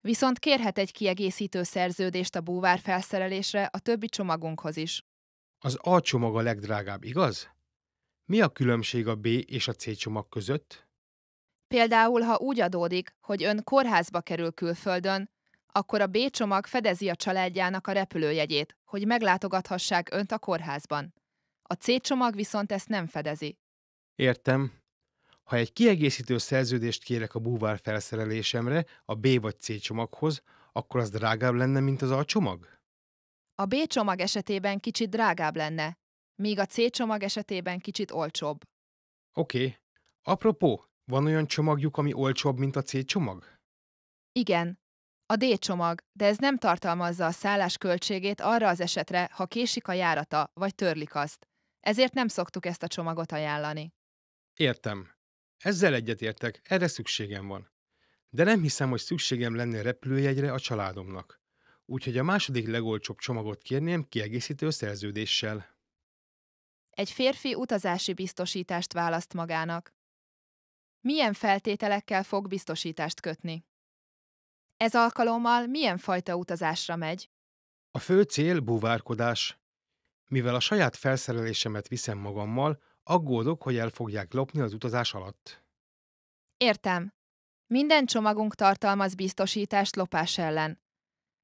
Viszont kérhet egy kiegészítő szerződést a búvárfelszerelésre a többi csomagunkhoz is. Az A-csomag a legdrágább, igaz? Mi a különbség a B és a C csomag között? Például, ha úgy adódik, hogy ön kórházba kerül külföldön, akkor a B csomag fedezi a családjának a repülőjegyét, hogy meglátogathassák önt a kórházban. A C csomag viszont ezt nem fedezi. Értem. Ha egy kiegészítő szerződést kérek a búvár felszerelésemre a B vagy C csomaghoz, akkor az drágább lenne, mint az A csomag? A B csomag esetében kicsit drágább lenne, míg a C csomag esetében kicsit olcsóbb. Oké. Apropó, van olyan csomagjuk, ami olcsóbb, mint a C csomag? Igen. A D csomag, de ez nem tartalmazza a szállás költségét arra az esetre, ha késik a járata, vagy törlik azt. Ezért nem szoktuk ezt a csomagot ajánlani. Értem. Ezzel egyetértek, erre szükségem van. De nem hiszem, hogy szükségem lenne repülőjegyre a családomnak. Úgyhogy a második legolcsóbb csomagot kérném kiegészítő szerződéssel. Egy férfi utazási biztosítást választ magának. Milyen feltételekkel fog biztosítást kötni? Ez alkalommal milyen fajta utazásra megy? A fő cél búvárkodás. Mivel a saját felszerelésemet viszem magammal, aggódok, hogy el fogják lopni az utazás alatt. Értem. Minden csomagunk tartalmaz biztosítást lopás ellen.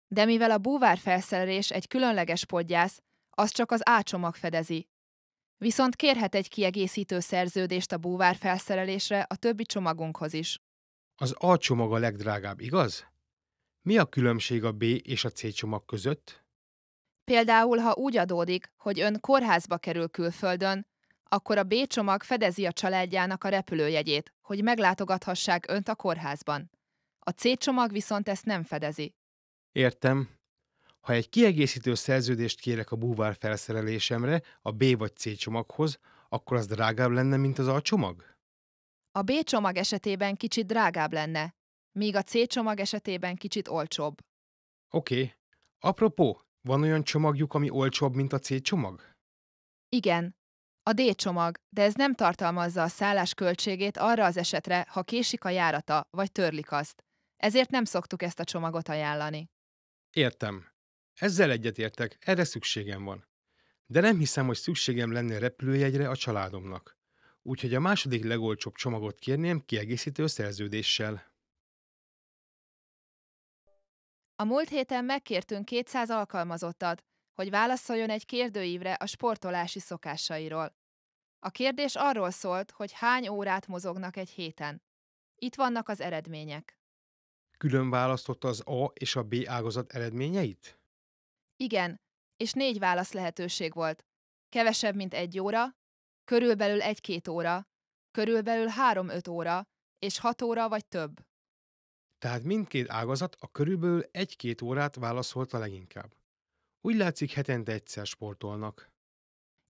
De mivel a búvárfelszerelés egy különleges podgyász, az csak az A csomag fedezi. Viszont kérhet egy kiegészítő szerződést a búvárfelszerelésre a többi csomagunkhoz is. Az A csomag a legdrágább, igaz? Mi a különbség a B és a C csomag között? Például, ha úgy adódik, hogy ön kórházba kerül külföldön, akkor a B csomag fedezi a családjának a repülőjegyét, hogy meglátogathassák önt a kórházban. A C csomag viszont ezt nem fedezi. Értem. Ha egy kiegészítő szerződést kérek a búvár felszerelésemre a B vagy C csomaghoz, akkor az drágább lenne, mint az A csomag? A B csomag esetében kicsit drágább lenne, míg a C csomag esetében kicsit olcsóbb. Oké. Apropó, van olyan csomagjuk, ami olcsóbb, mint a C csomag? Igen. A D csomag, de ez nem tartalmazza a szállás költségét arra az esetre, ha késik a járata, vagy törlik azt. Ezért nem szoktuk ezt a csomagot ajánlani. Értem. Ezzel egyetértek, erre szükségem van. De nem hiszem, hogy szükségem lenne repülőjegyre a családomnak. Úgyhogy a második legolcsóbb csomagot kérném kiegészítő szerződéssel. A múlt héten megkértünk 200 alkalmazottat, hogy válaszoljon egy kérdőívre a sportolási szokásairól. A kérdés arról szólt, hogy hány órát mozognak egy héten. Itt vannak az eredmények. Külön választotta az A és a B ágazat eredményeit? Igen, és 4 válasz lehetőség volt. Kevesebb, mint 1 óra, körülbelül 1-2 óra, körülbelül 3-5 óra, és 6 óra vagy több. Tehát mindkét ágazat a körülbelül 1-2 órát válaszolta leginkább. Úgy látszik, hetente egyszer sportolnak.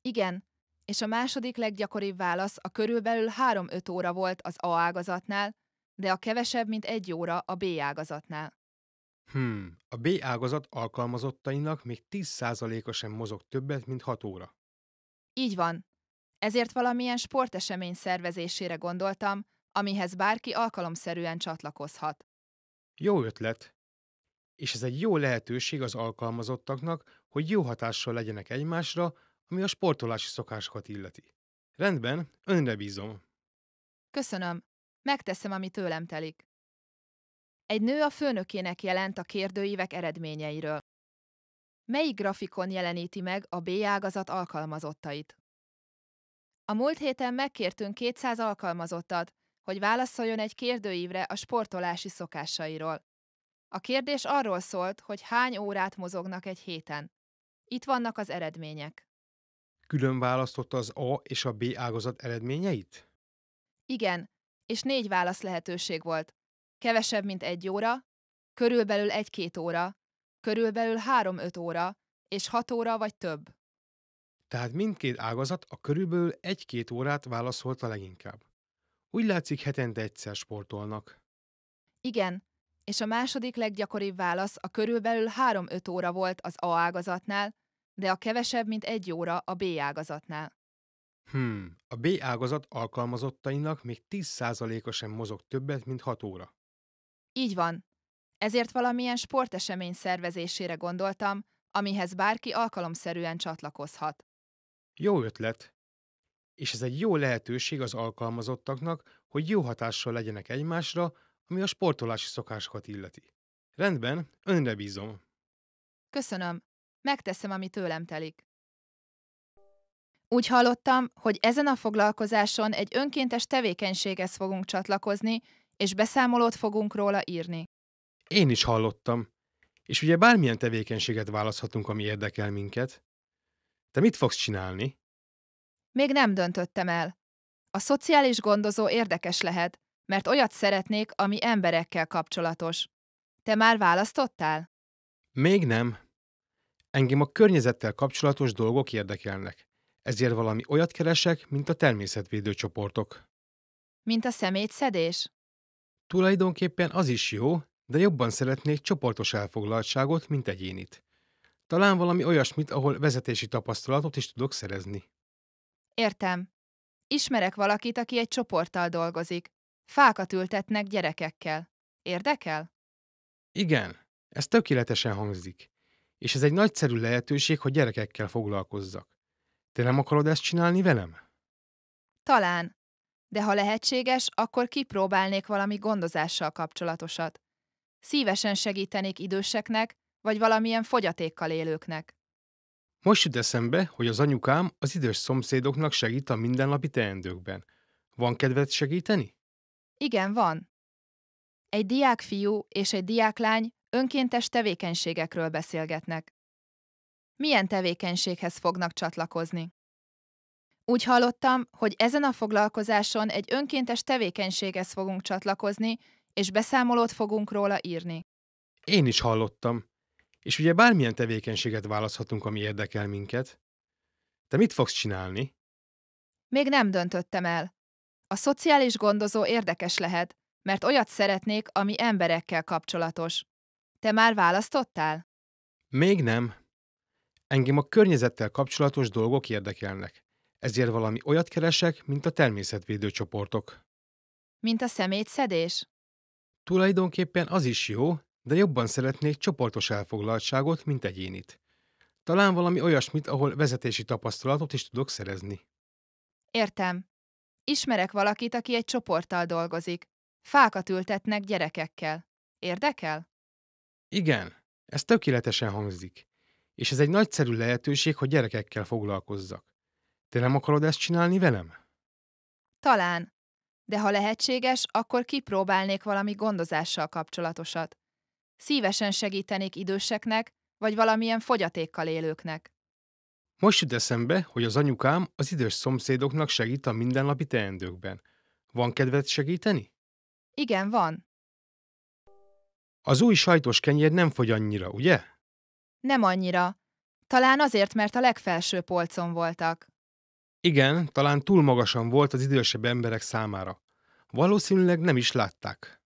Igen, és a második leggyakoribb válasz a körülbelül 3-5 óra volt az A ágazatnál, de a kevesebb, mint 1 óra a B ágazatnál. A B ágazat alkalmazottainak még 10%-a sem mozog többet, mint 6 óra. Így van. Ezért valamilyen sportesemény szervezésére gondoltam, amihez bárki alkalomszerűen csatlakozhat. Jó ötlet. És ez egy jó lehetőség az alkalmazottaknak, hogy jó hatással legyenek egymásra, ami a sportolási szokásokat illeti. Rendben, önre bízom. Köszönöm. Megteszem, ami tőlem telik. Egy nő a főnökének jelent a kérdőívek eredményeiről. Melyik grafikon jeleníti meg a B ágazat alkalmazottait? A múlt héten megkértünk 200 alkalmazottat, hogy válaszoljon egy kérdőívre a sportolási szokásairól. A kérdés arról szólt, hogy hány órát mozognak egy héten. Itt vannak az eredmények. Külön választotta az A és a B ágazat eredményeit? Igen, és 4 válasz lehetőség volt. Kevesebb, mint 1 óra, körülbelül 1-2 óra, körülbelül 3-5 óra, és 6 óra vagy több. Tehát mindkét ágazat a körülbelül 1-2 órát válaszolta leginkább. Úgy látszik, hetente egyszer sportolnak. Igen, és a második leggyakoribb válasz a körülbelül 3-5 óra volt az A ágazatnál, de a kevesebb, mint 1 óra a B ágazatnál. A B ágazat alkalmazottainak még 10%-a sem mozog többet, mint 6 óra. Így van. Ezért valamilyen sportesemény szervezésére gondoltam, amihez bárki alkalomszerűen csatlakozhat. Jó ötlet. És ez egy jó lehetőség az alkalmazottaknak, hogy jó hatással legyenek egymásra, ami a sportolási szokásokat illeti. Rendben, önre bízom. Köszönöm. Megteszem, ami tőlem telik. Úgy hallottam, hogy ezen a foglalkozáson egy önkéntes tevékenységhez fogunk csatlakozni, és beszámolót fogunk róla írni. Én is hallottam. És ugye bármilyen tevékenységet választhatunk, ami érdekel minket. Te mit fogsz csinálni? Még nem döntöttem el. A szociális gondozó érdekes lehet, mert olyat szeretnék, ami emberekkel kapcsolatos. Te már választottál? Még nem. Engem a környezettel kapcsolatos dolgok érdekelnek. Ezért valami olyat keresek, mint a természetvédő csoportok. Mint a szemétszedés? Tulajdonképpen az is jó, de jobban szeretnék csoportos elfoglaltságot, mint egyénit. Talán valami olyasmit, ahol vezetési tapasztalatot is tudok szerezni. Értem. Ismerek valakit, aki egy csoporttal dolgozik. Fákat ültetnek gyerekekkel. Érdekel? Igen, ez tökéletesen hangzik. És ez egy nagyszerű lehetőség, hogy gyerekekkel foglalkozzak. Te nem akarod ezt csinálni velem? Talán. De ha lehetséges, akkor kipróbálnék valami gondozással kapcsolatosat. Szívesen segítenék időseknek, vagy valamilyen fogyatékkal élőknek. Most jut eszembe, hogy az anyukám az idős szomszédoknak segít a mindennapi teendőkben. Van kedved segíteni? Igen, van. Egy diákfiú és egy diáklány önkéntes tevékenységekről beszélgetnek. Milyen tevékenységhez fognak csatlakozni? Úgy hallottam, hogy ezen a foglalkozáson egy önkéntes tevékenységhez fogunk csatlakozni, és beszámolót fogunk róla írni. Én is hallottam. És ugye bármilyen tevékenységet választhatunk, ami érdekel minket. Te mit fogsz csinálni? Még nem döntöttem el. A szociális gondozó érdekes lehet, mert olyat szeretnék, ami emberekkel kapcsolatos. Te már választottál? Még nem. Engem a környezettel kapcsolatos dolgok érdekelnek. Ezért valami olyat keresek, mint a természetvédő csoportok. Mint a szemétszedés? Tulajdonképpen az is jó, de jobban szeretnék csoportos elfoglaltságot, mint egyénit. Talán valami olyasmit, ahol vezetési tapasztalatot is tudok szerezni. Értem. Ismerek valakit, aki egy csoporttal dolgozik. Fákat ültetnek gyerekekkel. Érdekel? Igen, ez tökéletesen hangzik. És ez egy nagyszerű lehetőség, hogy gyerekekkel foglalkozzak. Te nem akarod ezt csinálni velem? Talán. De ha lehetséges, akkor kipróbálnék valami gondozással kapcsolatosat. Szívesen segítenék időseknek, vagy valamilyen fogyatékkal élőknek. Most jut eszembe, hogy az anyukám az idős szomszédoknak segít a mindennapi teendőkben. Van kedved segíteni? Igen, van. Az új sajtos kenyér nem fogy annyira, ugye? Nem annyira. Talán azért, mert a legfelső polcon voltak. Igen, talán túl magasan volt az idősebb emberek számára. Valószínűleg nem is látták.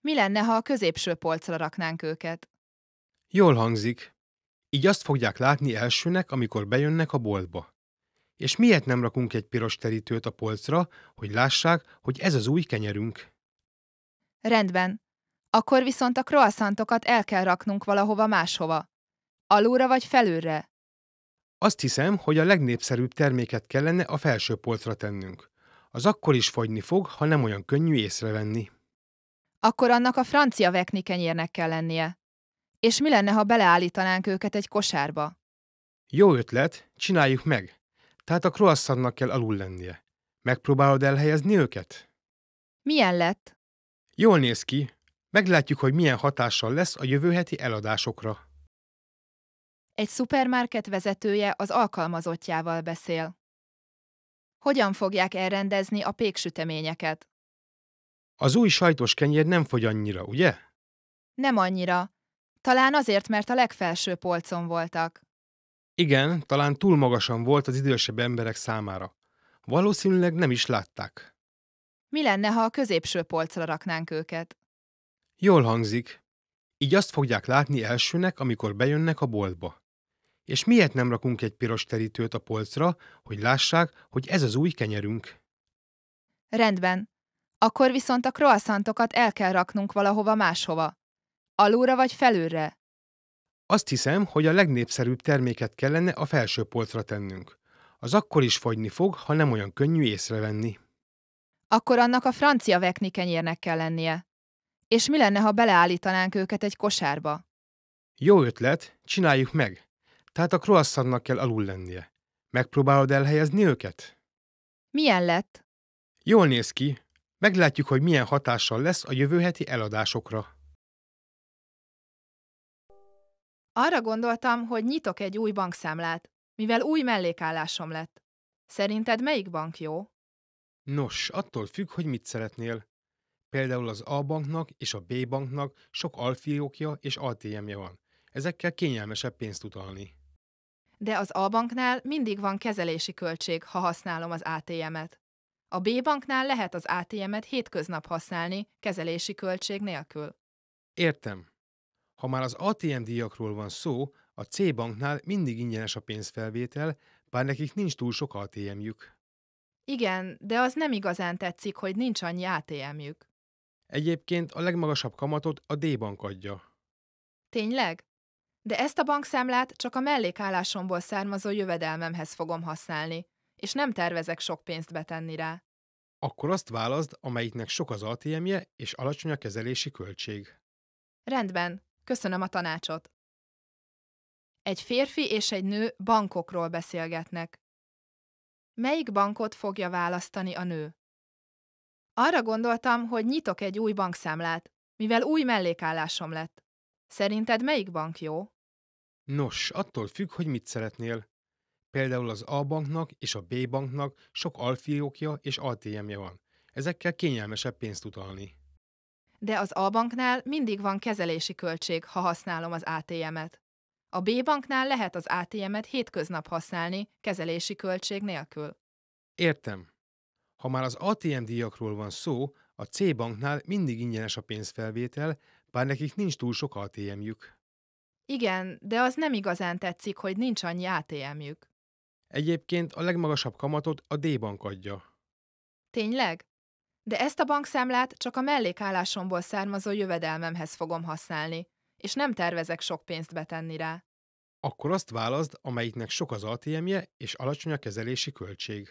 Mi lenne, ha a középső polcra raknánk őket? Jól hangzik. Így azt fogják látni elsőnek, amikor bejönnek a boltba. És miért nem rakunk egy piros terítőt a polcra, hogy lássák, hogy ez az új kenyerünk? Rendben. Akkor viszont a croissantokat el kell raknunk valahova máshova. Alulra vagy felülre? Azt hiszem, hogy a legnépszerűbb terméket kellene a felső polcra tennünk. Az akkor is fogyni fog, ha nem olyan könnyű észrevenni. Akkor annak a francia vekni kenyérnek kell lennie. És mi lenne, ha beleállítanánk őket egy kosárba? Jó ötlet, csináljuk meg. Tehát a croissantnak kell alul lennie. Megpróbálod elhelyezni őket? Milyen lett? Jól néz ki. Meglátjuk, hogy milyen hatással lesz a jövő heti eladásokra. Egy szupermarket vezetője az alkalmazottjával beszél. Hogyan fogják elrendezni a péksüteményeket? Az új sajtos kenyér nem fogy annyira, ugye? Nem annyira. Talán azért, mert a legfelső polcon voltak. Igen, talán túl magasan volt az idősebb emberek számára. Valószínűleg nem is látták. Mi lenne, ha a középső polcra raknánk őket? Jól hangzik. Így azt fogják látni elsőnek, amikor bejönnek a boltba. És miért nem rakunk egy piros terítőt a polcra, hogy lássák, hogy ez az új kenyerünk? Rendben. Akkor viszont a croissantokat el kell raknunk valahova máshova. Alulra vagy felülre? Azt hiszem, hogy a legnépszerűbb terméket kellene a felső polcra tennünk. Az akkor is fogyni fog, ha nem olyan könnyű észrevenni. Akkor annak a francia vekni kenyérnek kell lennie. És mi lenne, ha beleállítanánk őket egy kosárba? Jó ötlet, csináljuk meg. Tehát a croissantnak kell alul lennie. Megpróbálod elhelyezni őket? Milyen lett? Jól néz ki. Meglátjuk, hogy milyen hatással lesz a jövő heti eladásokra. Arra gondoltam, hogy nyitok egy új bankszámlát, mivel új mellékállásom lett. Szerinted melyik bank jó? Nos, attól függ, hogy mit szeretnél. Például az A banknak és a B banknak sok alfiókja és ATM-je van. Ezekkel kényelmesebb pénzt utalni. De az A banknál mindig van kezelési költség, ha használom az ATM-et. A B banknál lehet az ATM-et hétköznap használni, kezelési költség nélkül. Értem. Ha már az ATM-díjakról van szó, a C banknál mindig ingyenes a pénzfelvétel, bár nekik nincs túl sok ATM-jük. Igen, de az nem igazán tetszik, hogy nincs annyi ATM-jük. Egyébként a legmagasabb kamatot a D-bank adja. Tényleg? De ezt a bankszámlát csak a mellékállásomból származó jövedelmemhez fogom használni, és nem tervezek sok pénzt betenni rá. Akkor azt válaszd, amelyiknek sok az ATM-je és alacsony a kezelési költség. Rendben, köszönöm a tanácsot. Egy férfi és egy nő bankokról beszélgetnek. Melyik bankot fogja választani a nő? Arra gondoltam, hogy nyitok egy új bankszámlát, mivel új mellékállásom lett. Szerinted melyik bank jó? Nos, attól függ, hogy mit szeretnél. Például az A banknak és a B banknak sok alfiókja és ATM-je van. Ezekkel kényelmesebb pénzt utalni. De az A banknál mindig van kezelési költség, ha használom az ATM-et. A B banknál lehet az ATM-et hétköznap használni, kezelési költség nélkül. Értem. Ha már az ATM-díjakról van szó, a C banknál mindig ingyenes a pénzfelvétel, bár nekik nincs túl sok ATM-jük. Igen, de az nem igazán tetszik, hogy nincs annyi ATM-jük. Egyébként a legmagasabb kamatot a D bank adja. Tényleg? De ezt a bankszámlát csak a mellékállásomból származó jövedelmemhez fogom használni, és nem tervezek sok pénzt betenni rá. Akkor azt válaszd, amelyiknek sok az ATM-je és alacsony a kezelési költség.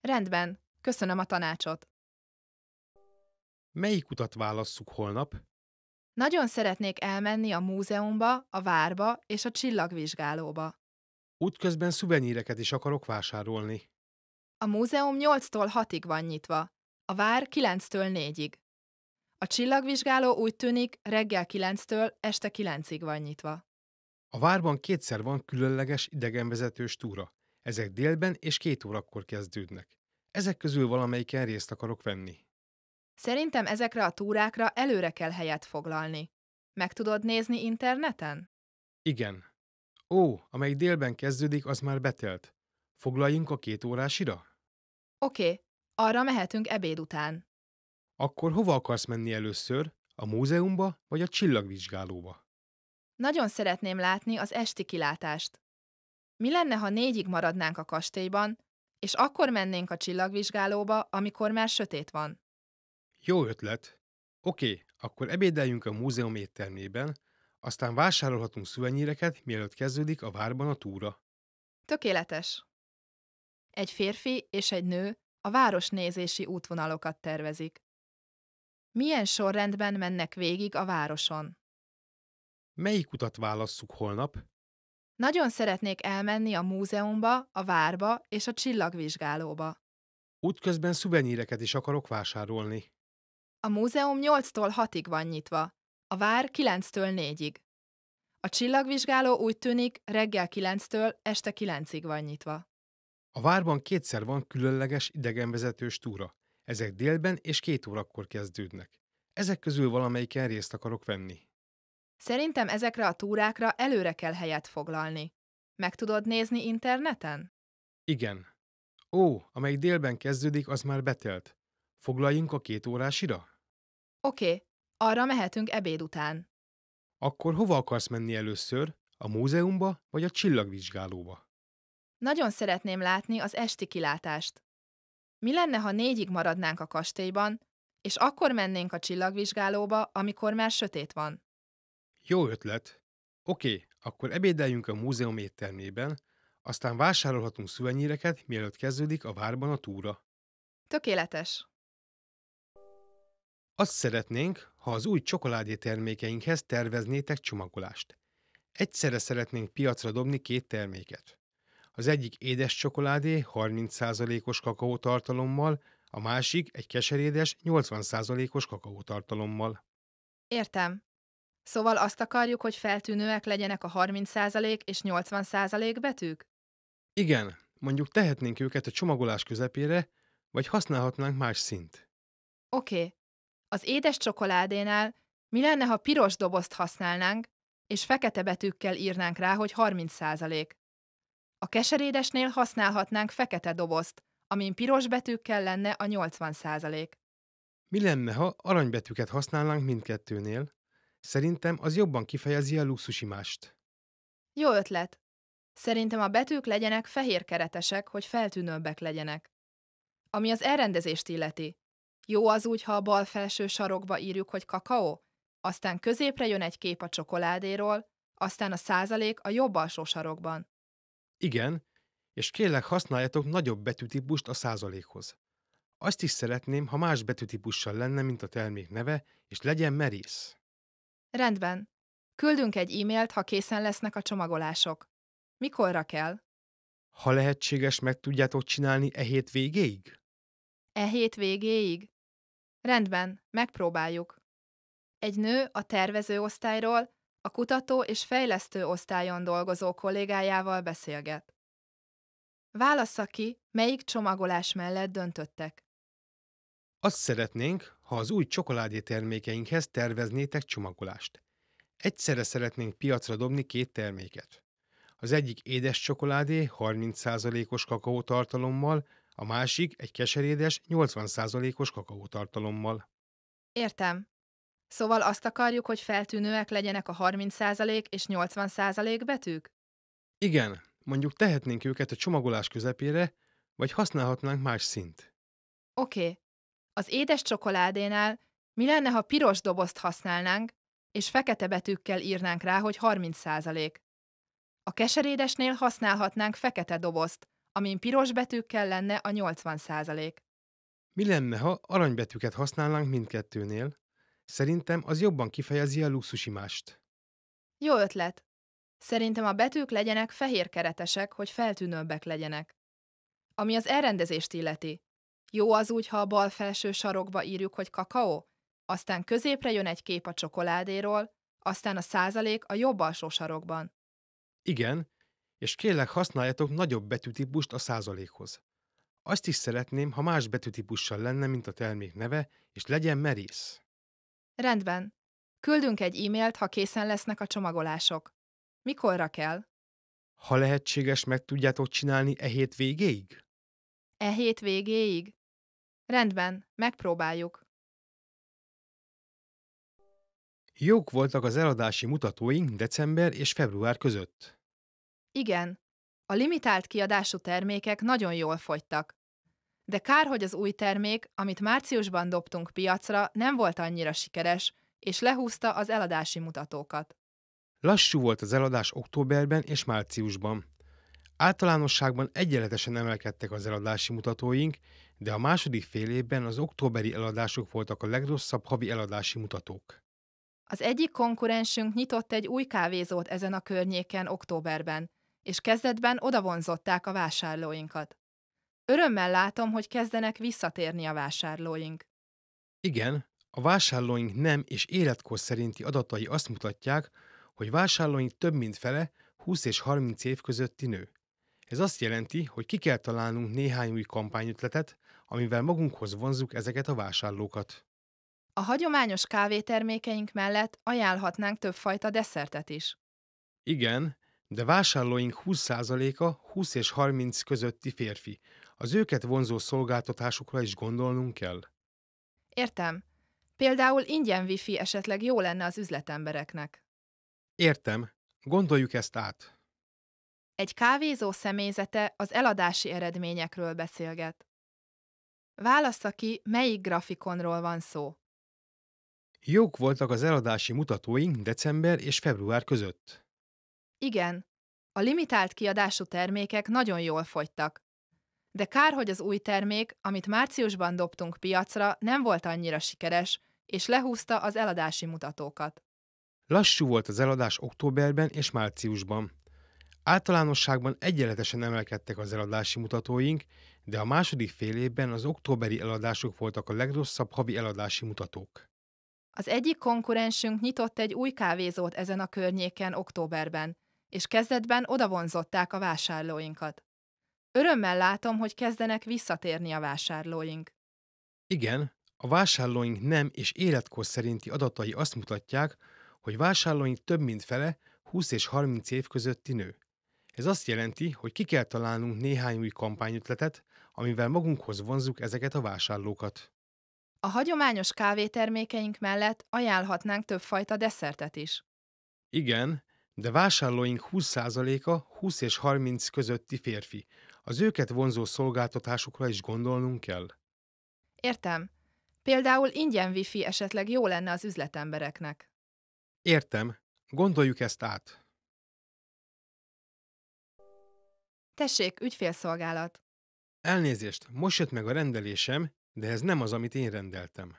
Rendben, köszönöm a tanácsot. Melyik utat válasszuk holnap? Nagyon szeretnék elmenni a múzeumba, a várba és a csillagvizsgálóba. Útközben szuveníreket is akarok vásárolni. A múzeum 8-tól 6-ig van nyitva, a vár 9-től 4-ig. A csillagvizsgáló úgy tűnik, reggel 9-től este 9-ig van nyitva. A várban kétszer van különleges idegenvezetős túra. Ezek délben és 2 órakor kezdődnek. Ezek közül valamelyiken részt akarok venni. Szerintem ezekre a túrákra előre kell helyet foglalni. Meg tudod nézni interneten? Igen. Ó, amelyik délben kezdődik, az már betelt. Foglaljunk a 2 órásira? Oké, arra mehetünk ebéd után. Akkor hova akarsz menni először? A múzeumba vagy a csillagvizsgálóba? Nagyon szeretném látni az esti kilátást. Mi lenne, ha 4-ig maradnánk a kastélyban, és akkor mennénk a csillagvizsgálóba, amikor már sötét van? Jó ötlet. Oké, akkor ebédeljünk a múzeum éttermében, aztán vásárolhatunk szuveníreket, mielőtt kezdődik a várban a túra. Tökéletes. Egy férfi és egy nő a városnézési útvonalokat tervezik. Milyen sorrendben mennek végig a városon? Melyik utat válasszuk holnap? Nagyon szeretnék elmenni a múzeumba, a várba és a csillagvizsgálóba. Útközben szuveníreket is akarok vásárolni. A múzeum 8-tól 6-ig van nyitva, a vár 9-től 4-ig. A csillagvizsgáló úgy tűnik, reggel 9-től este 9-ig van nyitva. A várban kétszer van különleges idegenvezetős túra. Ezek délben és 2 órakor kezdődnek. Ezek közül valamelyiken részt akarok venni. Szerintem ezekre a túrákra előre kell helyet foglalni. Meg tudod nézni interneten? Igen. Ó, amelyik délben kezdődik, az már betelt. Foglaljunk a 2 órásira? Oké, arra mehetünk ebéd után. Akkor hova akarsz menni először? A múzeumba vagy a csillagvizsgálóba? Nagyon szeretném látni az esti kilátást. Mi lenne, ha 4-ig maradnánk a kastélyban, és akkor mennénk a csillagvizsgálóba, amikor már sötét van? Jó ötlet. Oké, akkor ebédeljünk a múzeum éttermében, aztán vásárolhatunk szuveníreket, mielőtt kezdődik a várban a túra. Tökéletes. Azt szeretnénk, ha az új csokoládétermékeinkhez terveznétek csomagolást. Egyszerre szeretnénk piacra dobni 2 terméket. Az egyik édes csokoládé 30%-os kakaótartalommal, a másik egy keserédes 80%-os kakaótartalommal. Értem. Szóval azt akarjuk, hogy feltűnőek legyenek a 30% és 80% betűk? Igen, mondjuk tehetnénk őket a csomagolás közepére, vagy használhatnánk más színt. Oké. Az édes csokoládénál mi lenne, ha piros dobozt használnánk, és fekete betűkkel írnánk rá, hogy 30%? A keserédesnél használhatnánk fekete dobozt, amin piros betűkkel lenne a 80%. Mi lenne, ha aranybetűket használnánk mindkettőnél? Szerintem az jobban kifejezi a luxusimást. Jó ötlet. Szerintem a betűk legyenek fehér keretesek, hogy feltűnőbbek legyenek. Ami az elrendezést illeti. Jó az úgy, ha a bal felső sarokba írjuk, hogy kakaó, aztán középre jön egy kép a csokoládéról, aztán a 100% a jobb alsó sarokban. Igen, és kérlek használjatok nagyobb betűtípust a 100%-hoz. Azt is szeretném, ha más betűtípussal lenne, mint a termék neve, és legyen merész. Rendben. Küldünk egy e-mailt, ha készen lesznek a csomagolások. Mikorra kell? Ha lehetséges, meg tudjátok csinálni e hét végéig? E hét végéig? Rendben, megpróbáljuk. Egy nő a tervező osztályról, a kutató és fejlesztő osztályon dolgozó kollégájával beszélget. Válassza ki, melyik csomagolás mellett döntöttek. Azt szeretnénk, ha az új csokoládétermékeinkhez terveznétek csomagolást. Egyszerre szeretnénk piacra dobni 2 terméket. Az egyik édes csokoládé 30%-os kakaótartalommal, a másik egy keserédes 80%-os kakaótartalommal. Értem. Szóval azt akarjuk, hogy feltűnőek legyenek a 30% és 80% betűk? Igen, mondjuk tehetnénk őket a csomagolás közepére, vagy használhatnánk más színt. Oké. Az édes csokoládénál mi lenne, ha piros dobozt használnánk, és fekete betűkkel írnánk rá, hogy 30%. A keserédesnél használhatnánk fekete dobozt, amin piros betűkkel lenne a 80%. Mi lenne, ha aranybetűket használnánk mindkettőnél? Szerintem az jobban kifejezi a luxusimást. Jó ötlet. Szerintem a betűk legyenek fehér keretesek, hogy feltűnőbbek legyenek. Ami az elrendezést illeti. Jó az úgy, ha a bal felső sarokba írjuk, hogy kakaó, aztán középre jön egy kép a csokoládéról, aztán a 100% a jobb alsó sarokban. Igen, és kérlek, használjatok nagyobb betűtípust a 100%-hoz. Azt is szeretném, ha más betűtípussal lenne, mint a termék neve, és legyen merész. Rendben. Küldünk egy e-mailt, ha készen lesznek a csomagolások. Mikorra kell? Ha lehetséges, meg tudjátok csinálni e hét végéig? E hét végéig? Rendben, megpróbáljuk. Jók voltak az eladási mutatóink december és február között. Igen, a limitált kiadású termékek nagyon jól fogytak. De kár, hogy az új termék, amit márciusban dobtunk piacra, nem volt annyira sikeres, és lehúzta az eladási mutatókat. Lassú volt az eladás októberben és márciusban. Általánosságban egyenletesen emelkedtek az eladási mutatóink, de a második fél évben az októberi eladások voltak a legrosszabb havi eladási mutatók. Az egyik konkurensünk nyitott egy új kávézót ezen a környéken októberben, és kezdetben odavonzották a vásárlóinkat. Örömmel látom, hogy kezdenek visszatérni a vásárlóink. Igen, a vásárlóink nem és életkor szerinti adatai azt mutatják, hogy vásárlóink több mint fele 20 és 30 év közötti nő. Ez azt jelenti, hogy ki kell találnunk néhány új kampányötletet, amivel magunkhoz vonzzuk ezeket a vásárlókat. A hagyományos kávétermékeink mellett ajánlhatnánk többfajta desszertet is. Igen, de vásárlóink 20%-a 20 és 30 közötti férfi. Az őket vonzó szolgáltatásokra is gondolnunk kell. Értem. Például ingyen wifi esetleg jó lenne az üzletembereknek. Értem. Gondoljuk ezt át. Egy kávézó személyzete az eladási eredményekről beszélget. Válassza ki, melyik grafikonról van szó. Jók voltak az eladási mutatóink december és február között. Igen, a limitált kiadású termékek nagyon jól fogytak. De kár, hogy az új termék, amit márciusban dobtunk piacra, nem volt annyira sikeres, és lehúzta az eladási mutatókat. Lassú volt az eladás októberben és márciusban. Általánosságban egyenletesen emelkedtek az eladási mutatóink, de a második fél évben az októberi eladások voltak a legrosszabb havi eladási mutatók. Az egyik konkurensünk nyitott egy új kávézót ezen a környéken októberben, és kezdetben odavonzották a vásárlóinkat. Örömmel látom, hogy kezdenek visszatérni a vásárlóink. Igen, a vásárlóink nem és életkor szerinti adatai azt mutatják, hogy vásárlóink több mint fele 20 és 30 év közötti nő. Ez azt jelenti, hogy ki kell találnunk néhány új kampányötletet, amivel magunkhoz vonzzuk ezeket a vásárlókat. A hagyományos kávétermékeink mellett ajánlhatnánk többfajta desszertet is. Igen, de vásárlóink 20%-a 20 és 30 közötti férfi. Az őket vonzó szolgáltatásokra is gondolnunk kell. Értem. Például ingyen wifi esetleg jó lenne az üzletembereknek. Értem. Gondoljuk ezt át. Tessék, ügyfélszolgálat. Elnézést, most jött meg a rendelésem, de ez nem az, amit én rendeltem.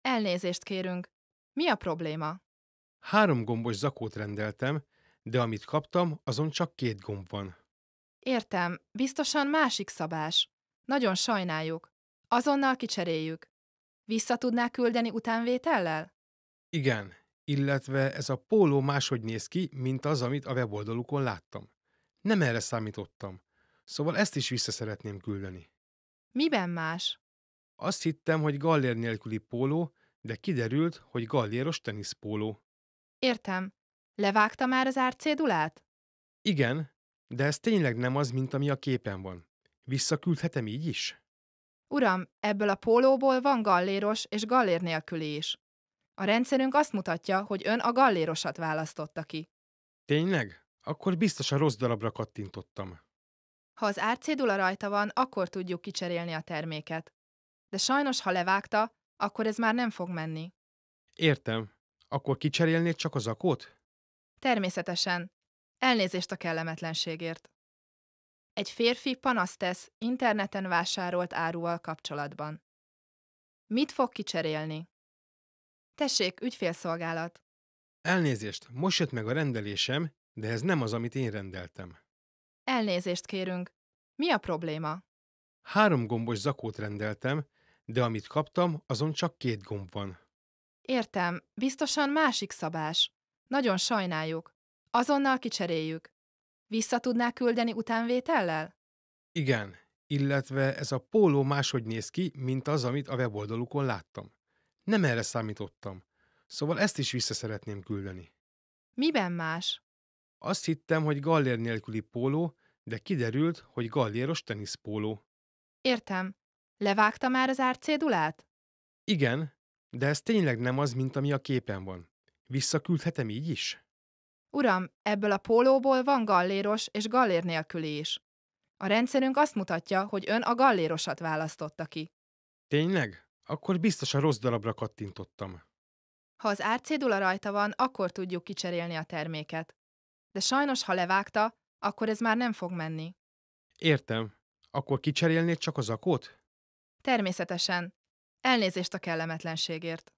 Elnézést kérünk. Mi a probléma? 3 gombos zakót rendeltem, de amit kaptam, azon csak 2 gomb van. Értem, biztosan másik szabás. Nagyon sajnáljuk. Azonnal kicseréljük. Vissza tudná küldeni utánvétellel? Igen, illetve ez a póló máshogy néz ki, mint az, amit a weboldalukon láttam. Nem erre számítottam, szóval ezt is vissza szeretném küldeni. Miben más? Azt hittem, hogy gallér nélküli póló, de kiderült, hogy galléros teniszpóló. Értem. Levágta már az árcédulát? Igen, de ez tényleg nem az, mint ami a képen van. Visszaküldhetem így is? Uram, ebből a pólóból van galléros és gallér nélküli is. A rendszerünk azt mutatja, hogy ön a gallérosat választotta ki. Tényleg? Akkor biztos a rossz darabra kattintottam. Ha az árcédula rajta van, akkor tudjuk kicserélni a terméket. de sajnos, ha levágta, akkor ez már nem fog menni. Értem. Akkor kicserélnéd csak a zakót? Természetesen. Elnézést a kellemetlenségért. Egy férfi panaszt tesz interneten vásárolt áruval kapcsolatban. Mit fog kicserélni? Tessék, ügyfélszolgálat. Elnézést, most jött meg a rendelésem, de ez nem az, amit én rendeltem. Elnézést kérünk. Mi a probléma? 3 gombos zakót rendeltem, de amit kaptam, azon csak 2 gomb van. Értem, biztosan másik szabás. Nagyon sajnáljuk. Azonnal kicseréljük. Vissza tudná küldeni utánvétellel? Igen, illetve ez a póló máshogy néz ki, mint az, amit a weboldalukon láttam. Nem erre számítottam, szóval ezt is vissza szeretném küldeni. Miben más? Azt hittem, hogy gallér nélküli póló, de kiderült, hogy galléros teniszpóló. Értem. Levágta már az árcédulát? Igen, de ez tényleg nem az, mint ami a képen van. Visszaküldhetem így is? Uram, ebből a pólóból van galléros és gallér nélküli is. A rendszerünk azt mutatja, hogy ön a gallérosat választotta ki. Tényleg? Akkor biztos a rossz darabra kattintottam. Ha az árcédula rajta van, akkor tudjuk kicserélni a terméket. De sajnos, ha levágta, akkor ez már nem fog menni. Értem. Akkor kicserélnéd csak a zakót? Természetesen. Elnézést a kellemetlenségért.